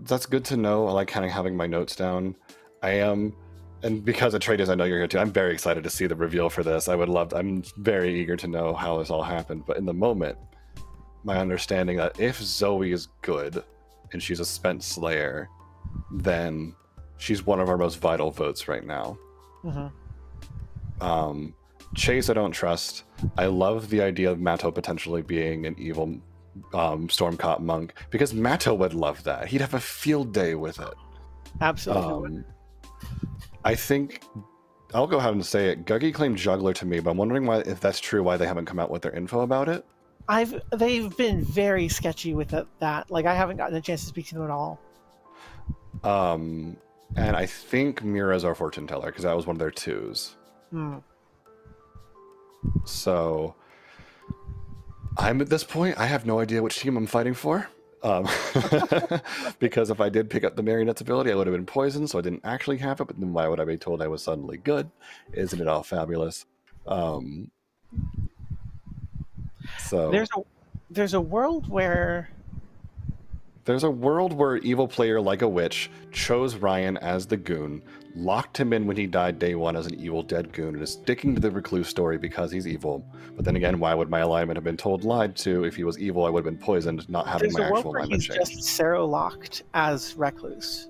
That's good to know. I like kind of having my notes down. I am and because Atreides, I know you're here too, I'm very excited to see the reveal for this. I would love to, I'm very eager to know how this all happened. But in the moment, my understanding that if Zoe is good and she's a spent slayer, then she's one of our most vital votes right now. Mm-hmm. Chase, I don't trust. I love the idea of Maddo potentially being an evil Stormcot monk, because Maddo would love that. He'd have a field day with it. Absolutely. I think I'll go ahead and say it. Guggy claimed juggler to me, but I'm wondering why, if that's true, why they haven't come out with their info about it. They've been very sketchy with that. Like, I haven't gotten a chance to speak to them at all. And I think Mira's our fortune teller, because that was one of their twos. Hmm. So I'm at this point, I have no idea which team I'm fighting for. Because if I did pick up the Marionette's ability, I would have been poisoned, so I didn't actually have it, but then why would I be told I was suddenly good? Isn't it all fabulous? So there's a world where an evil player like a witch chose Ryan as the goon, locked him in when he died day one as an evil dead goon, and is sticking to the recluse story because he's evil. But then again, why would my alignment have been lied to? If he was evil, I would have been poisoned, not having my actual alignment changed. There's a world where he's just Sero-locked as recluse.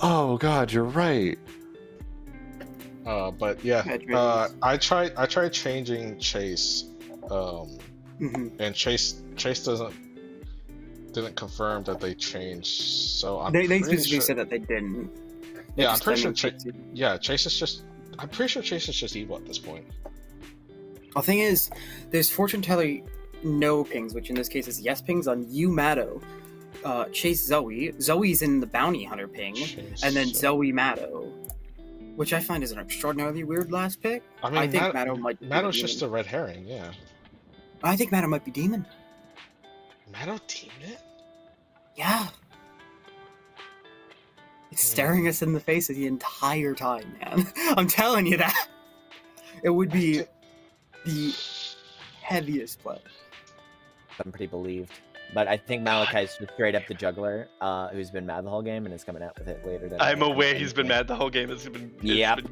Oh god, you're right. But yeah, I tried changing Chase, and Chase didn't confirm that they changed, so they specifically said that they didn't. Yeah, I'm pretty sure Chase is just evil at this point. The thing is, there's fortune teller no pings, which in this case is yes pings on you, Maddo, Chase, Zoe's in the bounty hunter ping, Chase, and then Zoe, Maddo, which I find is an extraordinarily weird last pick. I mean, I think Maddo might be Maddo's just a red herring, yeah. I think Maddo might be demon. Maddo teamed it? Yeah. It's staring us in the face the entire time, man. I'm telling you that. It would be the heaviest play. I'm pretty believed. But I think Malachi's just straight up the juggler, who's been mad the whole game and is coming out with it later. I'm aware he's been mad the whole game. It's been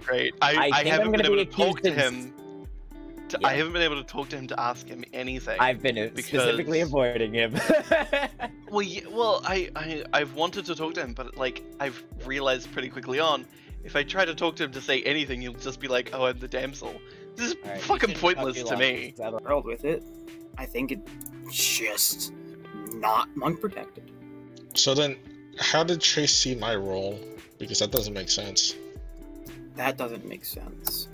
great. I haven't been able to talk to him. I haven't been able to talk to him to ask him anything. I've been specifically avoiding him. Well, yeah, well, I've wanted to talk to him, but like I've realized pretty quickly on, if I try to talk to him to say anything, he'll just be like, "Oh, I'm the damsel." This is fucking pointless to me. World with it, I think it's just not monk protected. So then, how did Trace see my role? Because that doesn't make sense. That doesn't make sense.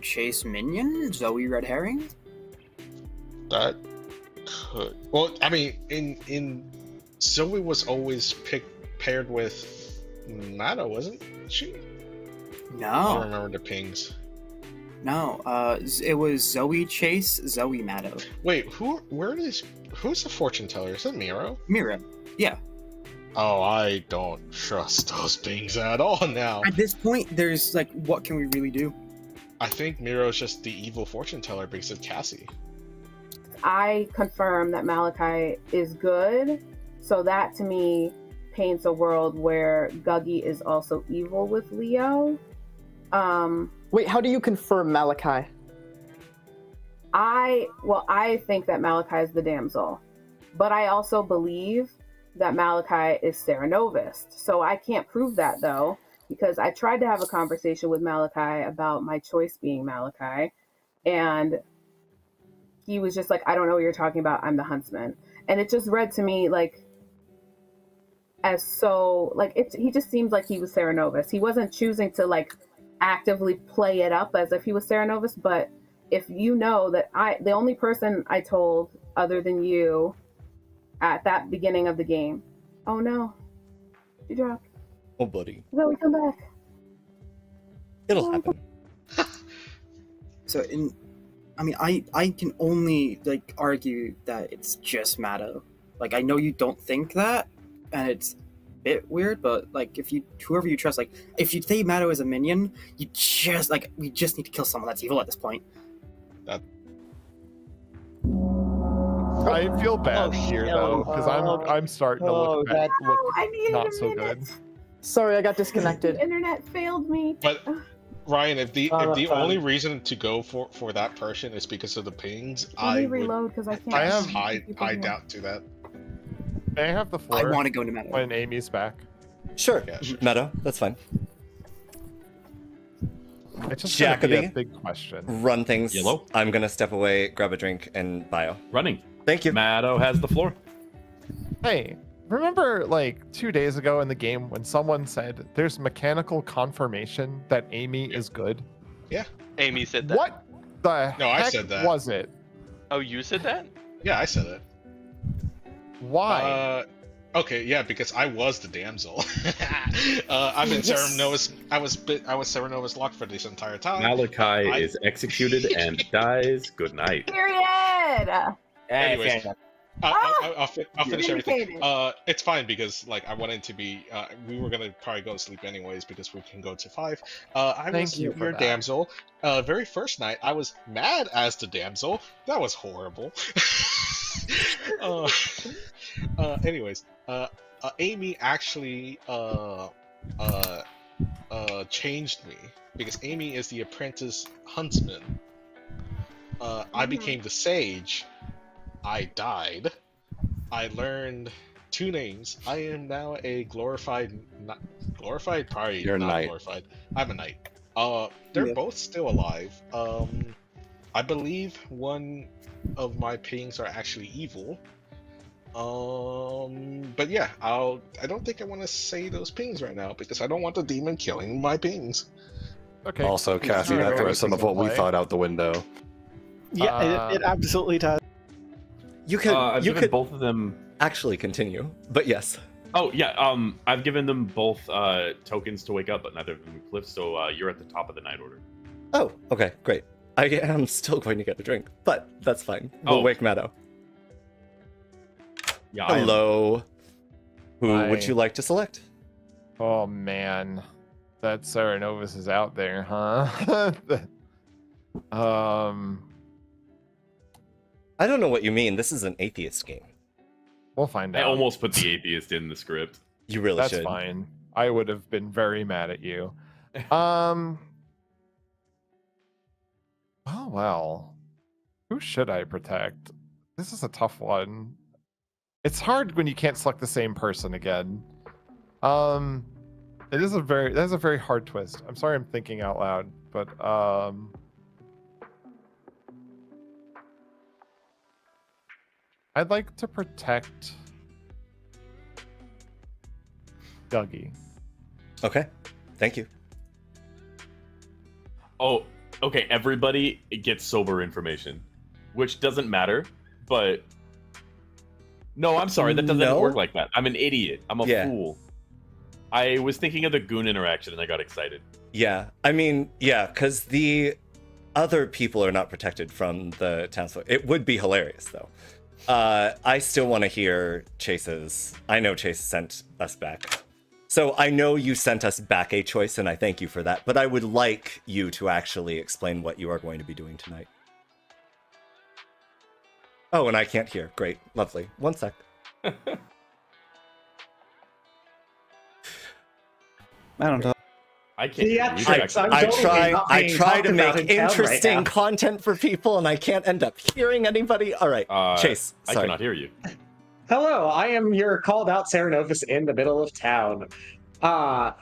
Chase minion, Zoe red herring. That could. Well, I mean, in Zoe was always paired with Maddo, wasn't she? No. I don't remember the pings. No, it was Zoe Chase, Zoe Maddo. Wait, who's the fortune teller? Is that Miro? Miro, yeah. Oh, I don't trust those pings at all now. At this point, there's like, what can we really do? I think Miro's just the evil fortune teller because of Cassie. I confirm that Malachi is good, so that to me paints a world where Guggy is also evil with Leo. Wait, how do you confirm Malachi? I think that Malachi is the damsel, but I also believe that Malachi is Cerenovus. So I can't prove that though, because I tried to have a conversation with Malachi about my choice being Malachi, and he was just like, I don't know what you're talking about, I'm the huntsman. And it just read to me like he just seemed like he was Cerenovus. He wasn't choosing to like actively play it up as if he was Cerenovus, but if you know that the only person I told other than you at that beginning of the game, oh no, you dropped. Oh, buddy. No, we come back. It'll happen. So, I can only, like, argue that it's just Maddo. Like, I know you don't think that, and it's a bit weird, but, like, whoever you trust, like, if you say Maddo is a minion, you just, like, we just need to kill someone that's evil at this point. I feel bad here, though, because I'm starting to look not so good. Sorry, I got disconnected. The internet failed me. But Ryan, if the only reason to go for that person is because of the pings, I doubt that. May I have the floor? I want to go to Meadow when Amy's back. Sure, yeah, sure. Meadow, that's fine. It's just a big question. Run things. Yellow. I'm gonna step away, grab a drink, and bio. Running. Thank you. Maddo has the floor. Hey, remember like 2 days ago in the game when someone said there's mechanical confirmation that Amy is good? Yeah. Amy said that. What the heck? No, I said that. Was it? Oh, you said that? Yeah, I said it. Why? Okay, yeah, because I was the damsel. I've been Cerenovus. I was Cerenovus locked for this entire time. Malachi is executed and dies. Good night. Period. Anyways, I'll finish everything. It's fine because like I wanted to be. We were gonna probably go to sleep anyways because we can go to 5. I was your damsel. Very first night, I was mad as the damsel. That was horrible. Anyways, Amy actually changed me because Amy is the apprentice huntsman. I became the sage. I died. I learned 2 names. I am now a glorified. Probably you're not knight. Glorified. I'm a knight. They're both still alive. I believe one of my pings are actually evil. But yeah, I don't think I want to say those pings right now because I don't want the demon killing my pings. Okay. Also, Cassie, that throws some of what we thought out the window. Yeah, it absolutely does. You could. I've given both of them. Actually, continue. But yes. Oh yeah. I've given them both tokens to wake up, but neither of them cliff. So you're at the top of the night order. Oh. Okay. Great. I am still going to get a drink, but that's fine. We'll wake Maddo. Yeah, hello. Who would you like to select? Oh man, that Cerenovus is out there, huh? I don't know what you mean. This is an atheist game. We'll find out. I almost put the atheist in the script. You really should. That's fine. I would have been very mad at you. Oh well, who should I protect? This is a tough one. It's hard when you can't select the same person again. It is a very hard twist. I'm sorry, I'm thinking out loud, but I'd like to protect Guggy. Okay, thank you. Oh. Okay, everybody gets sober information, which doesn't matter, but... No, I'm sorry, that doesn't work like that. I'm an idiot. I'm a fool. I was thinking of the Goon interaction, and I got excited. Yeah, I mean, yeah, because the other people are not protected from the townsfolk. It would be hilarious, though. I still want to hear Chase's... I know Chase sent us back. So I know you sent us back a choice, and I thank you for that, but I would like you to actually explain what you are going to be doing tonight. Oh, and I can't hear. Great. Lovely. One sec. I don't know. I can't hear. I try to make interesting content for people, and I can't end up hearing anybody. All right, Chase. Sorry. I cannot hear you. Hello, I am your called-out Cerenovus in the middle of town. My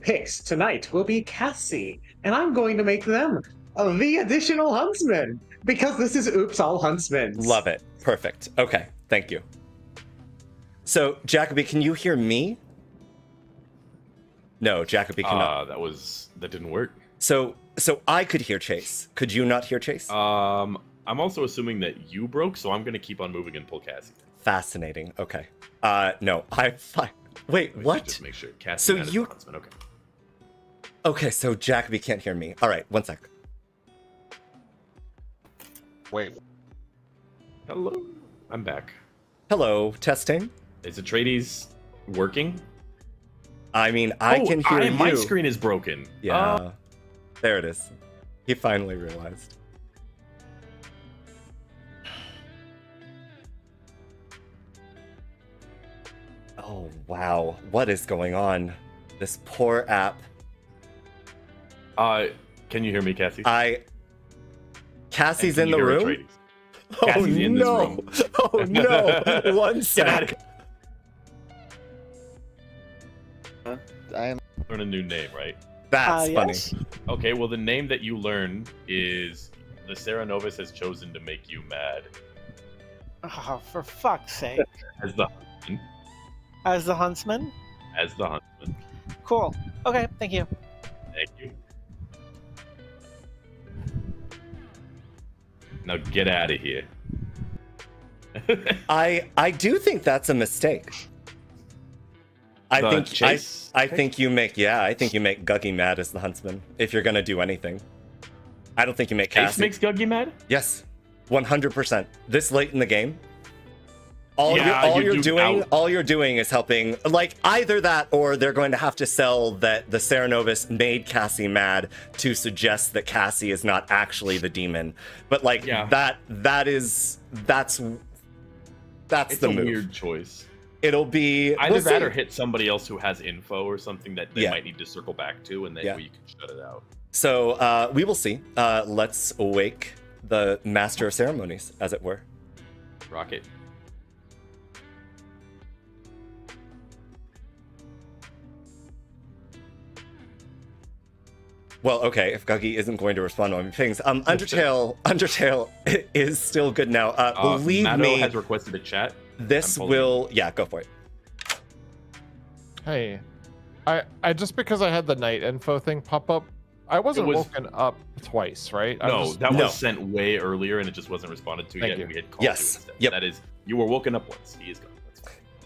picks tonight will be Cassie, and I'm going to make them the additional huntsman, because this is Oops All Huntsmen. Love it. Perfect. Okay, thank you. So, Jacoby, can you hear me? No, Jacoby cannot. That didn't work. So I could hear Chase. Could you not hear Chase? I'm also assuming that you broke, so I'm going to keep on moving and pull Cassie. Fascinating. Okay. No, wait, what? Just make sure Cassie so you... Okay. Okay, so Jacoby can't hear me. All right, one sec. Wait. Hello. I'm back. Hello. Testing. Is Atreides working? I mean, I can hear you. My screen is broken. Yeah. There it is. He finally realized. Oh, wow. What is going on? This poor app. Can you hear me, Cassie? Cassie's in the room? Oh, no. Oh, no. One sec. Learn a new name, right? That's funny. Yes. Okay, well, the name that you learn is the Cerenovus has chosen to make you mad. Oh, for fuck's sake. As the Huntsman. As the Huntsman? As the Huntsman. Cool. Okay, thank you. Thank you. Now get out of here. I do think that's a mistake. I think you make Guggy mad as the Huntsman if you're gonna do anything. I don't think you make Cassie. Chase makes Guggy mad? Yes, 100%. This late in the game, all you're doing is helping. Like either that, or they're going to have to sell that the Cerenovus made Cassie mad to suggest that Cassie is not actually the demon. But like that's the move. Weird choice. It'll be either that or hit somebody else who has info or something that they might need to circle back to, and then we can shut it out. So we will see. Let's wake the master of ceremonies, as it were. Rocket. Well, okay, if Guggy isn't going to respond to my pings. Undertale is still good now. Believe me. Maddo has requested a chat. This will... Yeah, go for it. Hey. I just because I had the night info thing pop up, I wasn't woken up twice, right? No, that was sent way earlier and it just wasn't responded to yet. We had called you. Yep. That is, you were woken up once. He is gone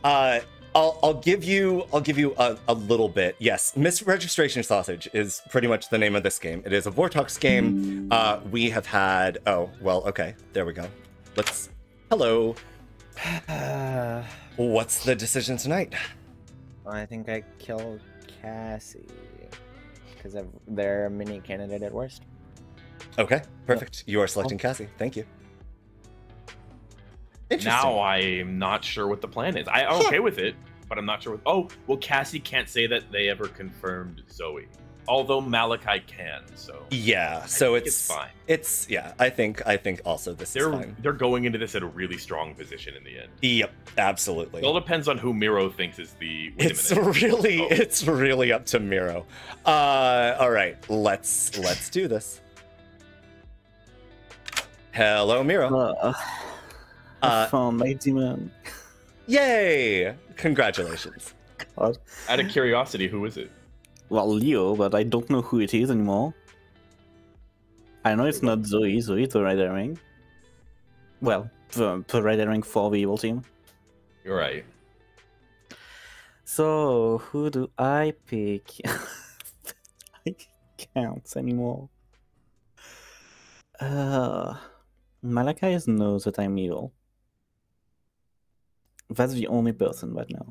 once. I'll give you a little bit. Yes, Misregistration Sausage is pretty much the name of this game. It is a Vortox game. We have had... Oh, well, okay. There we go. Let's... Hello. What's the decision tonight? I think I killed Cassie because they're a mini candidate at worst. Okay, perfect. You are selecting Cassie. Thank you. Now I'm not sure what the plan is. I'm okay with it, but I'm not sure. Oh, well, Cassie can't say that they ever confirmed Zoe. Although Malachi can, so yeah, so it's fine. It's I think also they're fine. They're going into this at a really strong position in the end. Yep, absolutely. It all depends on who Miro thinks is the. It's really up to Miro. All right, let's do this. Hello, Miro. My demon. Yay! Congratulations. God. Out of curiosity, who is it? Well, Leo, but I don't know who it is anymore. I know it's not Zoe. Zoe's the Red Herring. Well, the Red Herring for the evil team. You're right. So, who do I pick? I can't anymore. Malachi knows that I'm evil. That's the only person right now.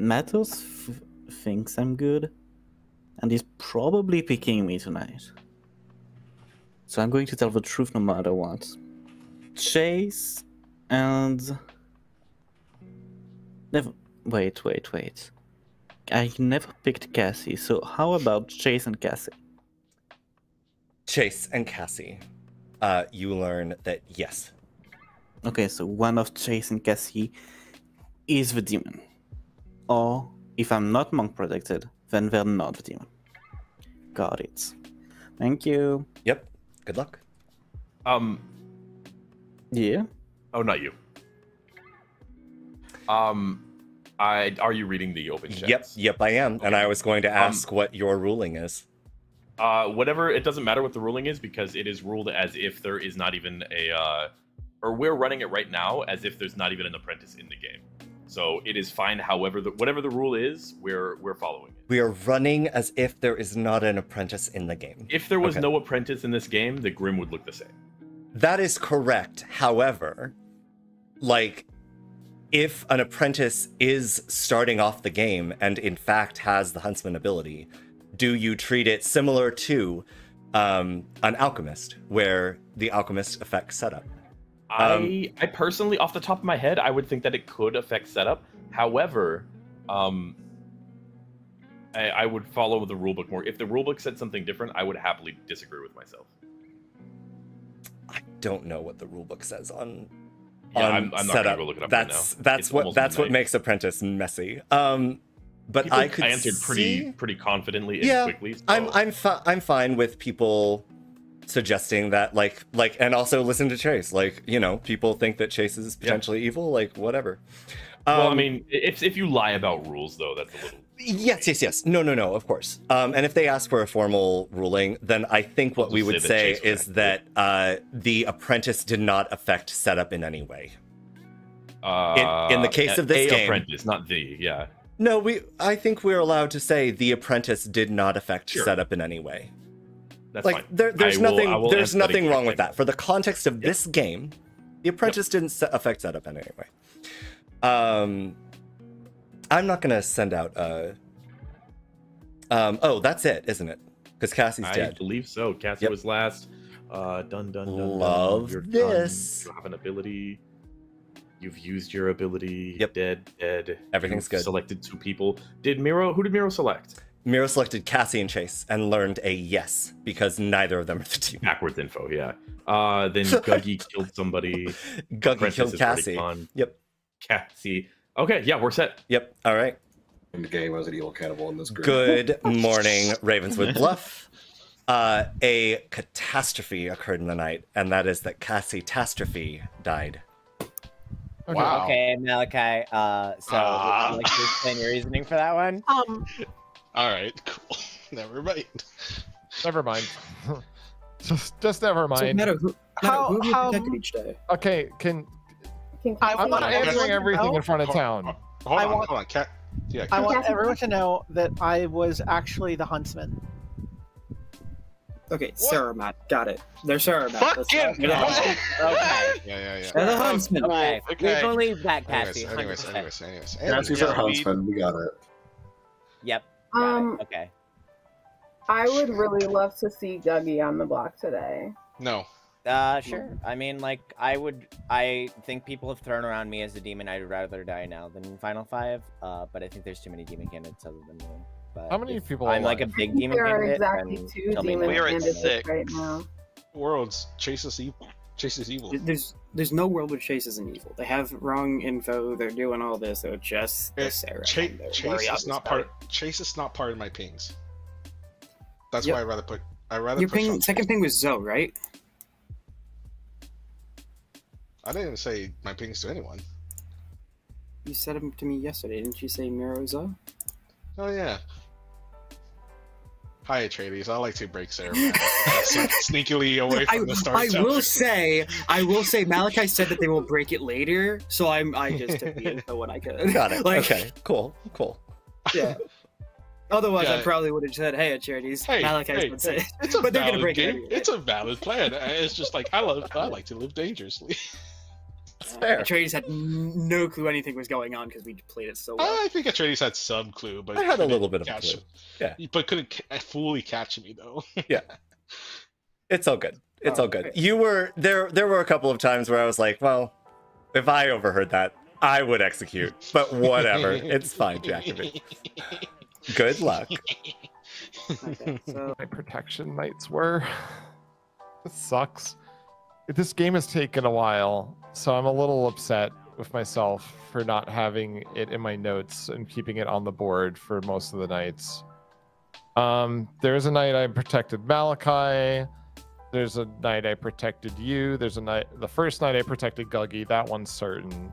Matos thinks I'm good, and he's probably picking me tonight. So I'm going to tell the truth no matter what. Chase and... Never... Wait. I never picked Cassie, so how about Chase and Cassie? Chase and Cassie. You learn that yes. Okay, so one of Chase and Cassie is the demon. Or, if I'm not monk protected, then they're not the demon. Got it. Thank you. Yep. Good luck. Yeah? Oh, not you. Are you reading the open chats? Yep, I am. Okay. And I was going to ask what your ruling is. Whatever, it doesn't matter what the ruling is because it is ruled as if there is not even a... or we're running it right now as if there's not even an apprentice in the game. So it is fine. However, whatever the rule is, we're following it. We are running as if there is not an apprentice in the game. If there was no apprentice in this game, the Grim would look the same. That is correct. However, like, if an apprentice is starting off the game and in fact has the Huntsman ability, do you treat it similar to an Alchemist, where the Alchemist affects setup? I personally, off the top of my head, I would think that it could affect setup. However, I would follow the rulebook more. If the rulebook said something different, I would happily disagree with myself. I don't know what the rulebook says on I'm not gonna go look it up right now. That's what makes Apprentice messy. But I could answered pretty confidently and quickly. So. I'm fine with people suggesting that like and also listen to Chase. Like, you know, people think that Chase is potentially evil, like whatever. Well, I mean, if you lie about rules though, that's a little Yes. No, of course. And if they ask for a formal ruling, then I think what we would say is that the apprentice did not affect setup in any way. In the case of this game, apprentice, not the No, I think we're allowed to say the apprentice did not affect setup in any way. That's like fine. There's nothing wrong with that. For the context of this game, the apprentice didn't affect setup in any way. I'm not gonna send out a. Oh, that's it, isn't it? Because Cassie's dead. I believe so. Cassie was last. Done. Love this. Done. You have an ability. You've used your ability. Yep. Dead. Everything's good. Selected two people. Who did Miro select? Miro selected Cassie and Chase and learned a yes because neither of them are the team. Backwards info. Yeah. Then Guggy killed somebody. Guggy killed Cassie. Yep. Cassie. Okay, yeah, we're set. Yep. All right. In the game, I was an evil cannibal in this group. Good morning, Ravenswood Bluff. A catastrophe occurred in the night, and that is that Cassie-tastrophe died. Okay. Wow. Okay, Malachi. So would you like to explain your reasoning for that one? All right. Cool. Never mind. just never mind. So, Maddo, who protected each day? Okay. I'm not answering everything in front of town. I want everyone to know that I was actually the huntsman. Okay, Cerenovus. Got it. They're Cerenovus. Okay. Yeah. They're the huntsman. Okay. We believe that, Cassie. Anyways. Cassie's our huntsman. We got it. Yep. Okay. I would really love to see Guggy on the block today. No. Sure. I mean, like, I think people have thrown around me as a demon. I'd rather die now than in Final 5. But I think there's too many demon candidates other than me. But how many people? I'm like a big demon candidate. There are exactly 2 demon candidates right now. Worlds. Chase is evil. Chase is evil. There's no world where Chase isn't evil. They have wrong info. They're doing all this. So just Chase is not part of my pings. That's why I'd rather put. Your ping, second ping was Zoe, right? I didn't say my pings to anyone. You said them to me yesterday. Didn't you say Mirozo? Oh, yeah. Hi, Atreides. I like to break Sarah sneakily away from the start. I will say, Malachi said that they will break it later, so I just took the info when I could. Got it. Like, okay, cool. Yeah. Otherwise, I probably would have said, "Hey, Atreides, Malachi would say." It's a valid break game. It's a valid plan. It's just like I like to live dangerously. Fair. Atreides had no clue anything was going on because we played it so well. I think Atreides had some clue, but I had a little bit of a clue. Yeah, but couldn't fully catch me though. Yeah, it's all good. It's all good. You were there. There were a couple of times where I was like, "Well, if I overheard that, I would execute." But whatever, it's fine, Jacobin. Good luck. Okay, so my protection nights were. This sucks. This game has taken a while, so I'm a little upset with myself for not having it in my notes and keeping it on the board for most of the nights. There's a night I protected Malachi. There's a night I protected you. There's a night. The first night I protected Guggy. That one's certain.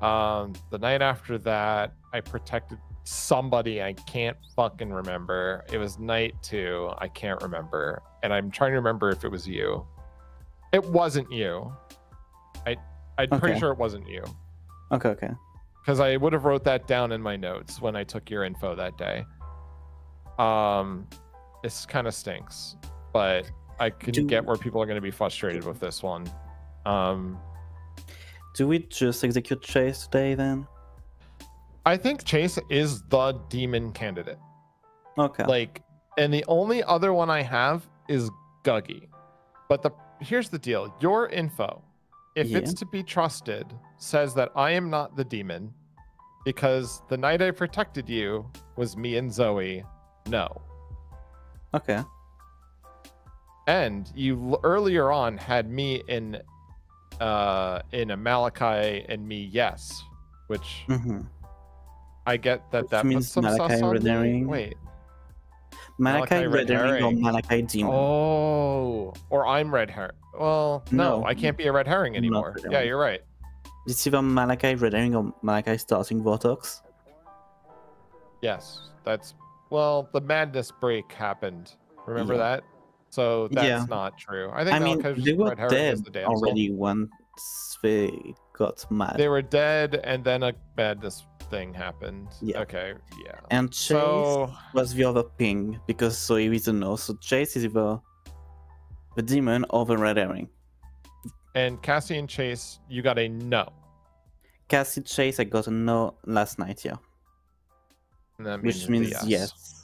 The night after that, I protected somebody I can't fucking remember. It was night 2. I can't remember, and I'm trying to remember if it was you. It wasn't you. I'm pretty sure it wasn't you. Okay. Because I would have wrote that down in my notes when I took your info that day. This kind of stinks, but I can get where people are going to be frustrated with this one. Do we just execute Chase today then? I think Chase is the demon candidate. Okay. Like, and the only other one I have is Guggy. But here's the deal. Your info if it's to be trusted, says that I am not the demon because the night I protected you was me and Zoe. No. Okay. And you earlier on had me in a Malachi and me, yes, which I get that that means Malachi Red Herring. Wait, Malachi Red Herring or Malachi Demon? Oh, or I'm Red Herring. Well, no, I can't be a Red Herring anymore. Red Herring. Yeah, you're right. It's either Malachi Red Herring or Malachi starting Vortox. Yes, that's well. The madness break happened. Remember that? So that's not true. I think they were dead already once they got mad. They were dead, and then a madness thing happened. Yeah. Okay. Yeah. And Chase was the other ping because Zoe didn't know. So Chase is either the demon or the Red Herring. And Cassie and Chase, you got a no. Cassie, Chase, I got a no last night. Yeah. Means which means yes.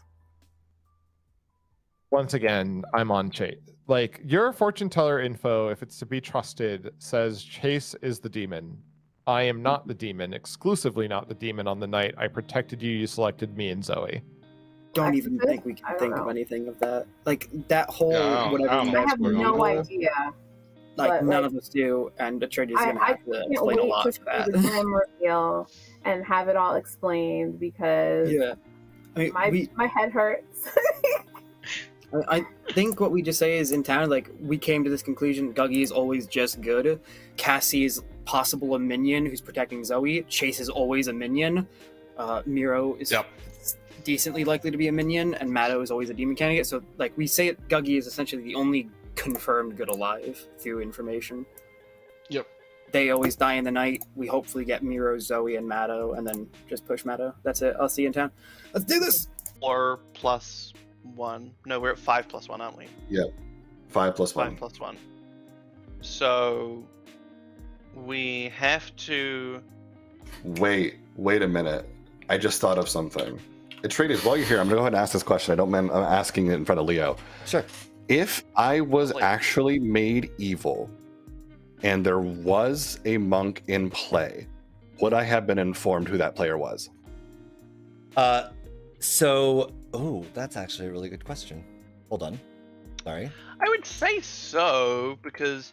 Once again, I'm on Chase. Like, your fortune teller info, if it's to be trusted, says Chase is the demon. I am not the demon, exclusively not the demon on the night I protected you, you selected me and Zoe. Don't even think we can think of anything of that. Like, that whole whatever. I have no idea. Like, none of us do, and Atreides is going to have to explain a lot of that. I can't wait to time reveal and have it all explained because I mean, my head hurts. I think what we just say is in town, like, we came to this conclusion. Guggy is always just good. Cassie is possible a minion who's protecting Zoe. Chase is always a minion. Miro is decently likely to be a minion. And Maddo is always a demon candidate. So, like, we say it, Guggy is essentially the only confirmed good alive through information. Yep. They always die in the night. We hopefully get Miro, Zoe, and Maddo, and then just push Maddo. That's it. I'll see you in town. Let's do this! Or plus... one. No, we're at 5 plus 1, aren't we? Yeah, 5 plus 1. 5 plus 1. So we have to wait a minute. I just thought of something. Atreides, while you're here, I'm gonna go ahead and ask this question. I don't mind. I'm asking it in front of Leo. Sure. If I was actually made evil, and there was a monk in play, would I have been informed who that player was? So. Oh, that's actually a really good question. Hold on. Sorry. I would say so, because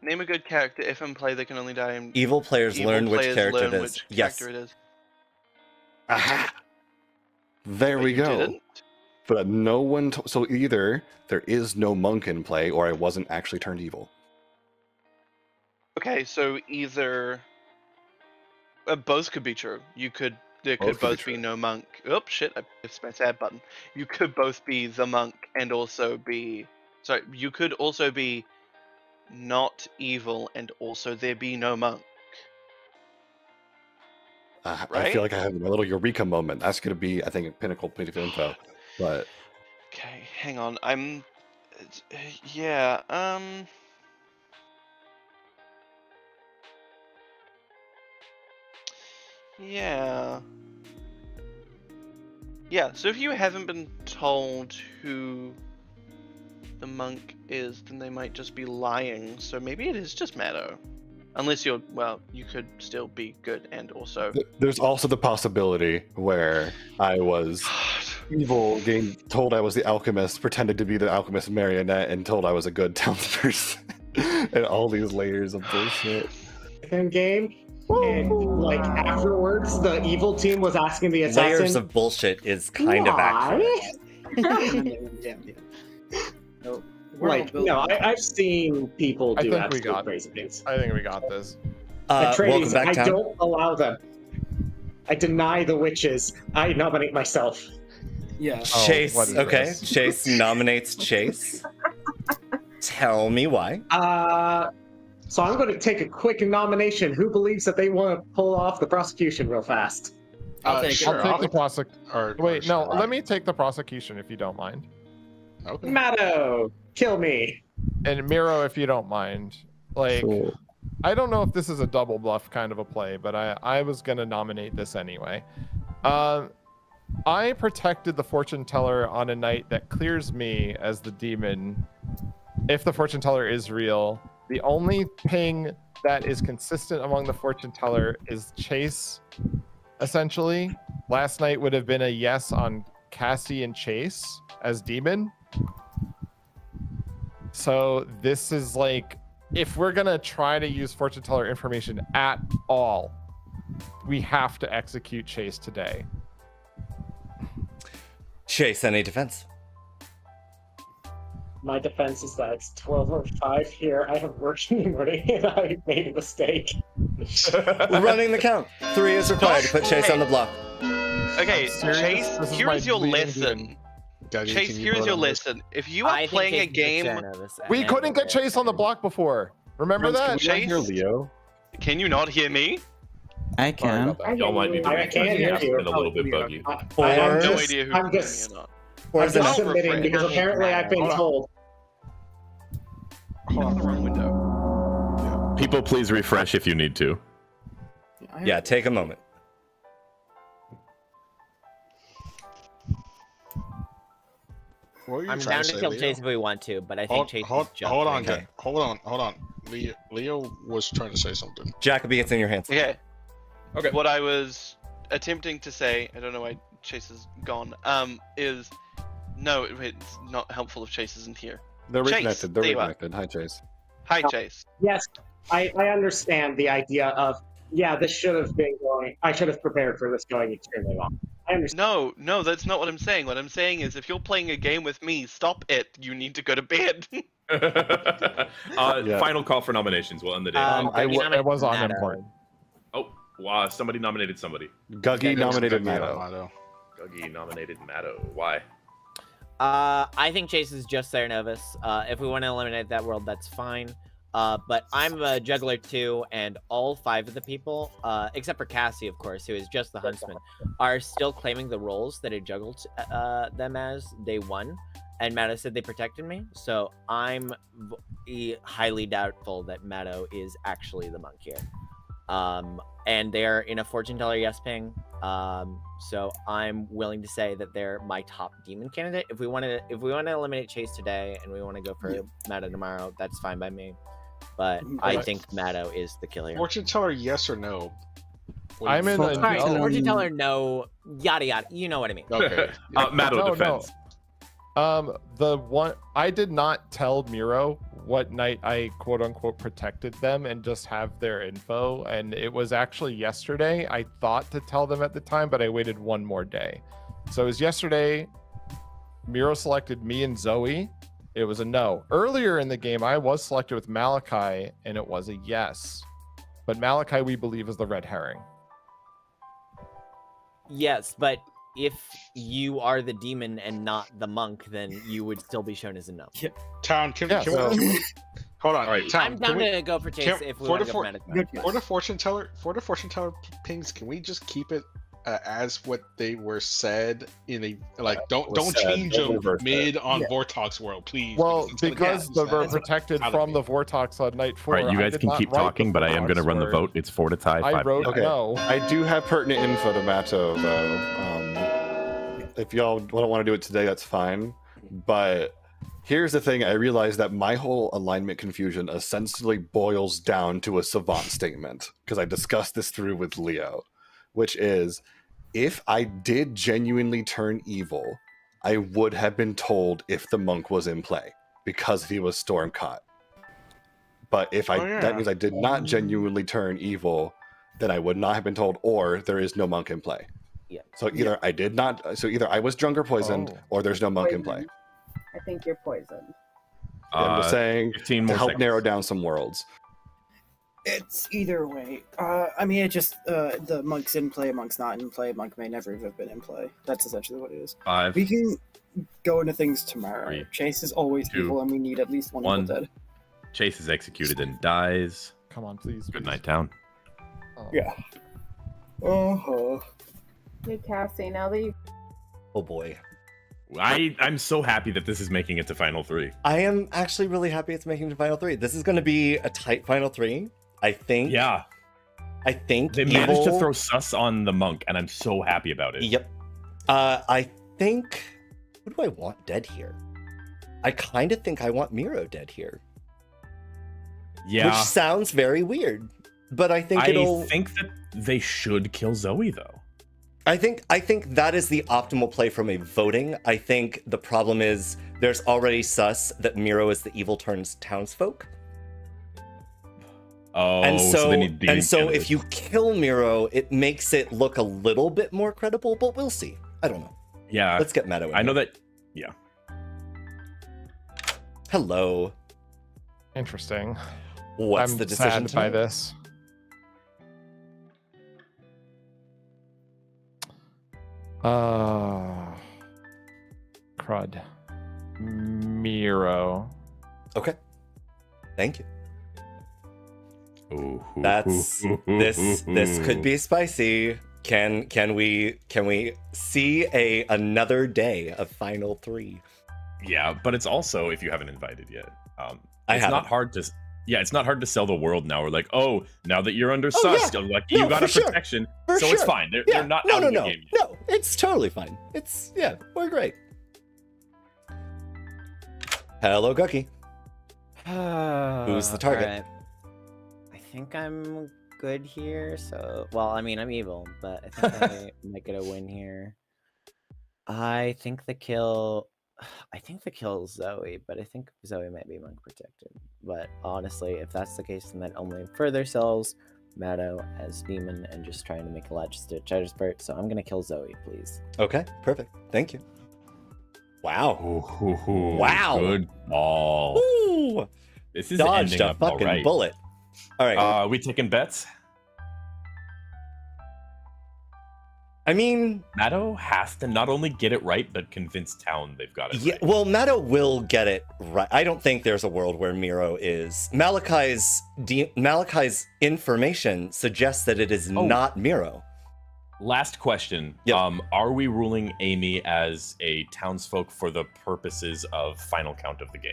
name a good character. If in play, they can only die in... Evil players learn which character it is. Yes. Aha! There we go. But no one... So either there is no monk in play, or I wasn't actually turned evil. Okay, so either... both could be true. You could... There could both be no monk. Oops, shit, I pressed my sad button. You could both be the monk and also be... Sorry, you could also be not evil and also there be no monk. Right? I feel like I have a little eureka moment. That's going to be, I think, a pinnacle point of info. But... Okay, hang on. I'm... Yeah, Yeah, so if you haven't been told who the monk is, then they might just be lying. So maybe it is just Maddo. Unless you're, well, you could still be good and also... There's also the possibility where I was evil, being told I was the alchemist, pretended to be the alchemist marionette, and told I was a good townsperson. And all these layers of bullshit. Second game? And like afterwards, the evil team was asking the assassin. Layers of bullshit is kind of accurate. No, like I've seen people do absolutely crazy things. I think we got this. Atreides, I don't allow them. I deny the witches. I nominate myself. Yeah. Chase. Oh, okay. Chase nominates Chase. Tell me why. So I'm going to take a quick nomination. Who believes that they want to pull off the prosecution real fast? Let me take the prosecution if you don't mind. Okay. Maddo, kill me. And Miro, if you don't mind. Like, sure. I don't know if this is a double bluff kind of a play, but I was going to nominate this anyway. I protected the fortune teller on a night that clears me as the demon. If the fortune teller is real... The only thing that is consistent among the fortune teller is Chase, essentially. Last night would have been a yes on Cassie and Chase as demon. So this is like, if we're gonna try to use fortune teller information at all, we have to execute Chase today. Chase, any defense? My defense is that it's 12:05 here. I have work in the morning and I made a mistake. We're running the count. 3 is required to put Chase on the block. Okay, Chase, here's your lesson. Chase, here's your lesson. If you are playing a game... We couldn't get Chase on the block before. Remember that? Chase, can you not hear me? I can. Y'all might be been a little bit buggy. I have no idea who is or not. I'm just submitting because apparently I've been told. Hold on the wrong window. People, please refresh if you need to. Yeah, take a moment. I'm down to kill Chase if we want to, but I think Chase is jumping. Hold on, hold on, hold on. Leo was trying to say something. Jacoby, it's in your hands. Okay. Okay. What I was attempting to say, I don't know why Chase is gone, is no, it's not helpful if Chase isn't here. They're reconnected. They're reconnected. Hi, Chase. Hi, Chase. Yes, I understand the idea of, yeah, this should have been going, I should have prepared for this going extremely long. I understand. No, no, that's not what I'm saying. What I'm saying is if you're playing a game with me, stop it. You need to go to bed. Yeah. Final call for nominations. We'll end the day. I was on important. Oh. Wow, somebody nominated somebody. Guggy nominated Maddo. Guggy nominated Maddo. Why? I think Chase is just Cerenovus. If we want to eliminate that world, that's fine. But I'm a juggler too, and all 5 of the people, except for Cassie, of course, who is just the huntsman, are still claiming the roles that I juggled them as day 1. And Maddo said they protected me, so I'm highly doubtful that Maddo is actually the monk here. And they're in a fortune teller yes ping, so I'm willing to say that they're my top demon candidate. If we want to, eliminate Chase today, and we want to go for Maddo tomorrow, that's fine by me. But I think Maddo is the killer. Fortune teller yes or no? I'm in the no. Fortune teller no. Yada yada. You know what I mean. Okay. Maddo defense. No. The one I did not tell Miro what night I quote unquote protected them and just have their info, and it was actually yesterday. I thought to tell them at the time, but I waited one more day. So it was yesterday. Miro selected me and Zoe. It was a no. Earlier in the game, I was selected with Malachi and it was a yes, but Malachi we believe is the red herring. Yes, but if you are the demon and not the monk, then you would still be shown as a no. Yeah. Town, can we hold on. All right, Town, I'm down to go for Chase if we want to go for the fortune teller. For the fortune teller pings, can we just keep it as what they were said in a like? Don't change them mid on Vortox world, please. Well, because they were protected from the Vortox on night 4. All right, you guys can keep talking, but I am going to run the vote. It's 4 to tie. 5. I wrote no. I do have pertinent info to Maddo though. If y'all don't want to do it today, that's fine. But here's the thing. I realized that my whole alignment confusion essentially boils down to a savant statement, because I discussed this through with Leo, which is, if I did genuinely turn evil, I would have been told if the monk was in play, because he was storm caught. But if that means I did not genuinely turn evil, then I would not have been told, or there is no monk in play. Yeah. So either I did not. So either I was drunk or poisoned, or there's no monk in play. I think you're poisoned. I'm just saying to help narrow down some worlds. It's either way. I mean, it just the monk's in play, monk's not in play, monk may never have been in play. That's essentially what it is. 5. We can go into things tomorrow. 3, Chase is always 2, evil, and we need at least one dead. Chase is executed and dies. Come on, please. Good night, Town. Oh. Yeah. Uh-huh. Hey Cassie, now that you... Oh boy. I'm so happy that this is making it to final 3. I am actually really happy it's making it to final 3. This is going to be a tight final 3, I think. Yeah. I think they managed to throw sus on the monk, and I'm so happy about it. Yep. I think... Who do I want dead here? I kind of think I want Miro dead here. Yeah. Which sounds very weird, but I think I think that they should kill Zoe, though. I think that is the optimal play from a voting. I think the problem is there's already sus that Miro is the evil turns townsfolk. Oh, and so if you kill Miro, it makes it look a little bit more credible, but we'll see. I don't know. Yeah. Let's get Maddo in. Yeah. Hello. Interesting. What's the decision by this? Crud. Miro. Okay. Thank you. Ooh, that's this could be spicy. Can we see another day of final three? Yeah, but it's also, if you haven't invited yet, it's not hard to sell the world now. We're like, oh, now that you're under sus, yeah. Like, no, you got a protection, sure. So it's fine. They're, yeah. They're not out of the game yet. No, it's totally fine. It's, yeah, we're great. Hello, Guggy. Who's the target? Right. I think I'm good here, so... Well, I mean, I'm evil, but I think I might get a win here. I think the kill is Zoe, but I think Zoe might be monk protected. But honestly, if that's the case, then that only further sells Maddo as demon and just trying to make a latch stitch out of spirit. So I'm gonna kill Zoe, please. Okay, perfect. Thank you. Wow. Ooh, wow. Good ball. Ooh. This is dodged a fucking bullet. All right. Are we taking bets? I mean, Maddo has to not only get it right, but convince Town they've got it right. Well, Maddo will get it right. I don't think there's a world where Miro is. Malachi's information suggests that it is not Miro. Last question. Yep. Are we ruling Amy as a townsfolk for the purposes of final count of the game?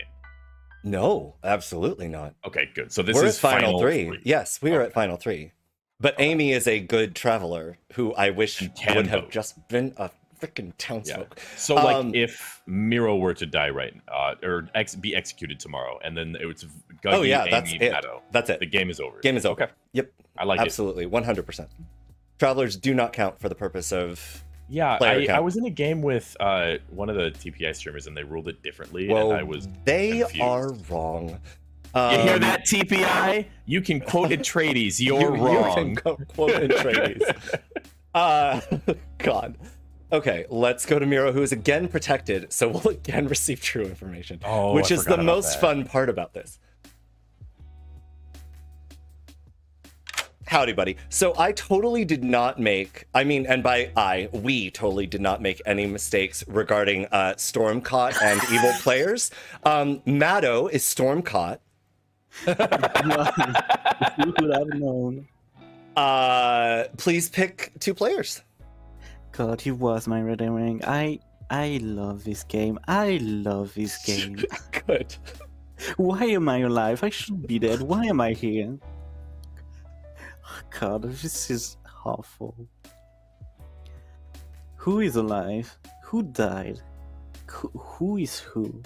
No, absolutely not. Okay, good. So we're at final three. Yes, we are at final three. But Amy is a good traveler who I wish would have just been a freaking townsfolk. Yeah. So, like, if Miro were to die be executed tomorrow, and then it's Guggy, Amy, Maddo. That's it. The game is over. Game is over. Okay. Yep. I like it. Absolutely. 100%. Travelers do not count for the purpose of... Yeah, I was in a game with one of the TPI streamers, and they ruled it differently, and I was confused. They are wrong. You hear that, TPI? You can quote Atreides. You're wrong. You can quote Atreides. God. Okay, let's go to Miro, who is again protected, so we'll again receive true information, which is the most fun part about this. Howdy, buddy. So I totally did not make, we totally did not make any mistakes regarding Stormcaught and evil players. Maddo is Stormcaught. Please pick two players. God, he was my Red Herring. I love this game. I love this game. Good. Why am I alive? I should be dead. Why am I here? Oh God, this is awful. Who is alive? Who died? Who is who?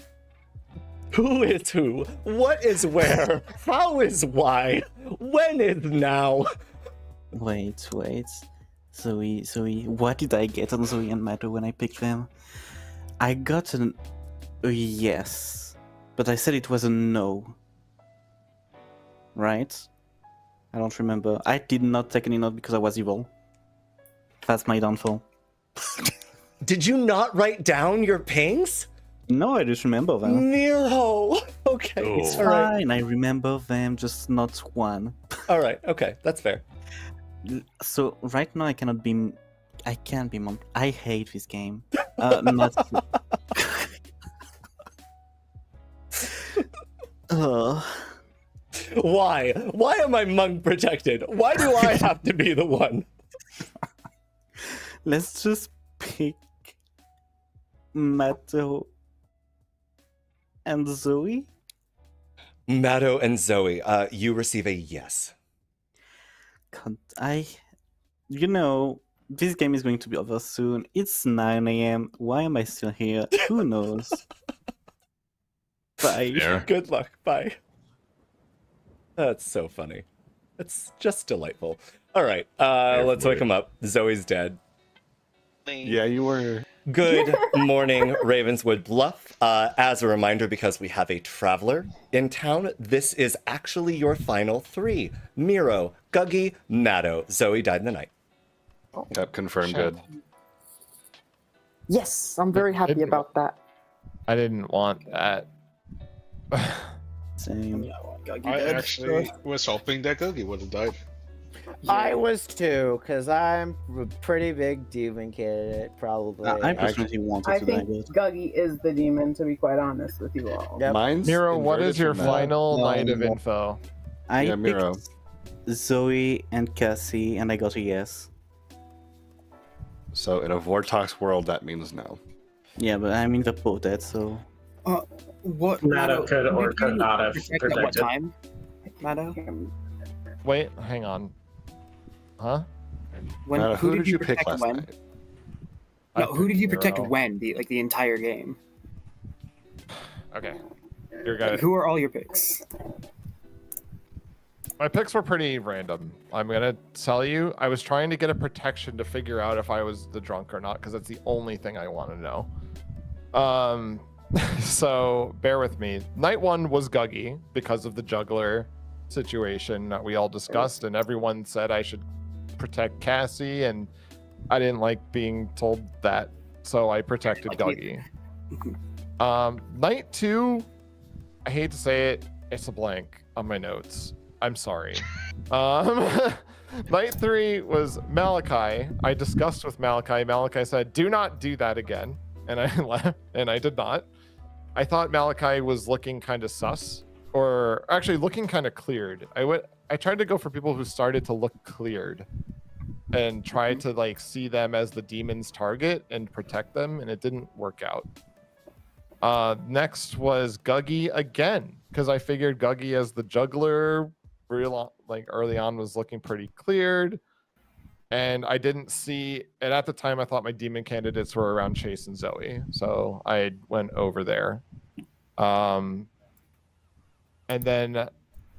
Who is who? What is where? How is why? When is now? Wait. Zoe, what did I get on Zoe and Maddo when I picked them? I got a yes, but I said it was a no. Right? I don't remember. I did not take any note because I was evil. That's my downfall. Did you not write down your pings? No, I just remember them. Miro! Okay, it's fine. Right. I remember them, just not one. Alright, okay, that's fair. So, right now I cannot be... I can't be... I hate this game. Why? Why am I monk protected? Why do I have to be the one? Let's just pick Maddo and Zoe. Maddo and Zoe, you receive a yes. God, you know, this game is going to be over soon. It's 9 AM. Why am I still here? Who knows? Bye. Fair. Good luck. Bye. That's so funny. It's just delightful. All right, let's wake him up. Zoe's dead. Yeah, you were. Good morning, Ravenswood Bluff. As a reminder, because we have a traveler in town, this is actually your final three. Miro, Guggy, Maddo. Zoe died in the night. Oh, that confirmed good. Yes, I'm very happy about that. I didn't want that. Same. I actually was hoping that Guggy would have died. Yeah. I was too, because I'm a pretty big demon kid, probably. I think Guggy is the demon, to be quite honest with you all. Yep. Miro, what is your final line of info? I picked Zoe and Cassie, and I got a yes. So in a Vortox world, that means no. Yeah, but I mean the potet, so... what? Maddo could or could not have predicted. At what time? Maddo? Wait, hang on. Huh? When, Maddo, who did you pick last night? No, who did you protect when? Like the entire game. Okay. You're good. Like, who are all your picks? My picks were pretty random. I'm gonna tell you, I was trying to get a protection to figure out if I was the drunk or not, because that's the only thing I want to know. So bear with me. Night one was Guggy because of the juggler situation that we all discussed, and everyone said I should protect Cassie, and I didn't like being told that, so I protected Guggy. Night two, I hate to say it, it's a blank on my notes. I'm sorry. Night three was Malachi. I discussed with Malachi. Malachi said, "Do not do that again," and I left, and I did not. I thought Malachi was looking kind of sus, or actually looking kind of cleared. I tried to go for people who started to look cleared, and tried to like see them as the demon's target and protect them, and it didn't work out. Next was Guggy again, because I figured Guggy as the juggler. Like early on was looking pretty cleared, and I didn't see, and at the time I thought my demon candidates were around Chase and Zoe, so I went over there, and then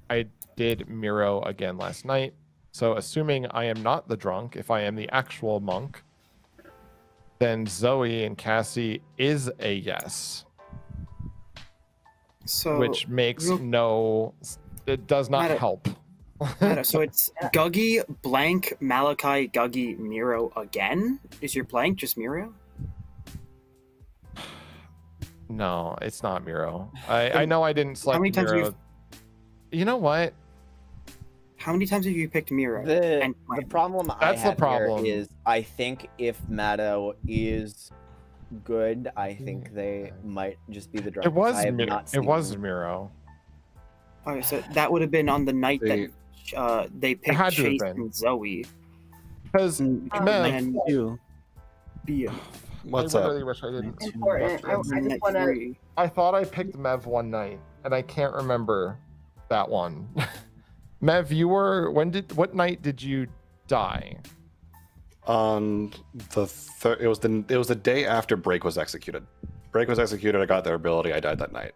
I did Miro again last night, so assuming I am not the drunk, if I am the actual monk, then Zoe and Cassie is a yes, so which makes no sense. It does not help. So it's Guggy, blank, Malachi, Guggy, Miro again? Is your blank just Miro? No, it's not Miro. I know I didn't select Miro. You know what? How many times have you picked Miro? The problem I have here is I think if Maddo is good, I think they might just be the drunk. It was Miro. All right, so that would have been on the night that they picked Chase and Zoe. Because what's up? I thought I picked Mev one night, and I can't remember that one. Mev, you were what night did you die? On the third, it was the day after Break was executed. Break was executed. I got their ability. I died that night.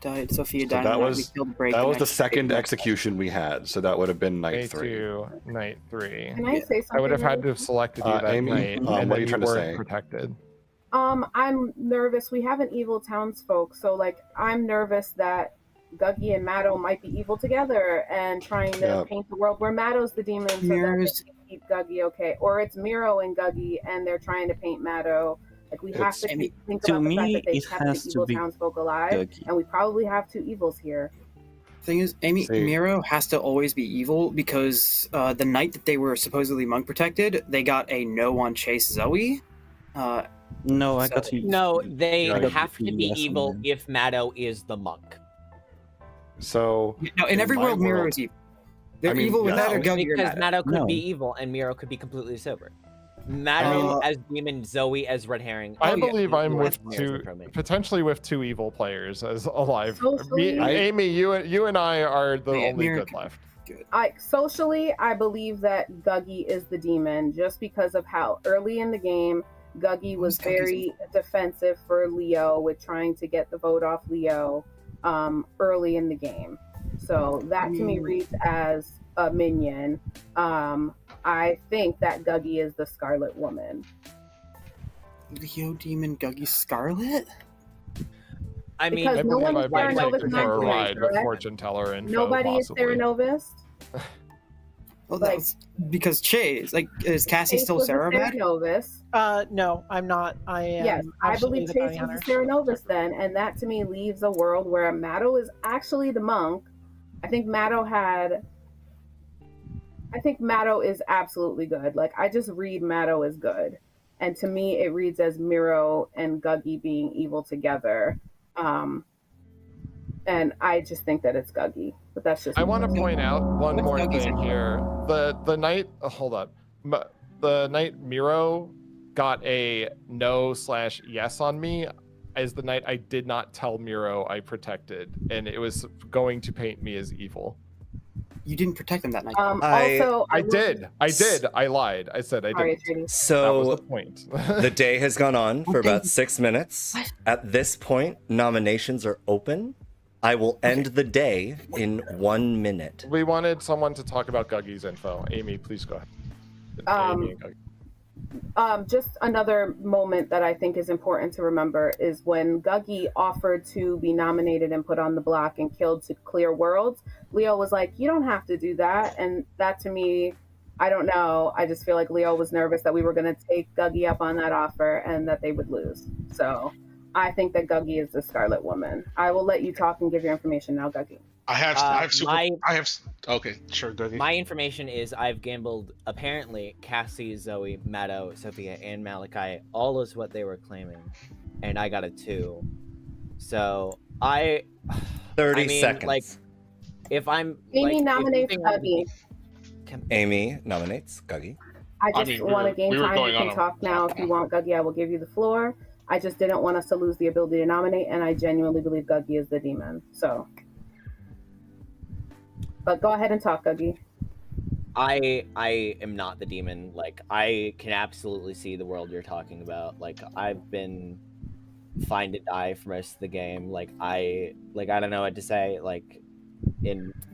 Died. Sophia died. So that was the second execution we had. So that would have been night three. Night three. Can I say something? I would have had to have selected you that night, and what are you trying to say? Protected. I'm nervous. We have an evil townsfolk, so like I'm nervous that Guggy and Maddo might be evil together and trying to paint the world where Maddo's the demon, so that they keep Guggy okay, or it's Miro and Guggy, and they're trying to paint Maddo. Like we have to think about the fact that they kept the evil townsfolk alive, and we probably have two evils here. Thing is, Miro has to always be evil because the night that they were supposedly monk protected, they got a no on Chase Zoe. They have to be evil if Maddo is the monk. So no, in every world, Miro is evil. They're evil with Maddo, Guggy, or Maddo. Because Maddo could be evil, and Miro could be completely sober. Maddo as demon, Zoe as red herring. I believe I'm with potentially evil players as alive. Amy, you and I are the only good left. Socially, I believe that Guggy is the demon just because of how early in the game Guggy was very defensive for Leo with trying to get the vote off Leo. early in the game. So that to me reads as a minion. I think that Guggy is the Scarlet Woman. Leo Demon Guggy Scarlet? I mean, because no one is Cerenovus. Fortune Teller and nobody is Cerenovus. Well, like, that's because Chase. Like, is Cassie Chase still Cerenovus? No, I'm not. I am. Yes, I believe Chase was Cerenovus then, and that to me leaves a world where Maddo is actually the monk. I think Maddo had. I think Maddo is absolutely good. Like, I just read Maddo as good, and to me it reads as Miro and Guggy being evil together. And I just think that it's Guggy, but that's just. I want to point out one more thing here. The night, oh, hold up, the night Miro got a no/yes on me, is the night I did not tell Miro I protected, and it was going to paint me as evil. You didn't protect him that night. I did. I lied. I said I didn't. So that was the point. The day has gone on for about 6 minutes. At this point, nominations are open. I will end the day in 1 minute. We wanted someone to talk about Guggy's info. Amy, please go ahead. Amy and Guggy. Just another moment that I think is important to remember is when Guggy offered to be nominated and put on the block and killed to clear worlds, Leo was like, you don't have to do that. And that to me, I don't know. I just feel like Leo was nervous that we were going to take Guggy up on that offer and that they would lose. So I think that Guggy is the Scarlet Woman. I will let you talk and give your information now, Guggy. Okay, sure, Guggy. My information is I've gambled, apparently, Cassie, Zoe, Maddo, Sophia, and Malachi. All is what they were claiming. And I got a 2. So, 30 seconds. Like, if I'm... Amy nominates Guggy. Amy nominates Guggy. I just want to gain time. You can talk now. If you want, Guggy, I will give you the floor. I just didn't want us to lose the ability to nominate, and I genuinely believe Guggy is the demon. So... But go ahead and talk, Guggy. I am not the demon. Like, I can absolutely see the world you're talking about. Like, I've been fine to die for most of the game. Like, I don't know what to say. Like,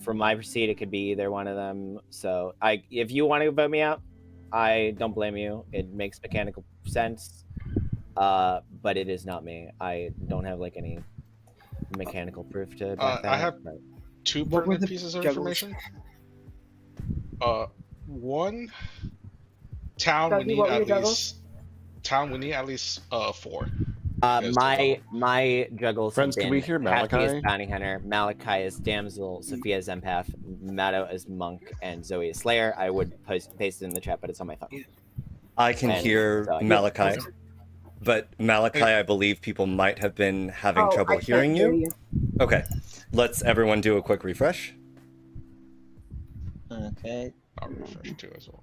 from my seat, it could be either one of them. So, if you want to vote me out, I don't blame you. It makes mechanical sense. But it is not me. I don't have like any mechanical proof to back that. Two pertinent pieces of information. One town we need at least. Town we need at least 4. My juggles. Friends, can we hear Malachi? Cassie is Bounty Hunter. Malachi is Damsel. Sophia is Empath. Maddo is Monk, and Zoe is Slayer. I would paste it in the chat, but it's on my phone. I can hear Malachi, but Malachi, I believe people might have been having trouble hearing you. Okay. Let's everyone do a quick refresh. Okay. I'll refresh too as well.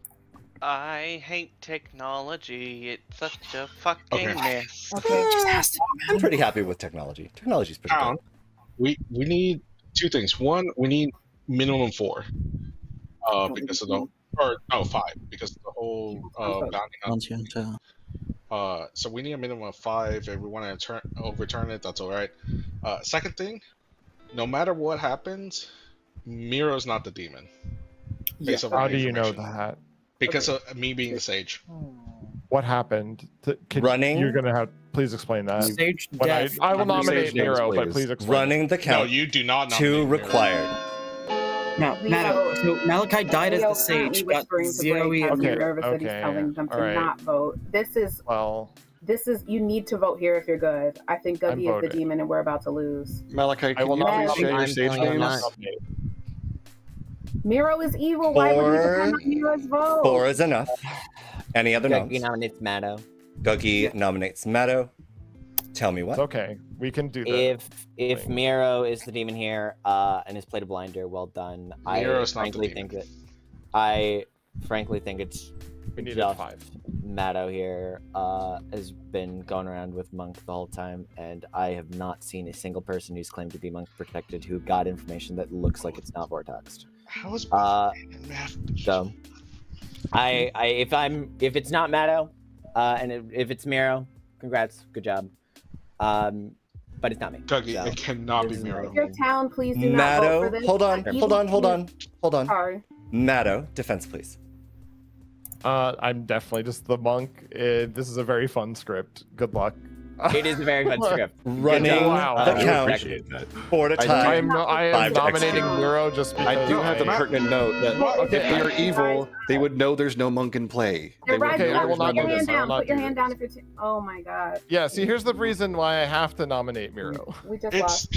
I hate technology. It's such a fucking mess. Okay, just ask them. I'm pretty happy with technology. Technology's pretty good. We need two things. One, we need minimum 4. Because of the 5 because of the whole bounty hunter. So we need a minimum of 5. If we want to overturn it, that's all right. Second thing. No matter what happens, Miro's not the demon. Yeah. How do you know that? Because of me being the sage. What happened? You're going to have... Please explain that. Sage death. I will nominate Miro, but please explain. Running the count. No, you do not nominate Miro. 2 required. No, Maddo, so Malachi died as the sage, got 0 EMP. Okay, all right. This is... Well... This is, you need to vote here if you're good. I think Guggy is the demon and we're about to lose. Malachi, can you please share your stage names? Miro is evil. Why would you depend on Miro's vote? 4 is enough. Any other names? Guggy nominates Maddo. Guggy nominates Maddo. Tell me what. Okay, we can do that. If Miro is the demon here and has played a blinder, well done. I frankly think it's... We need a 5. Maddo here has been going around with Monk the whole time, and I have not seen a single person who's claimed to be Monk protected who got information that looks like it's not Vortoxed. How is so? If it's not Maddo, and if it's Miro, congrats, good job. but it's not me. Guggy, so it cannot be Miro. Your town, please do not vote for this. Hold on. Sorry. Maddo, defense, please. I'm definitely just the monk. This is a very fun script. Good luck. It is a very fun script. I am nominating Miro just because I do have the pertinent note that if they are evil, they would know there's no monk in play. Put your hand down. Oh my god. Yeah, see, here's the reason why I have to nominate Miro. We just lost.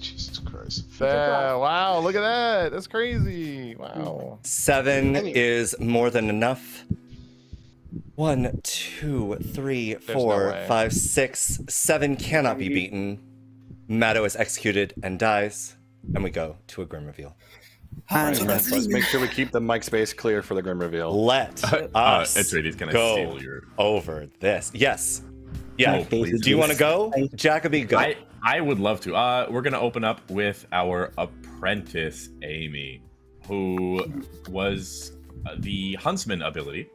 Jesus Christ. Wow, look at that. That's crazy. Wow. 7 is more than enough. 1, 2, 3, 4, 5, 6, 7 cannot be beaten. Maddo is executed and dies, and we go to a grim reveal. Right, friends, let's make sure we keep the mic space clear for the grim reveal. Let us Atreides gonna go steal your... over this. Yes. Yeah. Please, do you want to go? Jacoby, go. I would love to. We're going to open up with our apprentice, Amy, who was the Huntsman ability.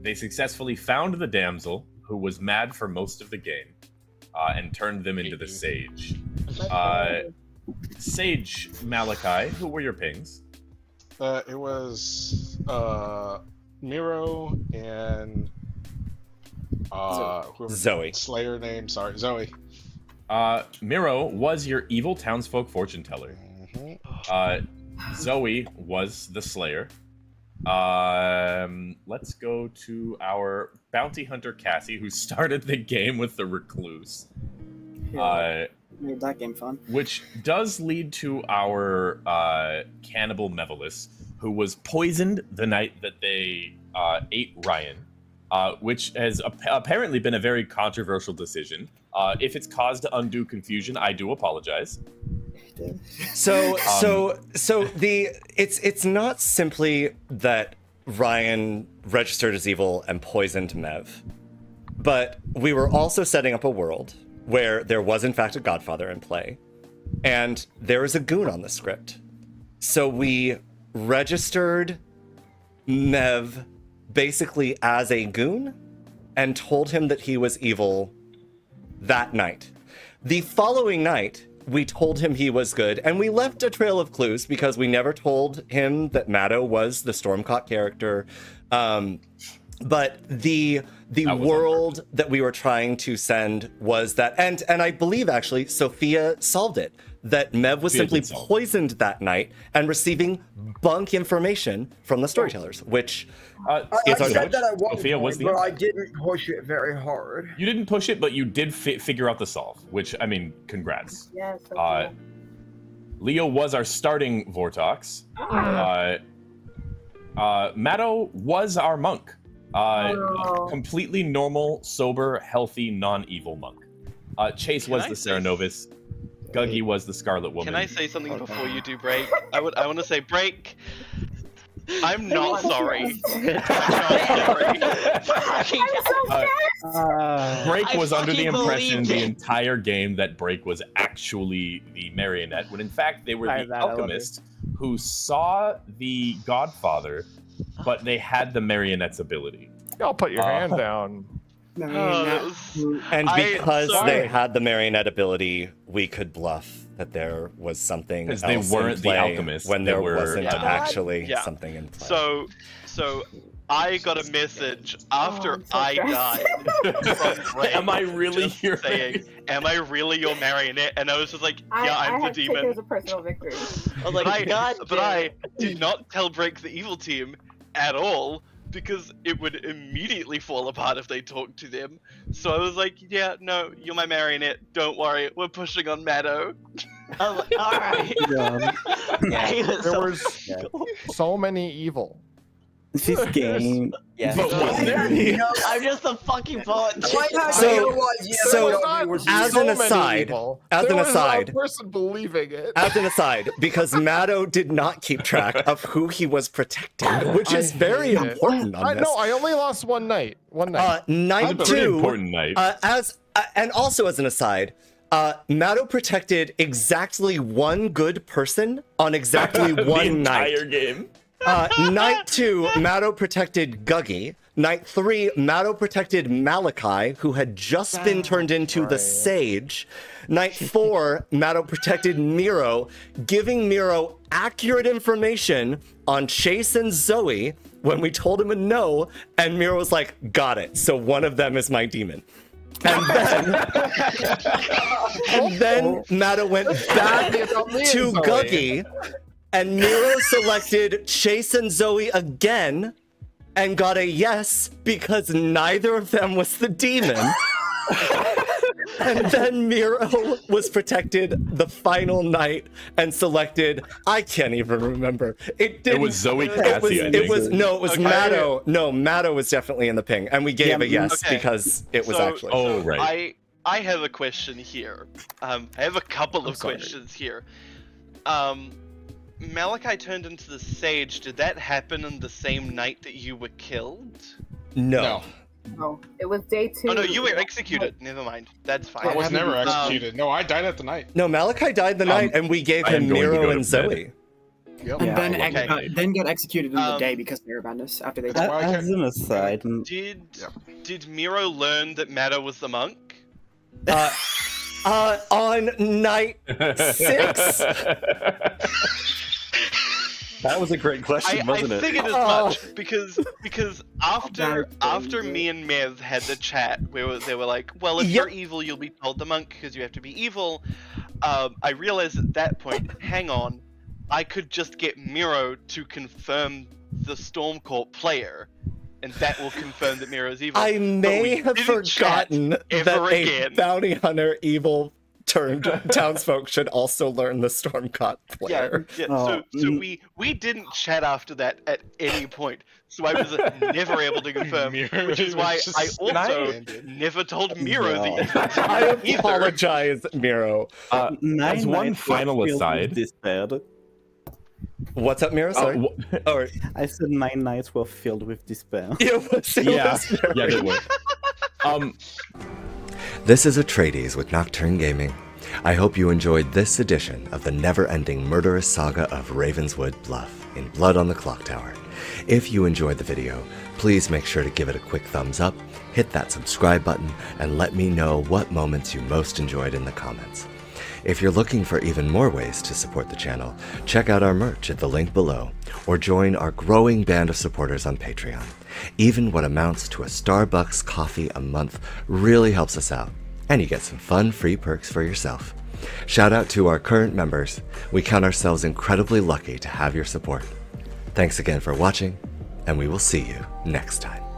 They successfully found the damsel who was mad for most of the game and turned them into the Sage. Sage, Malachi, who were your pings? It was Miro and Zoe. Slayer name, sorry, Zoe. Miro was your evil townsfolk fortune teller. Zoe was the slayer. Let's go to our bounty hunter Cassie, who started the game with the recluse. Made that game fun. Which does lead to our cannibal Mevelis, who was poisoned the night that they ate Ryan. Which has apparently been a very controversial decision. If it's caused undue confusion, I do apologize. So it's not simply that Ryan registered as evil and poisoned Mev, but we were also setting up a world where there was in fact a Godfather in play, and there is a goon on the script. So we registered Mev basically as a goon and told him that he was evil that night. The following night, we told him he was good, and we left a trail of clues because we never told him that Maddo was the Stormcott character. But the world that we were trying to send was that, and I believe actually Sophia solved it, that Mev was simply poisoned that night and receiving bunk information from the storytellers, which is our judge. Sophia was the... But I didn't push it very hard. You didn't push it, but you did figure out the solve, which, I mean, congrats. Yes. Yeah, so cool. Leo was our starting Vortox. Maddo was our monk. A completely normal, sober, healthy, non-evil monk. Chase was the Cerenovus. Guggy was the Scarlet Woman. Can I say something before you do break? I want to say break. I'm not sorry. I'm not sorry. Break was under the impression the entire game that Break was actually the Marionette, when in fact they were the Alchemist who saw the Godfather, but they had the Marionette's ability. Y'all put your hand down. And because they had the Marionette ability, we could bluff that there was something else they weren't in play the Alchemist when there wasn't actually something in play. So I got a message after I died from Ray. Am I really here? Saying, am I really your marionette? And I was just like, yeah, I'm the demon. It was a personal victory. I was like, but I did not tell Break the evil team at all, because it would immediately fall apart if they talked to them. So I was like, yeah, no, you're my marionette. Don't worry, we're pushing on Maddo. I was like, all right. There was so many evil. This game. Yeah. But was there? No, I'm just a fucking poet. As an aside, because Maddo did not keep track of who he was protecting, which is very important. No, I only lost one night. One night. Night 2. Important night. And also as an aside, Maddo protected exactly one good person on exactly one night. Entire game. Night 2, Maddo protected Guggy. Night 3, Maddo protected Malachi, who had just been turned into the Sage. Night 4, Maddo protected Miro, giving Miro accurate information on Chase and Zoe when we told him a no, and Miro was like, got it, so one of them is my demon. And then, Maddo went back to Guggy, and Miro selected Chase and Zoe again, and got a yes because neither of them was the demon. And then Miro was protected the final night and selected, I can't even remember. It was Zoe Cassie, it was Maddo. No, Maddo was definitely in the ping, and we gave a yes because it was actually. Oh, right. I have a question here. I have a couple of questions here. Malachi turned into the Sage. Did that happen on the same night that you were killed? No. No, it was day 2. Oh no, you were executed. Never mind. That's fine. I was never executed. No, I died at the night. No, Malachi died the night, and we gave him Miro and Zoe. Yep. And then got executed in the day because they were bandits after they died. As an aside, did Miro learn that Maddo was the monk? On night 6. That was a great question, wasn't it? I figured as much, because after me and Mev had the chat where they were like, well, if you're evil, you'll be told the monk because you have to be evil, I realized at that point, hang on, I could just get Miro to confirm the Stormcorp player, and that will confirm that Miro is evil. I may have forgotten that a bounty hunter evil turned townsfolk should also learn the Stormcot player. So we didn't chat after that at any point, so I was never able to confirm, which is why I also never told Miro the I apologize, Miro. As one final aside, what's up, Miro? Sorry. I said 9 nights were filled with despair. Yeah, they were. This is Atreides with Nocturne Gaming. I hope you enjoyed this edition of the never-ending murderous saga of Ravenswood Bluff in Blood on the Clock Tower. If you enjoyed the video, please make sure to give it a quick thumbs up, hit that subscribe button, and let me know what moments you most enjoyed in the comments. If you're looking for even more ways to support the channel, check out our merch at the link below, or join our growing band of supporters on Patreon. Even what amounts to a Starbucks coffee a month really helps us out, and you get some fun free perks for yourself. Shout out to our current members. We count ourselves incredibly lucky to have your support. Thanks again for watching, and we will see you next time.